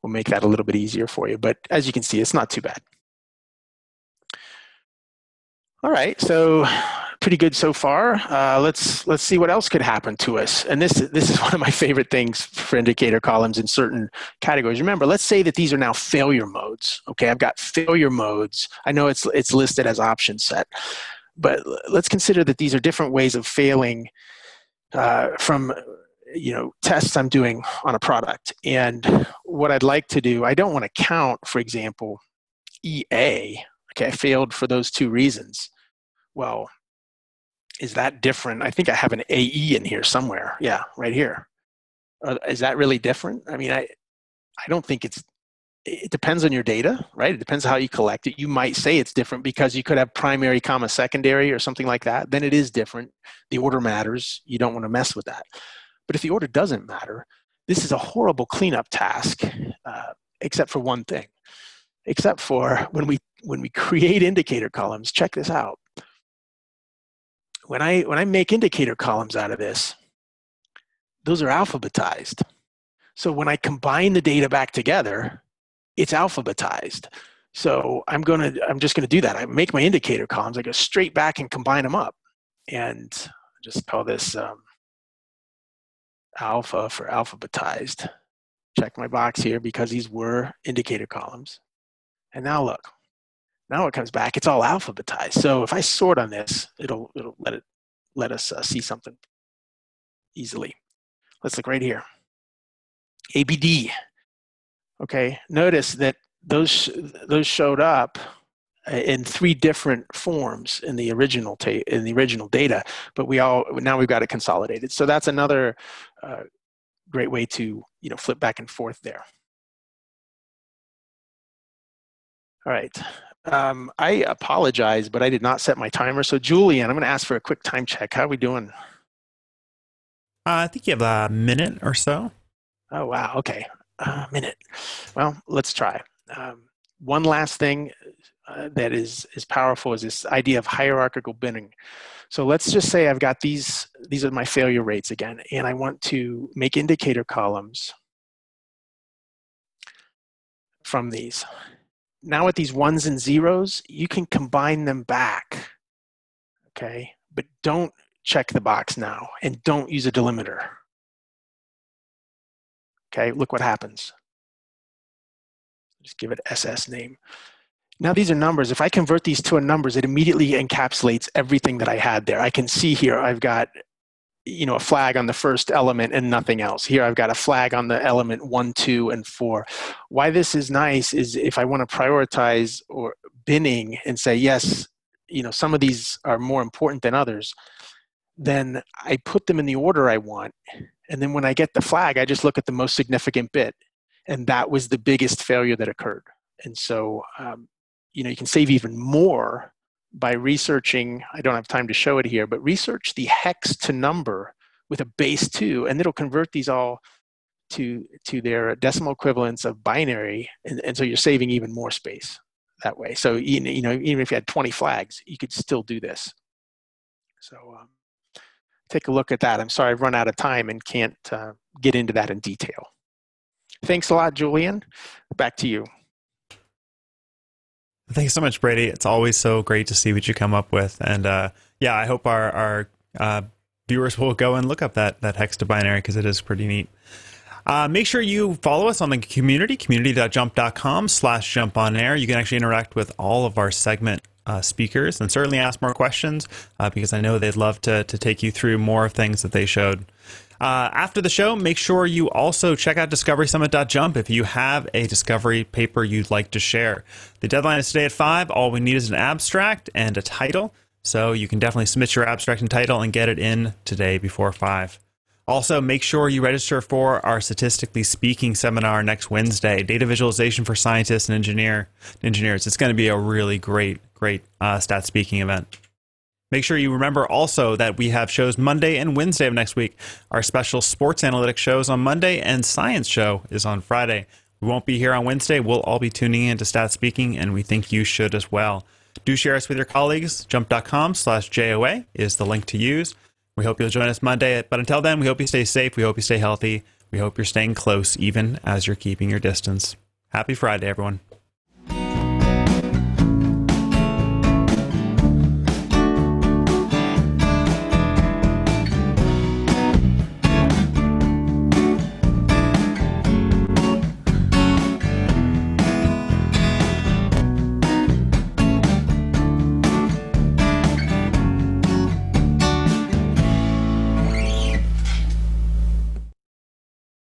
will make that a little bit easier for you. But as you can see, it's not too bad. All right, so pretty good so far. Uh, let's let's see what else could happen to us. And this this is one of my favorite things for indicator columns in certain categories. Remember, let's say that these are now failure modes. Okay, I've got failure modes. I know it's it's listed as option set, but let's consider that these are different ways of failing uh, from you know tests I'm doing on a product. And what I'd like to do, I don't want to count, for example, E A. Okay, I failed for those two reasons. Well, is that different? I think I have an A E in here somewhere. Yeah, right here. Uh, is that really different? I mean, I, I don't think it's, it depends on your data, right? It depends on how you collect it. You might say it's different because you could have primary comma secondary or something like that. Then it is different. The order matters. You don't want to mess with that. But if the order doesn't matter, this is a horrible cleanup task, uh, except for one thing. Except for when we, when we create indicator columns, check this out. When I, when I make indicator columns out of this, those are alphabetized. So when I combine the data back together, it's alphabetized. So I'm gonna, I'm just gonna do that. I make my indicator columns, I go straight back and combine them up. And just call this um, alpha for alphabetized. Check my box here because these were indicator columns. And now look, now it comes back, it's all alphabetized. So if I sort on this, it'll, it'll let, it, let us uh, see something easily. Let's look right here, A B D. Okay, notice that those, those showed up in three different forms in the original ta in the original data, but we all, now we've got it consolidated. So that's another uh, great way to you know, flip back and forth there. All right, um, I apologize, but I did not set my timer. So Julian, I'm gonna ask for a quick time check. How are we doing? Uh, I think you have a minute or so. Oh, wow, okay, a minute. Well, let's try. Um, one last thing uh, that is, is powerful is this idea of hierarchical binning. So let's just say I've got these, these are my failure rates again, and I want to make indicator columns from these. Now with these ones and zeros, you can combine them back, okay? But don't check the box now and don't use a delimiter. Okay, look what happens. Just give it S S name. Now these are numbers. If I convert these to a numbers, it immediately encapsulates everything that I had there. I can see here I've got you know, a flag on the first element and nothing else. Here I've got a flag on the element one, two, and four. Why this is nice is if I want to prioritize or binning and say, yes, you know, some of these are more important than others, then I put them in the order I want. And then when I get the flag, I just look at the most significant bit. And that was the biggest failure that occurred. And so, um, you know, you can save even more by researching, I don't have time to show it here, but research the hex to number with a base two, and it'll convert these all to, to their decimal equivalents of binary, and, and so you're saving even more space that way. So you know, even if you had twenty flags, you could still do this. So um, take a look at that. I'm sorry, I've run out of time and can't uh, get into that in detail. Thanks a lot, Julian. Back to you. Thanks so much, Brady. It's always so great to see what you come up with. And uh, yeah, I hope our, our uh, viewers will go and look up that, that hex to binary because it is pretty neat. Uh, make sure you follow us on the community, community.jump dot com slash jump on air. You can actually interact with all of our segment uh, speakers, and certainly ask more questions uh, because I know they'd love to, to take you through more things that they showed. Uh, after the show, make sure you also check out discovery summit dot jump if you have a Discovery paper you'd like to share. The deadline is today at five. All we need is an abstract and a title. So you can definitely submit your abstract and title and get it in today before five. Also, make sure you register for our Statistically Speaking seminar next Wednesday, Data Visualization for Scientists and engineer, Engineers. It's going to be a really great, great uh, stat speaking event. Make sure you remember also that we have shows Monday and Wednesday of next week. Our special sports analytics shows on Monday and science show is on Friday. We won't be here on Wednesday. We'll all be tuning in to Stat Speaking, and we think you should as well. Do share us with your colleagues. jump dot com slash J O A is the link to use. We hope you'll join us Monday. But until then, we hope you stay safe. We hope you stay healthy. We hope you're staying close, even as you're keeping your distance. Happy Friday, everyone.